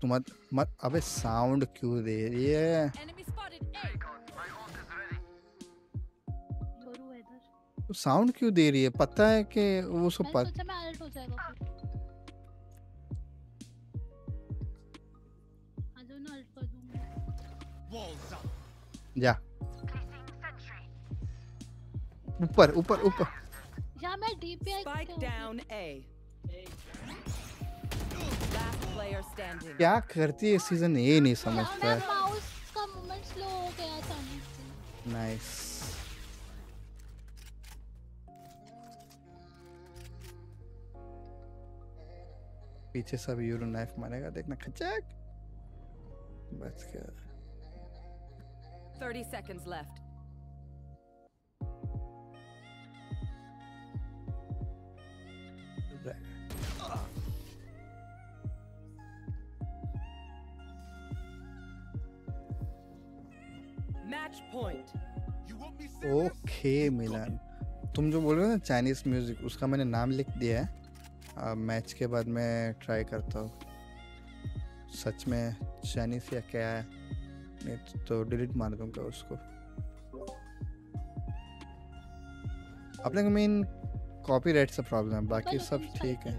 तुम मत अबे साउंड क्यों दे रही है? Enemy spotted A. My ult is ready. जोरू है इधर। तो साउंड क्यों दे रही है? पता है कि वो सब पर। मैं सोचा मैं अलर्ट हो जाएगा। आज वो ना अलर्ट कर दूँगा। Walls up. जा। ऊपर ऊपर ऊपर। या मैं डीपीआई क्या करती है सीजन ए नहीं समझता है। माउस का मूवमेंट स्लो हो गया था। नाइस। पीछे सब यूरो नाइफ मारेगा, देखना खचाक। बच गया। 30 seconds left. Match point. Okay, Milan. तुम जो बोल रहे हो ना चाइनीज म्यूजिक, उसका मैंने नाम लिख दिया है। अब मैच के बाद मैं ट्राई करता हूँ। सच में चाइनीज या क्या है? नहीं तो डिलीट मार दूँगा उसको। अपने को मेन कॉपीराइट से प्रॉब्लम है, बाकी सब ठीक है।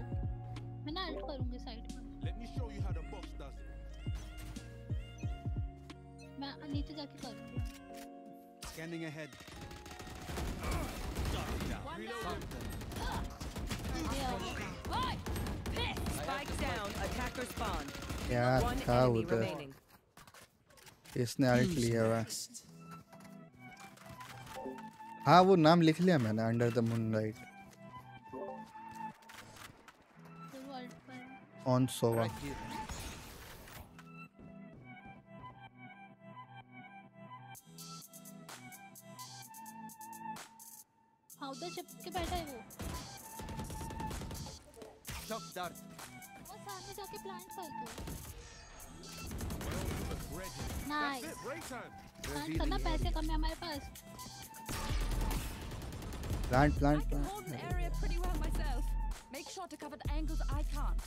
मैं ना एडिट करूंगी साइड पर। मैं नीचे जाके करूंगी। Scanning ahead. यार क्या होता है? इसने एडिट लिया हुआ। हाँ वो नाम लिख लिया मैंने, under the moonlight. On Sova. हाँ उधर चिप के बैठा है वो। चौकदार। वो सामने जाके प्लांट कर दो। नाइस। प्लांट करना, पैसे कम है हमारे पास। Plant, plant, plant. Make sure to cover the angles I can't.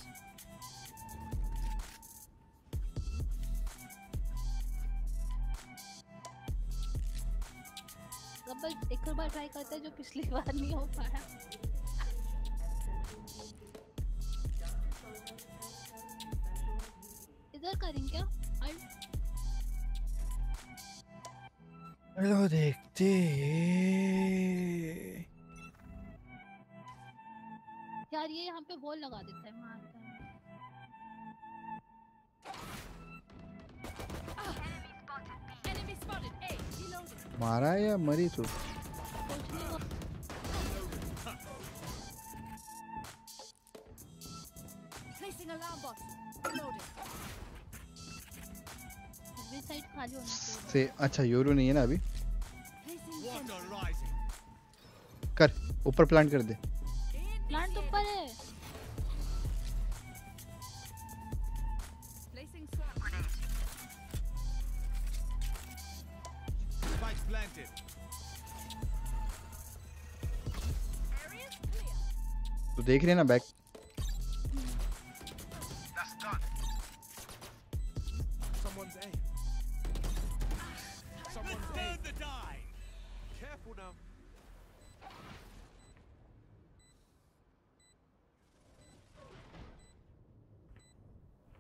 अब एक बार ट्राई करते हैं जो पिछली बार नहीं हो पाया। इधर करेंगे क्या? हेलो देखते हैं। यार ये यहाँ पे वॉल लगा देता है, मारता है। मारा या मरी तू? से अच्छा यूरो नहीं है ना अभी। कर ऊपर प्लांट कर दे। प्लांट ऊपर है। तो देख रहे हैं ना बैक।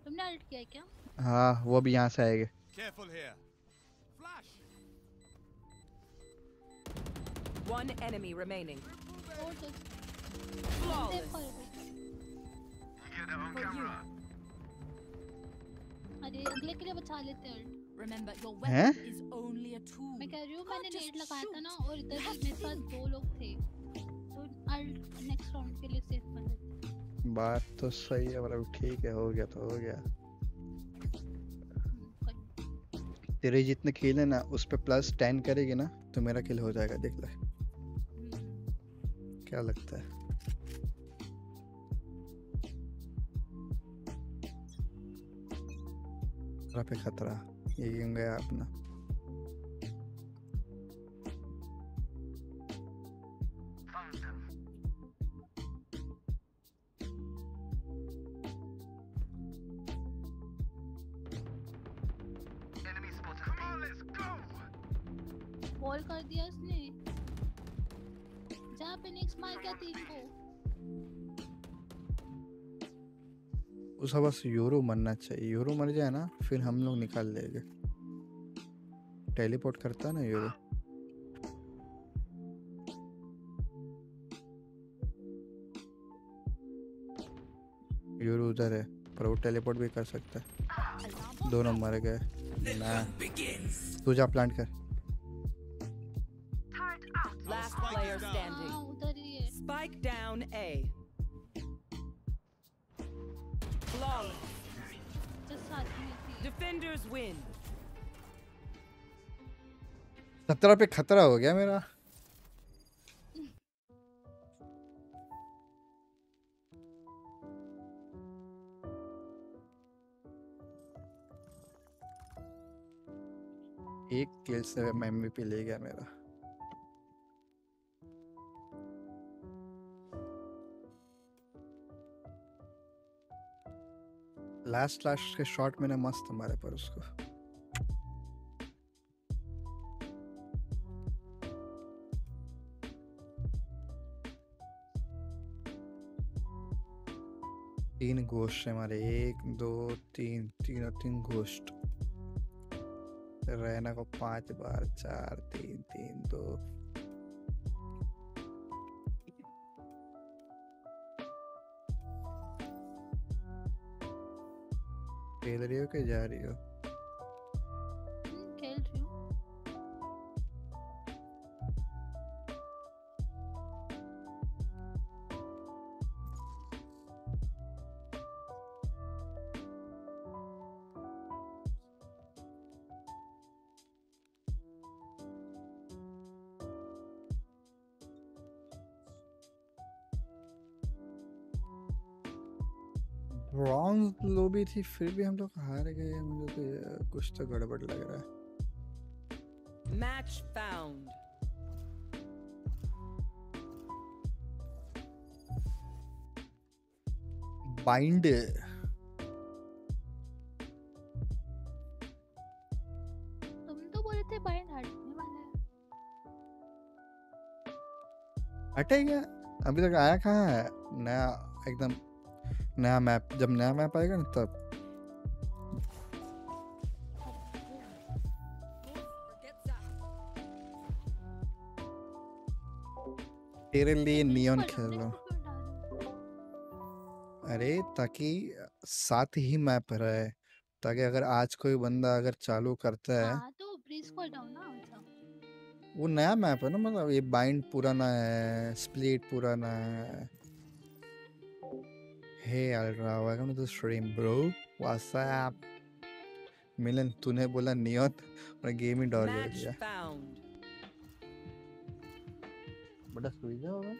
तुमने अल्ट किया है क्या? हाँ वो अभी यहाँ से आएगा। One enemy remaining. अरे अगले के लिए बचा लेते हैं। Remember your weapon is only a tool. मैं कह रही हूँ मैंने नेट लगाया था ना और इधर मेरे पास दो लोग थे। तो अल्ट नेक्स्ट राउंड के लिए सेफ बन जाते। बात तो सही है मतलब ठीक है हो गया तो हो गया। तेरे जितने खेल है ना उस पे +10 करेगी ना तो मेरा किल हो जाएगा देख ले। क्या लगता है? खतरा पे खतरा ये गेम गया अपना। बॉल कर दिया उसने। जा फिनिक्स मार क्या टीम को। उसका बस यूरो मरना चाहिए। यूरो मर जाए ना फिर हम लोग निकाल लेंगे। टेलीपोर्ट करता है ना यूरो। यूरो उधर है पर वो टेलीपोर्ट भी कर सकता है। दोनों मर गए ना। तू जा प्लांट कर। Last player standing. Spike down A. Flawless. Defenders win. 17 पे खतरा हो गया मेरा। एक किल से मैं MVP ले गया मेरा। लास्ट के शॉट मैंने मस्त मारे पर उसको तीन घोस्ट है हमारे 1 2 3 3 और 3 घोस्ट। रहना को 5 बार 4 3 3 2 खेल रही हो के जा रही हो? खेल रही हूँ। ब्रॉन्ज लोबी थी फिर भी हम लोग हार गए। मुझे तो कुछ तो गड़बड़ लग रहा है। Match found. बाइंड तुम तो बोले थे बाइंड हटने वाला है। हटेगा अभी तक आया कहाँ है? नया एकदम नया मैप। जब नया मैप आएगा ना तब तेरे लिए नियॉन खेल रहा हूँ। अरे ताकि साथ ही मैप रहे ताकि अगर आज कोई बंदा अगर चालू करता है तो ब्रीज को डाउन ना होता। वो नया मैप है ना मतलब ये बाइंड पुराना है स्प्लिट पुराना है। Hey Alra, welcome to the stream, bro. What's up? Milan, तूने बोला नियत और गेम ही डॉलर दिया। बड़ा सुविधा होगा।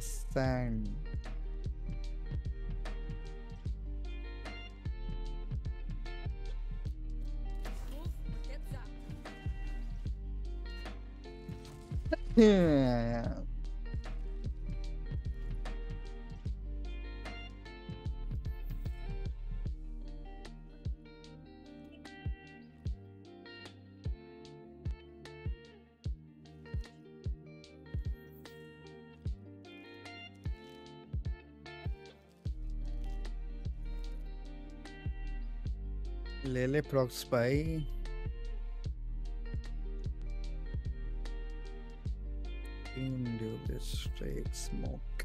Sand. Yeah. ले प्रॉक्स भाई Strike smoke.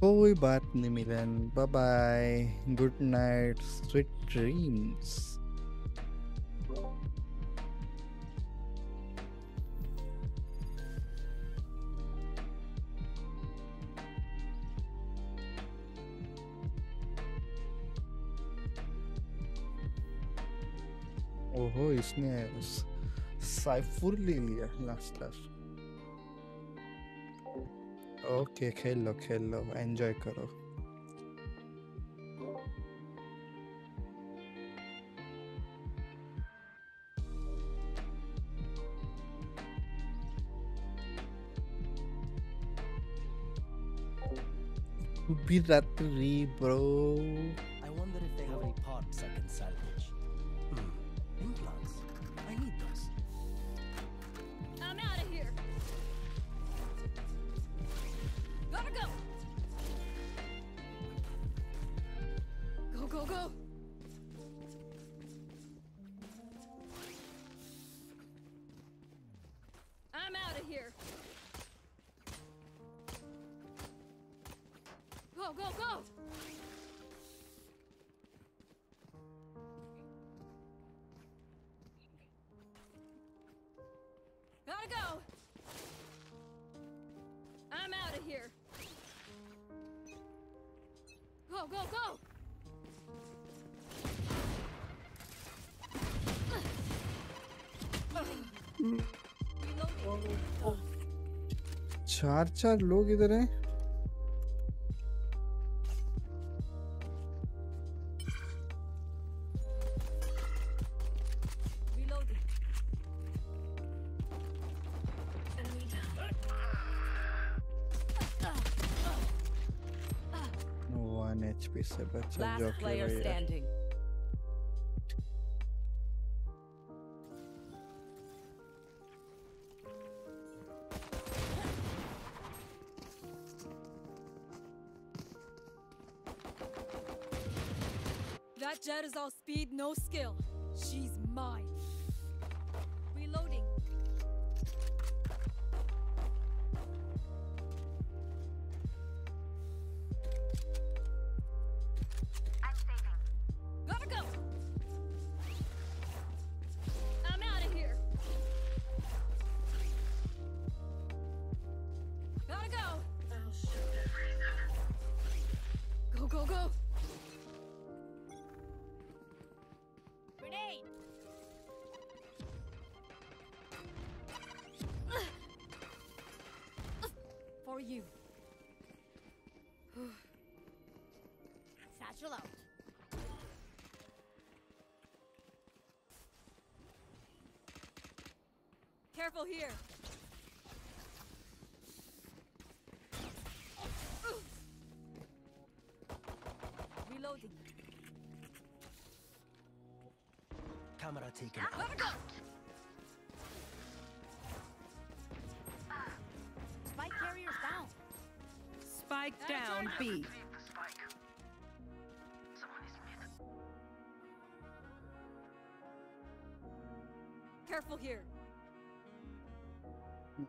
कोई बात नहीं Milan, bye bye, good night, sweet dreams. इसने साइफर ले लिया लास्ट लास्ट। ओके खेल लो एंजॉय करो। भी रात्रि bro. I wonder if they have any parts I can salvage. Implants. I need those. I'm out of here. Gotta go. Go, go, go. I'm out of here. Go, go, go. Go, go! चार लोग इधर हैं। Last player standing. That jet is all speed, no skill. She's mine. Reloading. Careful here. Reloading. Camera taken. Spike carriers down. Spike down B. Careful here.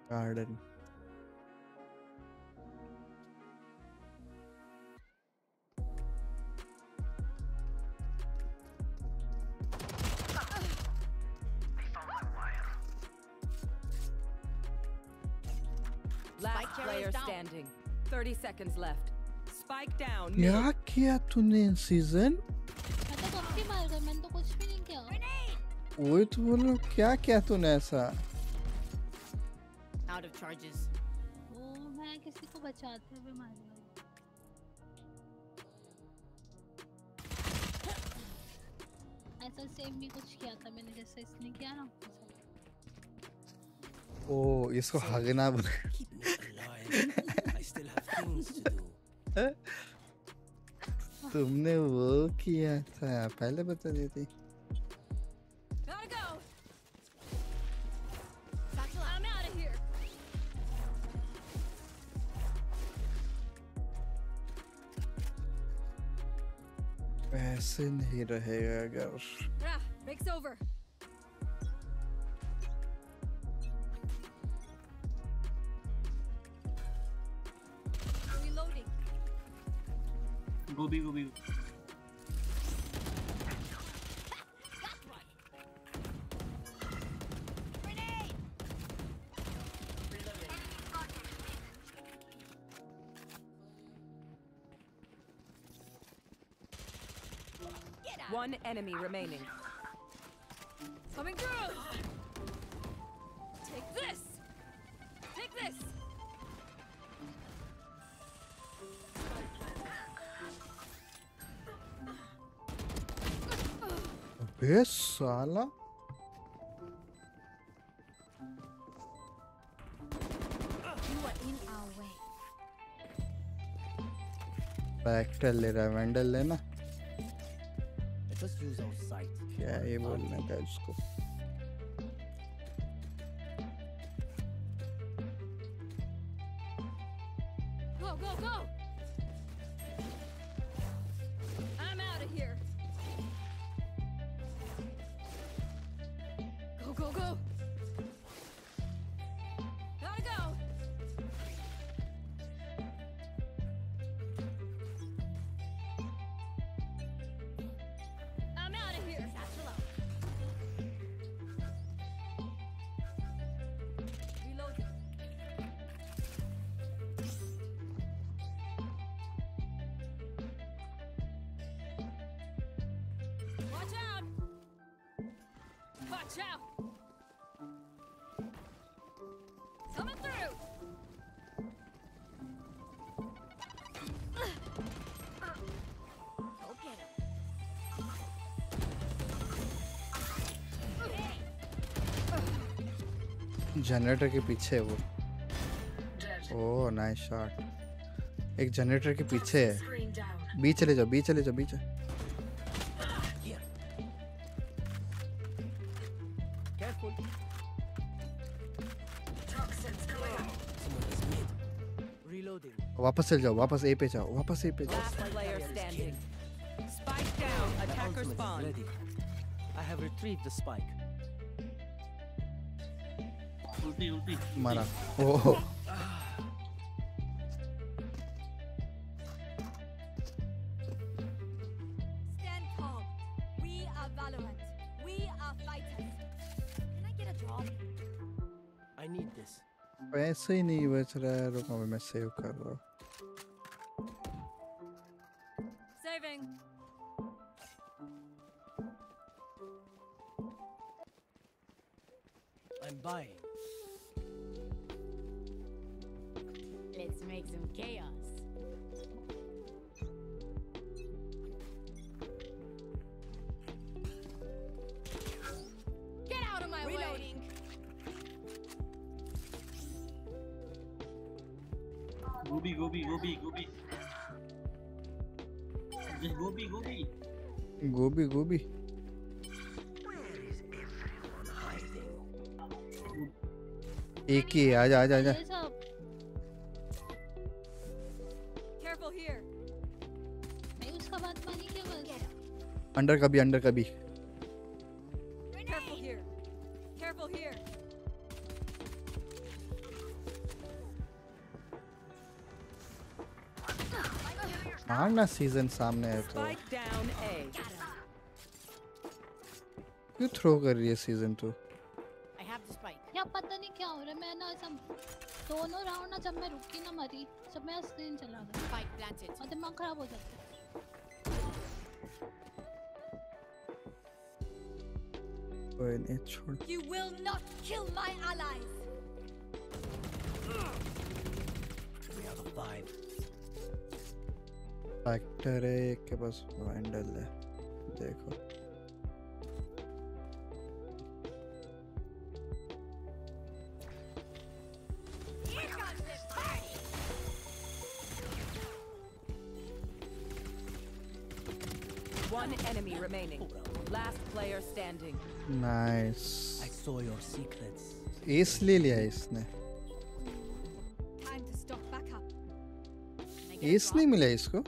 Garden. Last player standing. 30 seconds left. Spike down. क्या किया तूने season? मैं तो copy मार गया, मैंने तो कुछ भी नहीं किया। वही तो बोलो क्या क्या तूने ऐसा? Out of charges. वो मैं किसी को बचाते हुए मार गया। ऐसा सेम भी कुछ किया था मैंने जैसे इसने किया ना। Oh, इसको हगना बना। तुमने वो किया था पहले बता देती। ऐसे नहीं रहेगा अगर। गोभी गोभी One enemy remaining. Coming through. Take this. Take this. Besala. You are in our way. Back to le ra vandal le na. Just use our sight. Yeah, ये बोलना था इसको। Go, go, go! I'm out of here. Go, go, go! Gotta go! Generator के पीछे है वो। Oh nice shot. एक generator के पीछे है। बीच चले जाओ, बीच चले जाओ, बीच। वापस चल जाओ, वापस ए पे जाओ, वापस ए पे जाओ। मारा ओह Stand calm. We are valiant. We are fighters. Can I get a job? I need this. पैसे ही नहीं बच रहा है रुको मैं सेव कर रहा हूँ I'm buying. Let's make some chaos. Get out of my Reloading. Way. Gobi, gobi, gobi, gobi. Just gobi, gobi. Gobi, gobi. एक ही आजा आजा आजा Careful here. मैं उसका बात मानी क्या बात? अंडर कभी Careful here. Careful here. मारना सीजन सामने है तो क्यों थ्रो कर रही है सीजन तो? पता नहीं क्या हो रहा है मैं ना सब दोनों राउंड ना जब मैं रुकी ना मरी सब मेरा स्क्रीन चला गया। Spike planted. और दिमाग खराब हो जाता है। कोई नहीं छोड़। You will not kill my allies. 3 out of 5. Actor है एक के पास हैंडल है देखो One enemy remaining. Last player standing. Nice. I saw your secrets. Ace ले लिया इसने. Time to stock back up. Ace नहीं मिला इसको.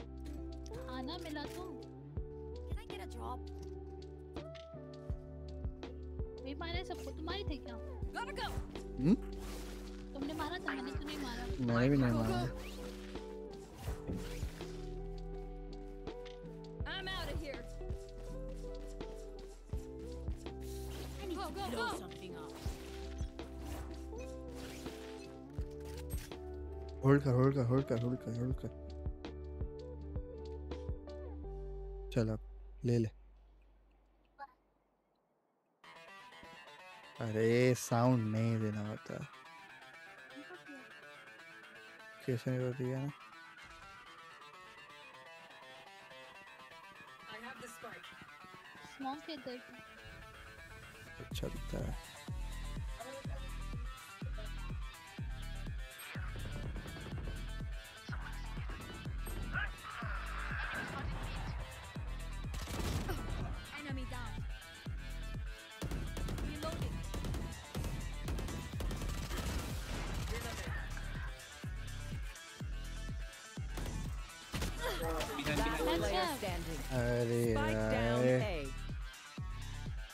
होल्ड कर चल अब ले ले। अरे साउंड नहीं देना होता कैसे नहीं होती है ना। अच्छा लगता है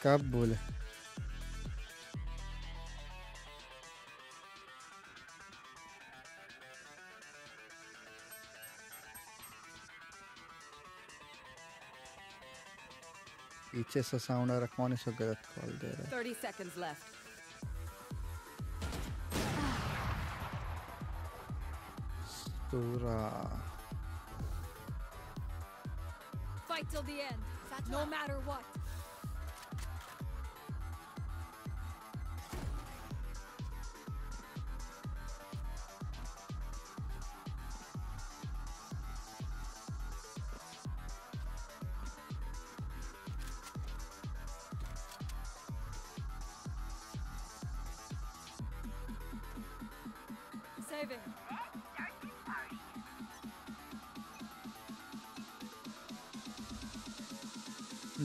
कब बोले पीछे से साउंड आ रहा कौन इसको गलत कॉल दे रहा है। 30 seconds left. Fight till the end, no matter what.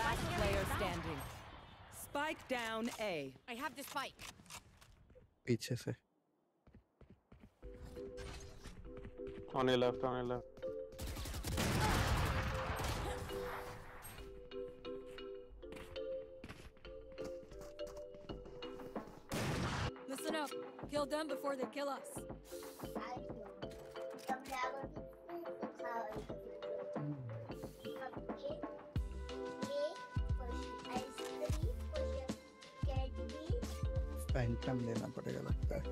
Last player standing. Spike down A. I have the spike. पीछे से on your left. Kill them before they kill us. Phantom लेना पड़ेगा लगता है।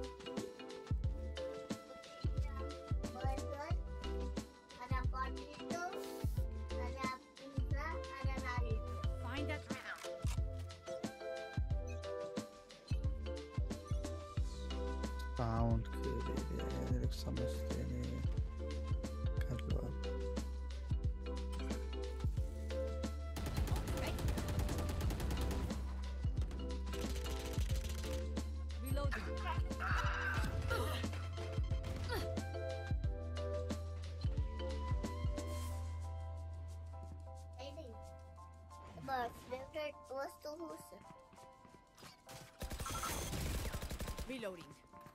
Reloading.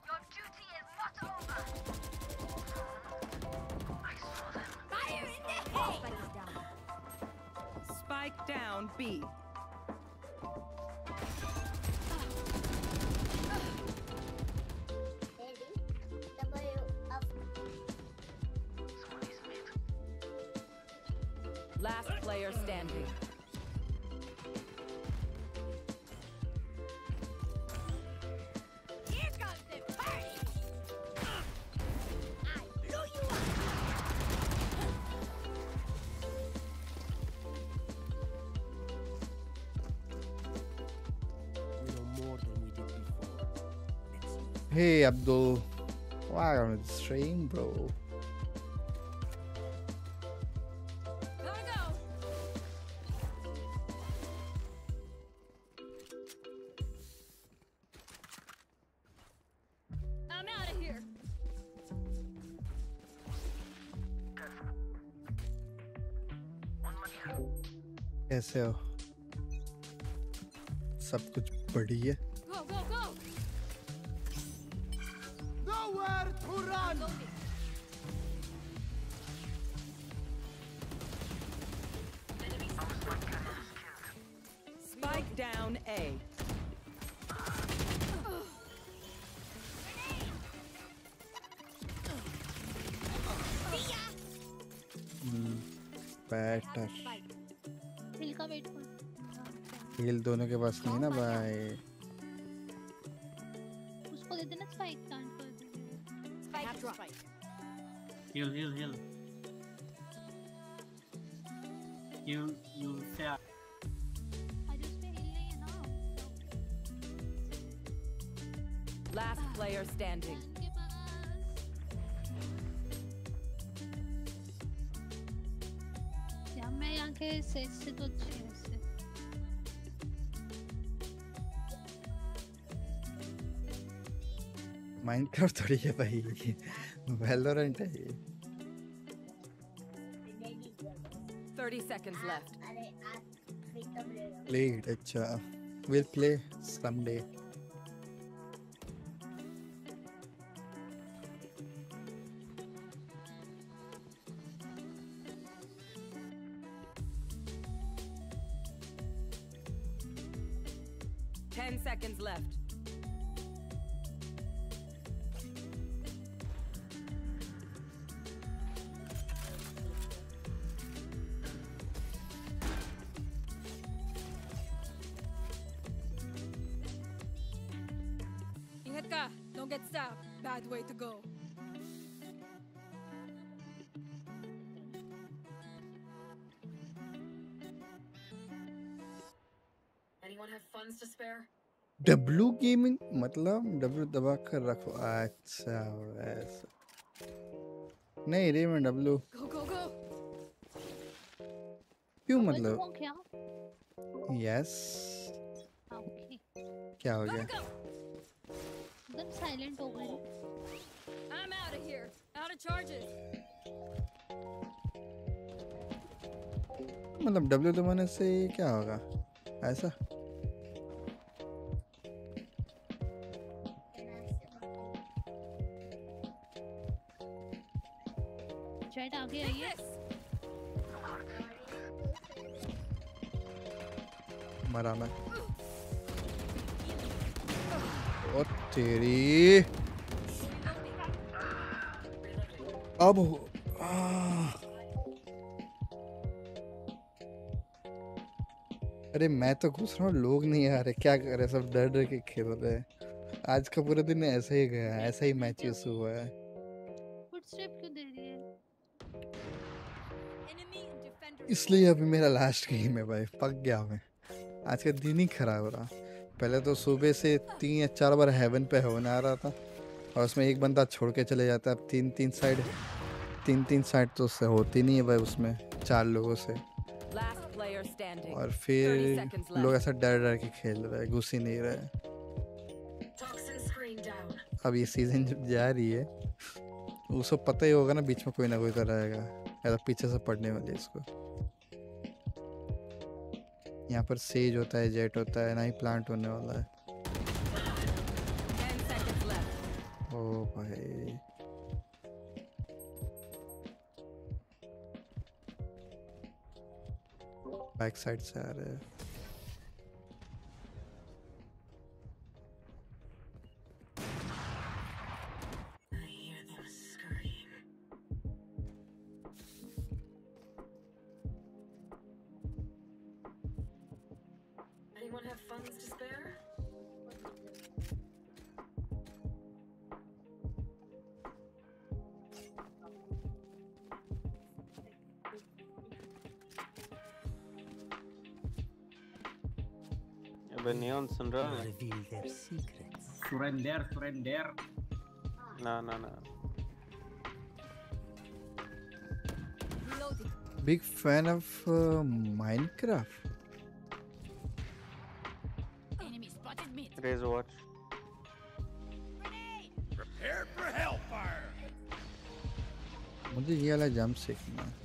Your duty is not over. I saw them. Fire in the head. Spike down B. Last player standing. Hey Abdul, why are you streaming, bro? कैसे हो? सब कुछ बढ़िया? Go go go! Nowhere to run! Spike down A. Better. Heal दोनों के पास नहीं ना भाई उसको दे देना स्पाइक कांट कर हील हील हील यू से आज उसमें हील नहीं है ना लास्ट प्लेयर स्टैंडिंग या मैं यहाँ के सेज से तो माइनक्राफ्ट थोड़ी है भाई वैलोरेंट है ये 30 seconds left play it अच्छा we'll play someday W gaming मतलब W दबा कर रखो अच्छा ऐसा नहीं रे मैं W क्यों मतलब yes क्या हो गया एकदम silent हो गए I'm out of here out of charges मतलब W दबाने से क्या होगा ऐसा मरा मैं और तेरी अब अरे मैं तो घुस रहा हूँ लोग नहीं आ रहे क्या कर रहे सब डर डर के खेल रहे हैं आज का पूरा दिन ऐसा ही गया ऐसा ही मैचेस हुआ है इसलिए अभी मेरा लास्ट गेम है भाई पक गया मैं आज का दिन ही खराब रहा पहले तो सुबह से 3 या 4 बार हेवन पे हेवन आ रहा था और उसमें एक बंदा छोड़ के चले जाता है अब तीन साइड तो उससे होती नहीं है भाई उसमें 4 लोगों से और फिर लोग ऐसा डर डर के खेल रहे घुस ही नहीं रहे अब ये सीजन जब जा रही है उसको पता ही होगा ना बीच में कोई ना कोई कर रहेगा या तो पीछे से पड़ने वाले इसको यहाँ पर सेज होता है जेट होता है ना ही प्लांट होने वाला है Oh भाई बैक साइड से आ रहे हैं Reveal their secrets. Surrender, surrender. No, no, no. Big fan of Minecraft. Enemy spotted mid. Raise a watch. Prepared for hellfire. मुझे ये वाला jump सीखना है.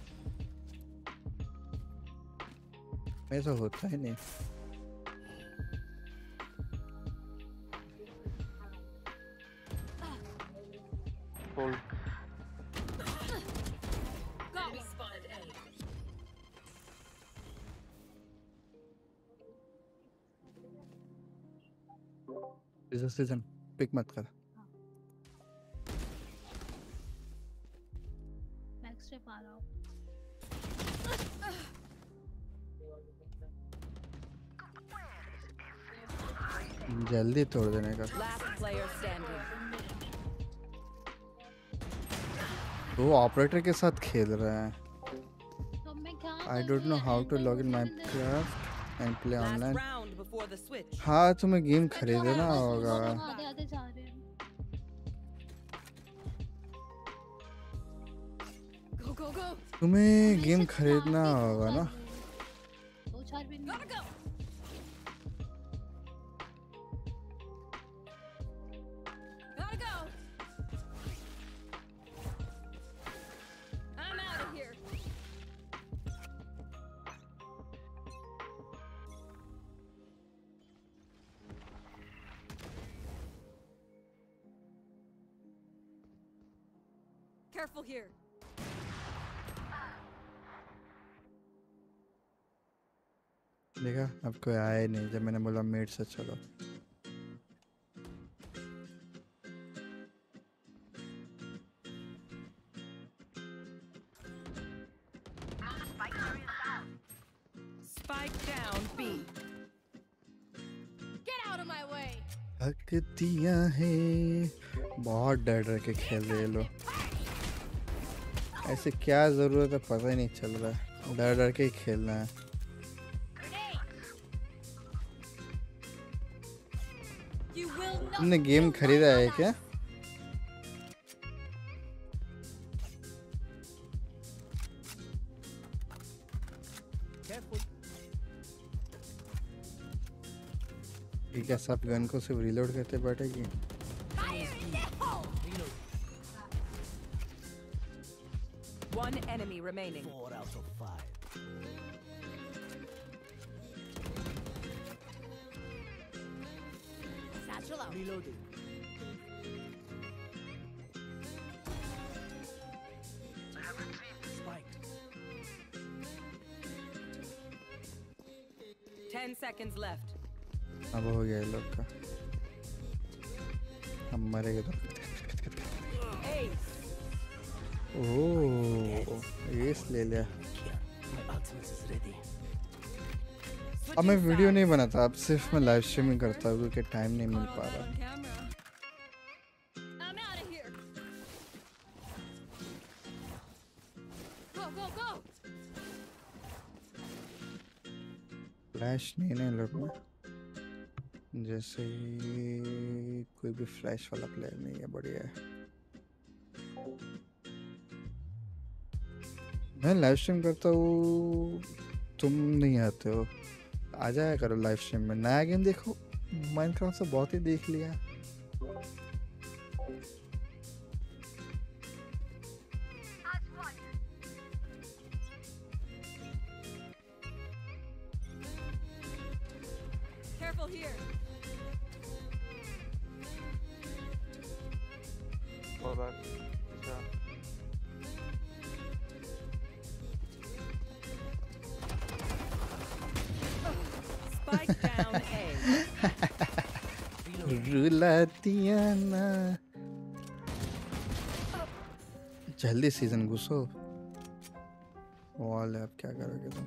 ऐसा होता ही नहीं. Season pick mat kar max trip aa raha hu jaldi tod dene ka last player standing wo operator ke sath khel raha hai to main kya I don't know how to log in Minecraft and play online. हाँ तुम्हें game खरीदना होगा तुम्हें game खरीदना होगा ना here. देखा आपको आए नहीं जब मैंने बोला मेड से चलो Spike down B. Get out of my way. हक दिया है बहुत डर के खेल रहे लो ऐसे क्या जरूरत है पता ही नहीं चल रहा है डर डर के ही खेलना है तुमने गेम खरीदा है क्या ठीक है सब गन को सिर्फ रिलोड करते बैठेगी enemy remaining 4 out of 5 satchel out reloading spiked 10 seconds left ab ho gaya log ka hum marenge to ace Oh, yes, ले लिया। अब मैं वीडियो नहीं बनाता, अब सिर्फ मैं लाइव स्ट्रीमिंग करता हूँ क्योंकि टाइम नहीं मिल पा रहा। फ्लैश नहीं ना लोग में, जैसे कोई भी फ्लैश वाला प्लेयर नहीं है, बढ़िया है। मैं लाइव स्ट्रीम करता हूँ तुम नहीं आते हो आ जाया करो लाइव स्ट्रीम में नया गेम देखो माइनक्राफ्ट से बहुत ही देख लिया ProGabbar. Yeah. Spike down A. Rula Diana. जल्दी सीजन घुसो वॉल है अब क्या करोगे तुम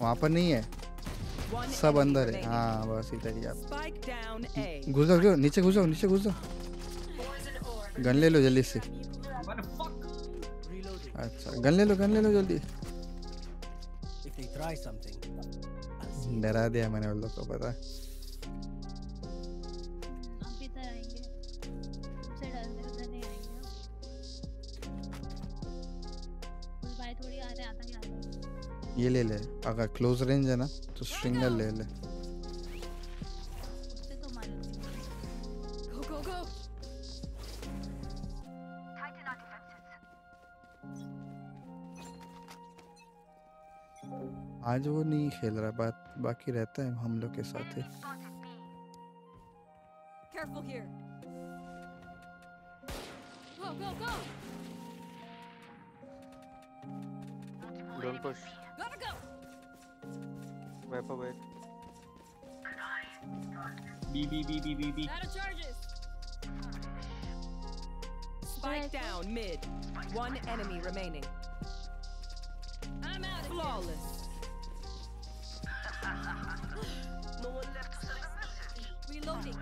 वहाँ पर नहीं है सब अंदर है हाँ बस इधर ही आप घुस जाओ नीचे घुस जाओ नीचे घुस जाओ गन ले लो जल्दी से अच्छा गन ले लो जल्दी डरा दिया मैंने उन लोगों को पता है ये ले ले अगर क्लोज रेंज है ना तो स्ट्रिंगर ले ले आज वो नहीं खेल रहा बात बाकी रहता है हम लोग के साथ ही Don't push. Gotta go. Wipe away. B. Out of charges. Spike down mid. One enemy remaining. I'm out. Flawless. No one left to celebrate. Reloading.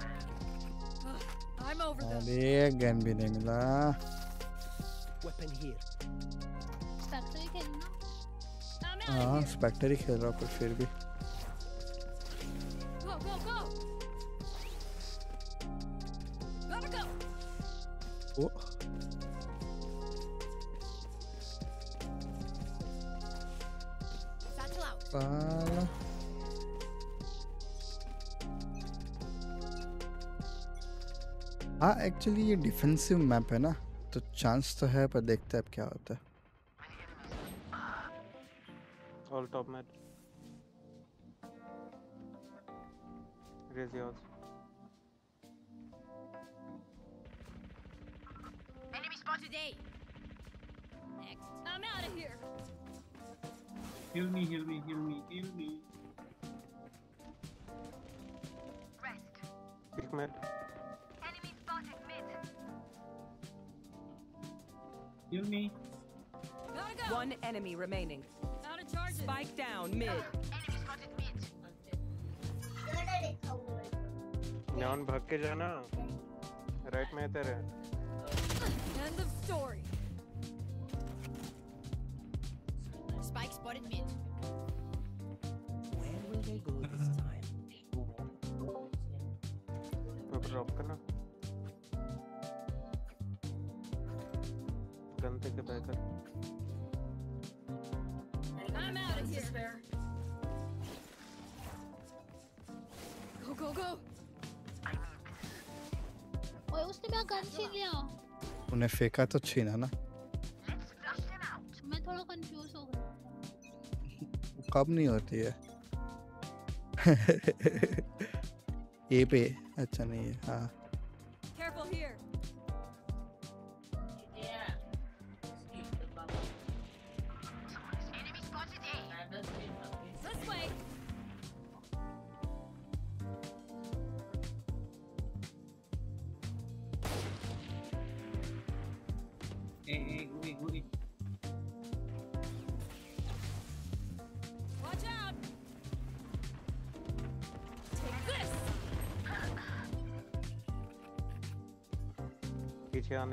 I'm over them. अरे गन भी नहीं मिला. Weapon here. Factory खेलना. हाँ Spectre ही खेल रहा पर फिर भी ओ साला हाँ एक्चुअली ये डिफेंसिव मैप है ना तो चांस तो है पर देखते हैं अब क्या होता है All top mid. Raise yours. Enemy spotted A. Next. I'm out of here. Heal me. Rest. Big mid. Enemy spotted mid. Heal me. Gotta go. One enemy remaining. Spike down mid. Enemy spotted mid. Neon भाग के जाना. Right में तेरे. End of story. Spike spotted mid. Where will they go this time? तो drop करना. गंते के बैकर. I'm out of here. Go. Oye, उसने मेरा गन छीन लिया. उन्हें फेंका तो छीना ना. मैं थोड़ा कंफ्यूज हो गया. कब नहीं होती है. ये पे अच्छा नहीं है. हाँ. Careful here.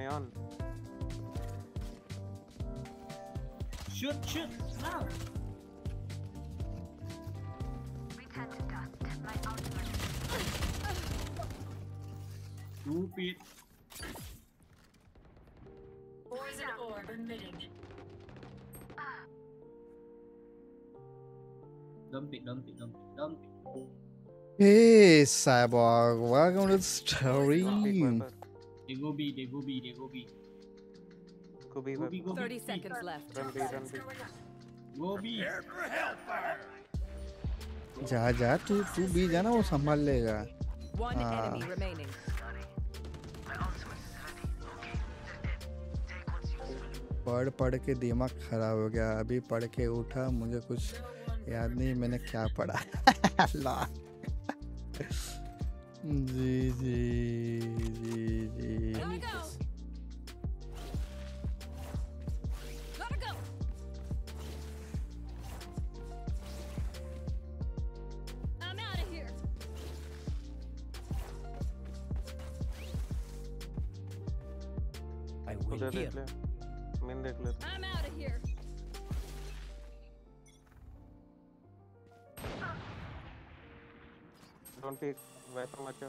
Neon. Shoot! Now. Return to dust. My ultimate. Stupid. Poison orb emitting. Dump it. Hey, Cyborg, welcome to the stream. They go B. 30 seconds left. Run B. जा तू B जाना वो संभाल लेगा. One enemy remaining. पढ़ के दिमाग खराब हो गया। अभी पढ़ के उठा, मुझे कुछ याद नहीं मैंने क्या पढ़ा। अल्लाह। जी जी जी जी I'm out of here. Don't peek. Why so much?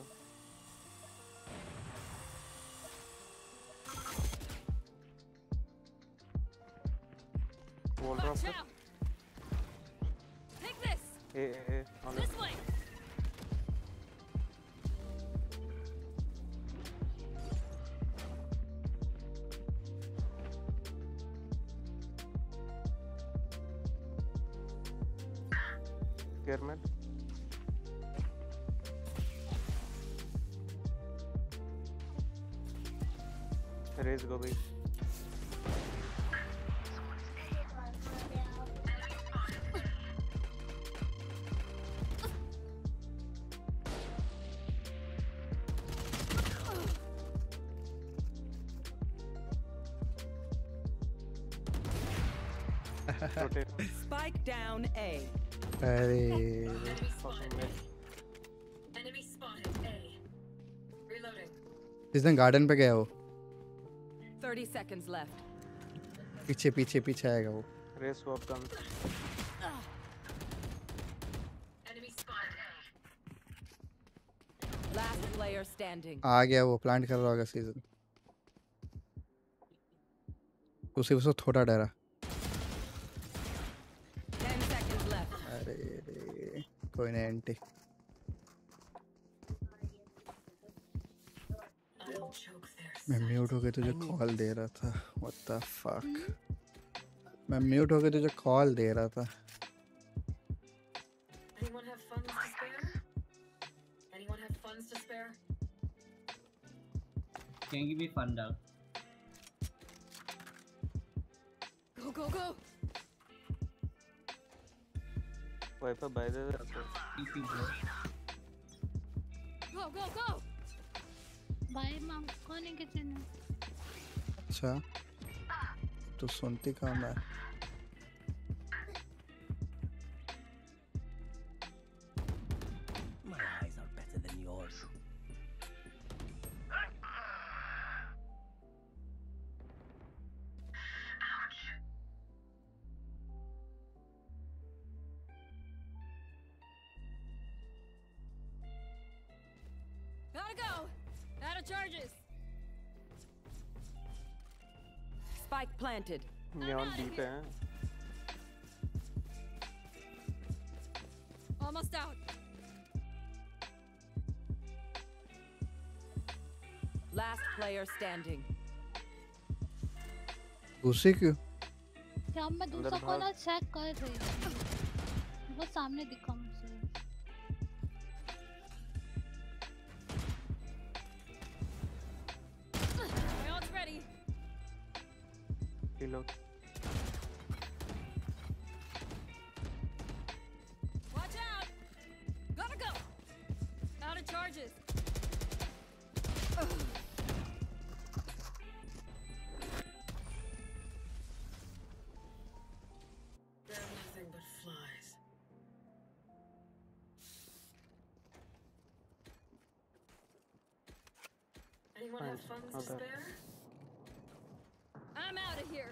Wall drop. Take this. Hey, hey, hey. This way. Pyramid. Raise go bhai. Spike down A. Hey. Enemy spotted A. Enemy spotted A. Reloading. Is the garden pe gaya ho? 30 seconds left. पीछे आएगा वो. Race swap down. Enemy spotted A. Last player standing. आ गया वो, plant कर रहा होगा season. उसे थोड़ा डरा. कोई नहीं एंटी मैं म्यूट हो गया तुझे कॉल दे रहा था व्हाट द फक मैं म्यूट हो गया तुझे कॉल दे रहा था कैन भी फन डाल गो go go Wiper by the TP bro. Go go go. Bye mom. कौन है कितने? अच्छा. तो सुनती कहाँ मैं? My eyes are better than yours. Charges. Spike planted. Neon deep hai. Almost out. Last player standing. घुसे क्यों? क्या मैं दूसरा कोना चेक कर रही हूँ? वो सामने दिखा मुझे. Watch out! Gotta go! Out of charges. Ugh. They're nothing but flies. Anyone have funds to spare? I'm out of here.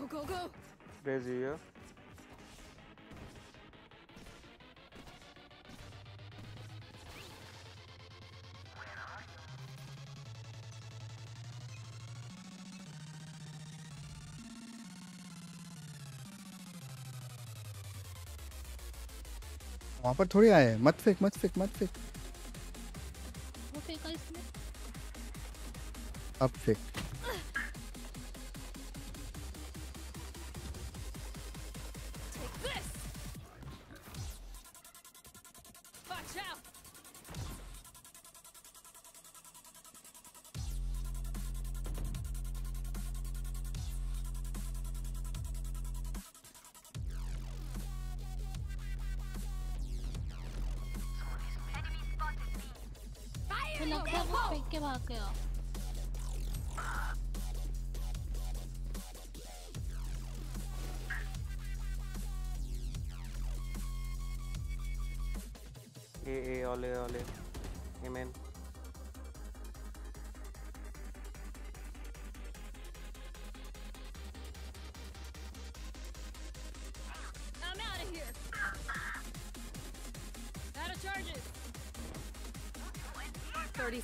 Go go go. Raise here. वहाँ पर थोड़ी आए मत फेंक वो फेंका इसने अब फेंक फेंक के भाग गए हो। ए ओले ओले एमेन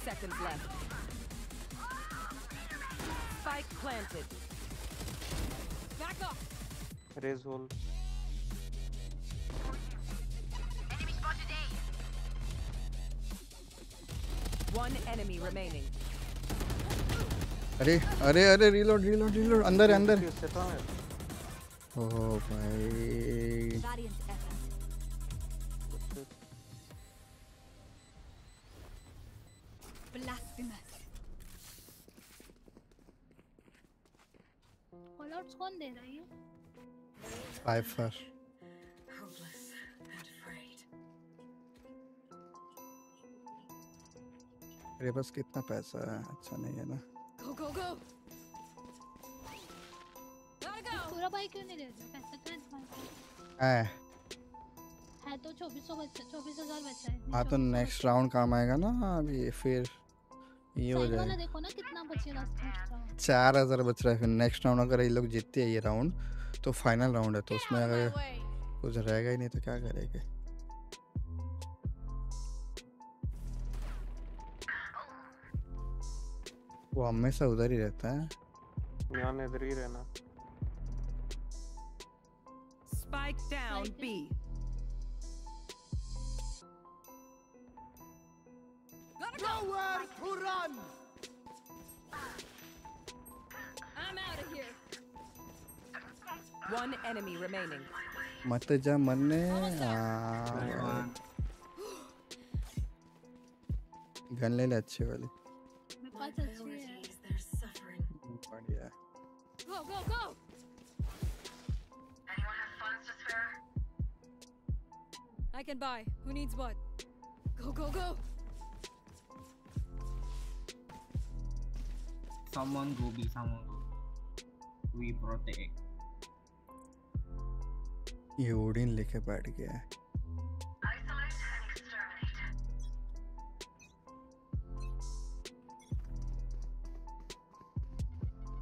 seconds left. Spike planted. Back up. Raise hole. Enemy spotted A. One enemy remaining. अरे अरे अरे reload reload reload अंदर अंदर. Oh भाई. कौन दे रही है? Cypher. अरे बस कितना पैसा है, अच्छा नहीं है ना? Go go go. पूरा भाई क्यों नहीं देता? पैसा कहाँ तुम्हारे? है. है तो 24,000 बचा है. हाँ तो next round काम आएगा ना अभी फिर. ये हो जाएगा ना, देखो ना कितना बचेगा इसका 4000 बच रहा है। फिर नेक्स्ट राउंड अगर ये लोग जीतते हैं ये राउंड तो फाइनल राउंड है, तो उसमें अगर कुछ रहेगा ही नहीं तो क्या करेंगे। वो हमेशा उधर ही रहता है, यहाँ इधर ही रहना। Spike down B. Nowhere to run. I'm out of here. One enemy remaining. मत जा मरने। गन ले ले अच्छे वाले। बढ़िया। Go go go. Anyone have funds to spare? I can buy. Who needs what? Go go go. Someone go be someone go. We protect. ये Odin लेके बैठ गया है। Isolate and exterminate.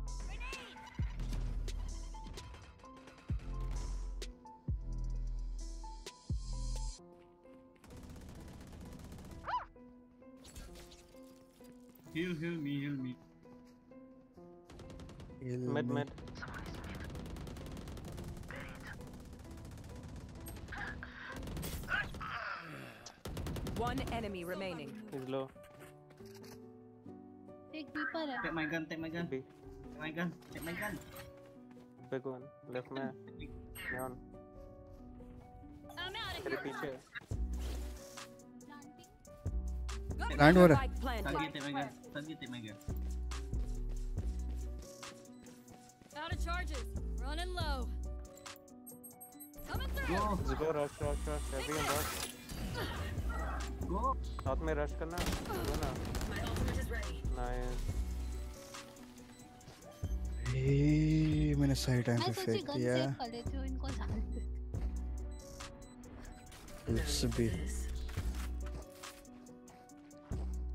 Heal, heal me, heal me. Med, med. One enemy remaining. He's low. Take deeper. Take my gun. Take my gun. Take my gun. Take my gun. Big one. Left man. Down. I'm out of here. Plant हो रहा है. Take my gun. Take my gun. Charges running low. Coming through. Go, go, rush, rush, rush. Heavy and rush. Go. Not me rush करना. Go ना. My ultimate is ready. Nice. Hey, मैंने सही time पे फेंक दिया. Let's be.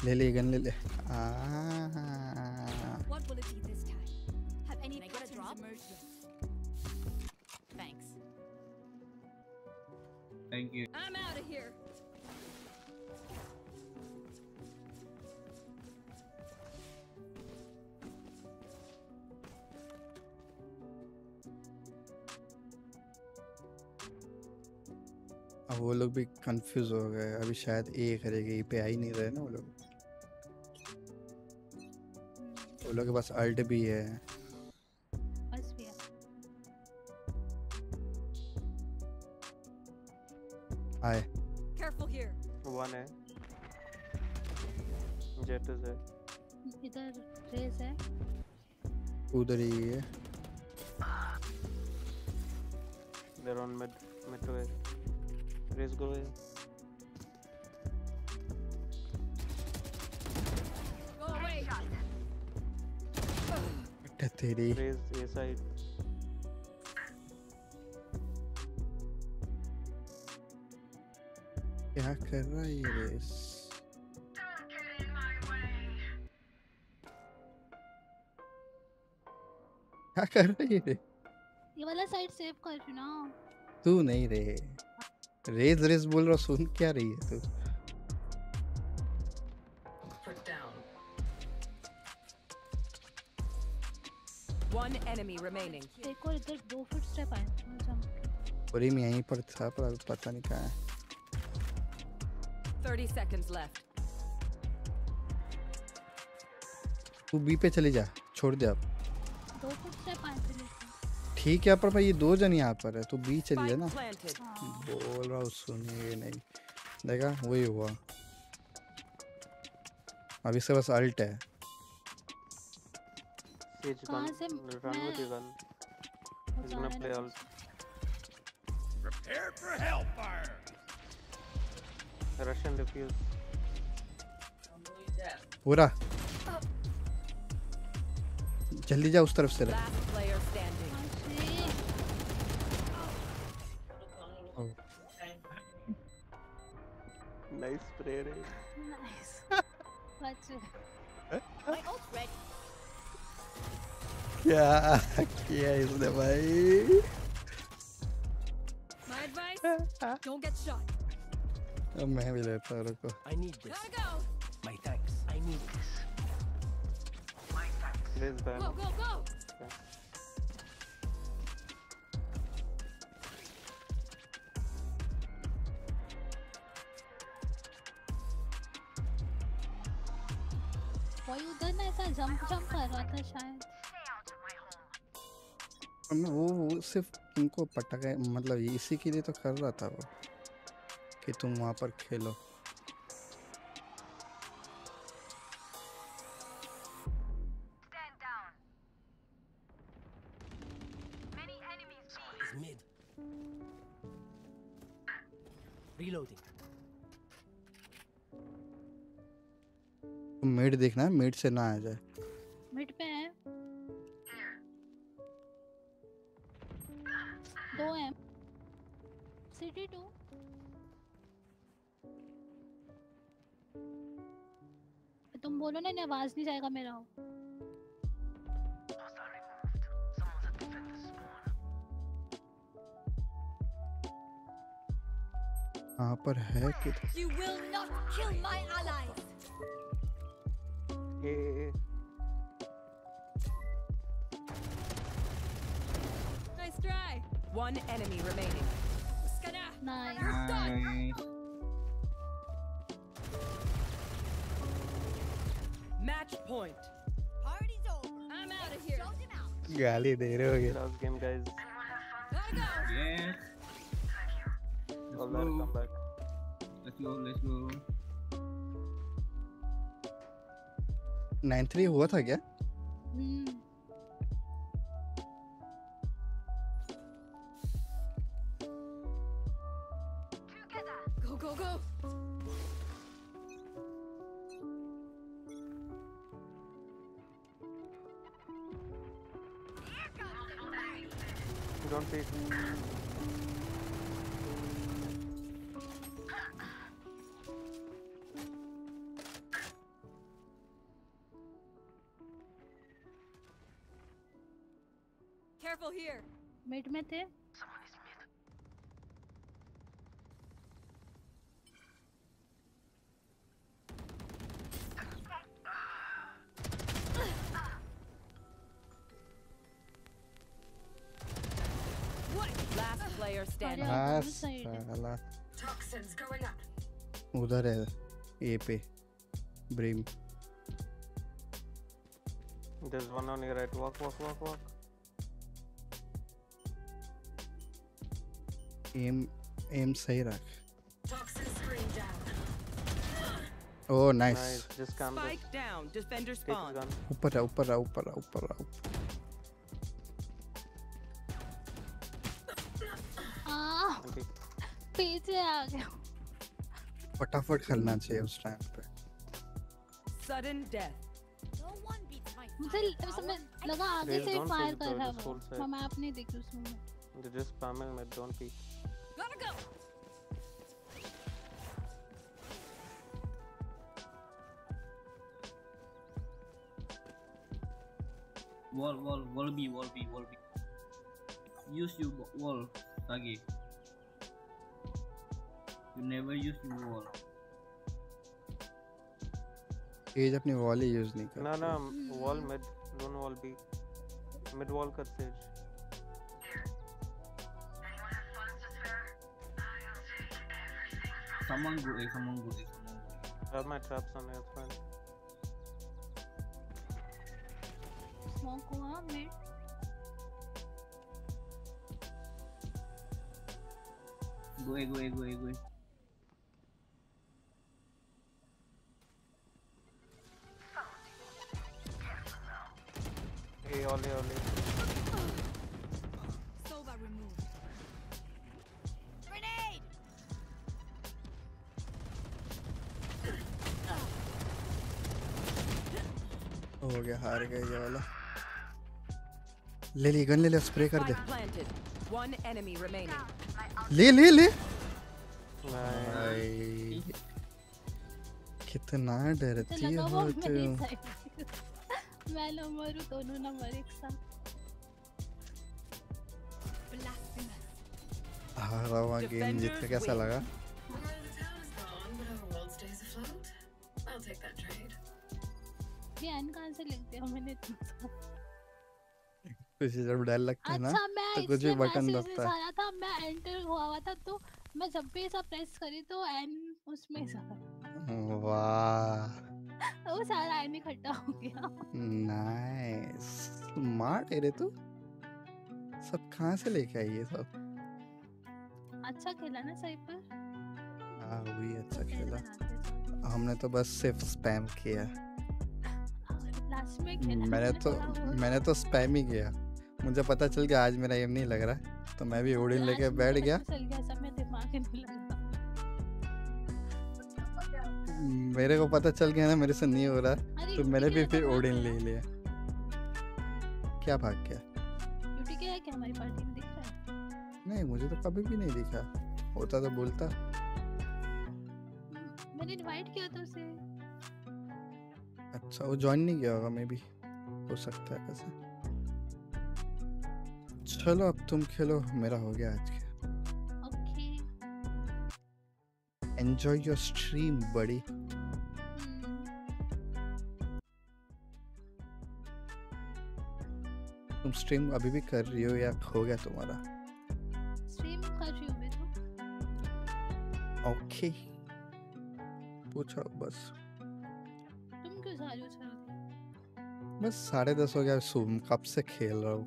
ले ले gun ले ले. What will it be this time? Thanks. Thank you. I'm out of here. अब वो लोग भी कंफ्यूज हो गए, अभी शायद ए करेंगे, ई पे आ ही नहीं रहे ना वो लोग। वो लोग के पास अल्ट भी है। Hi. Careful here. One है. Jet is है. इधर race है. उधर ही है. They're on mid, mid to it. Race go है. Theory. Raise A side. क्या कर रहा है ये रेस? क्या कर रहा है ये रे? ये वाला साइड सेव कर क्यों ना? तू नहीं रे। रेस रेस बोल रहा सुन क्या रही है तू? One enemy remaining. देखो इधर दो फुटस्टेप आए हैं। और ये मैं यहीं पर था पर अब पता नहीं कहाँ है। 30 seconds left. तू बी पे चली जा, छोड़ दे अब। दो फुटस्टेप आए थे। ठीक है पर ये दो जन यहाँ पर है, तू बी चली जा ना। बोल रहा हूँ सुनिए नहीं। देखा वही हुआ। अब इससे बस अल्ट है। Sage gun, run with the gun. He's gonna play ult. Prepare for hellfire. Russian defuse. पूरा. जल्दी जा उस तरफ से रह. Nice play. Nice. Watch it. My ult's ready. क्या इसने भाई? My advice, don't get shot. अब मैं भी लेता हूँ रुको. I need this. My thanks. I need this. My thanks. Let's go. Go go go. वो उधर ना ऐसा jump कर रहा था शायद. वो सिर्फ उनको पटक है मतलब इसी के लिए तो कर रहा था वो कि तुम वहाँ पर खेलो मिड देखना है मिड से ना आ जाए मिड पे है दो है सिटी टू तुम बोलो ना आवाज नहीं जाएगा मेरा हो यहाँ पर है कि One enemy remaining. Nice. Match point. Party's over. I'm out of here. गाली दे रहे होगे. Last game guys. Gotta go. Yeah. Come back. Let's go. Let's go. 9-3 हुआ था क्या? उधर है ए पे Brim there's one on your right walk aim सही रख oh nice just calm down spike down defender spawn ऊपर पीछे आ गया फटाफट खेलना चाहिए उस टाइम पे sudden death no one beats my मुझे समझ लगा आगे से फायर कर रहा है वो। मैं आप नहीं देख रहा हूं। They're just spamming my drone peek. Gotta go. Wall B. Use your wall, Sage. You never use your wall. Sage अपनी wall ही use नहीं करता। ना wall mid, don't wall B. Mid wall कर Sage. Someone go. Grab my trap somewhere, it's fine. Smoke हुआ mid. Go. Hey, ole. Sova removed. Grenade. हो गया, हार गया ये वाला। ले गन ले स्प्रे कर दे। One enemy remaining. ले कितना डरती है वो तो। मैं ना मरूं दोनों ना मरे एक साथ। हाँ गेम जीत के कैसा लगा? ये एन कहाँ से लिखते हैं मैंने कुछ जब डर लगता है ना तो कुछ भी बटन दबता है। अच्छा मैं एंटर हुआ था तो मैं जब भी ऐसा प्रेस करी तो एन उसमें सारा। वाह। वो सारा एन इकट्ठा हो गया। नाइस। स्मार्ट है रे तू। सब कहाँ से लेके आई ये सब? अच्छा खेला ना साइपर? हाँ वही अच्छा खेला। हमने तो बस सिर्फ स्पैम किया। मैंने तो स्पैम ही किया। मुझे पता चल गया आज मेरा एम नहीं लग रहा तो मैं भी ओडिन लेके बैठ गया। मेरे को पता चल गया ना मेरे से नहीं हो रहा तो मैंने भी फिर ओडिन ले लिया। क्या भाग गया? यूटी क्या है कि हमारी पार्टी में दिख रहा है? नहीं मुझे तो कभी भी नहीं दिखा। होता तो बोलता। मैंने इनवाइट किया था उसे। अच्छा वो ज्वाइन नहीं किया होगा मे भी हो सकता है कैसे। चलो अब तुम खेलो मेरा हो गया आज का। ओके। एंजॉय योर स्ट्रीम बड़ी। तुम स्ट्रीम अभी भी कर रही हो या हो गया तुम्हारा? स्ट्रीम कर रही हूँ मैं तो। ओके। पूछो बस। तुम क्यों जा रहे हो चलो? बस 10:30 हो गया सुबह कब से खेल रहा हूँ।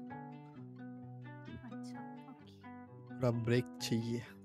ब्रेक चाहिए।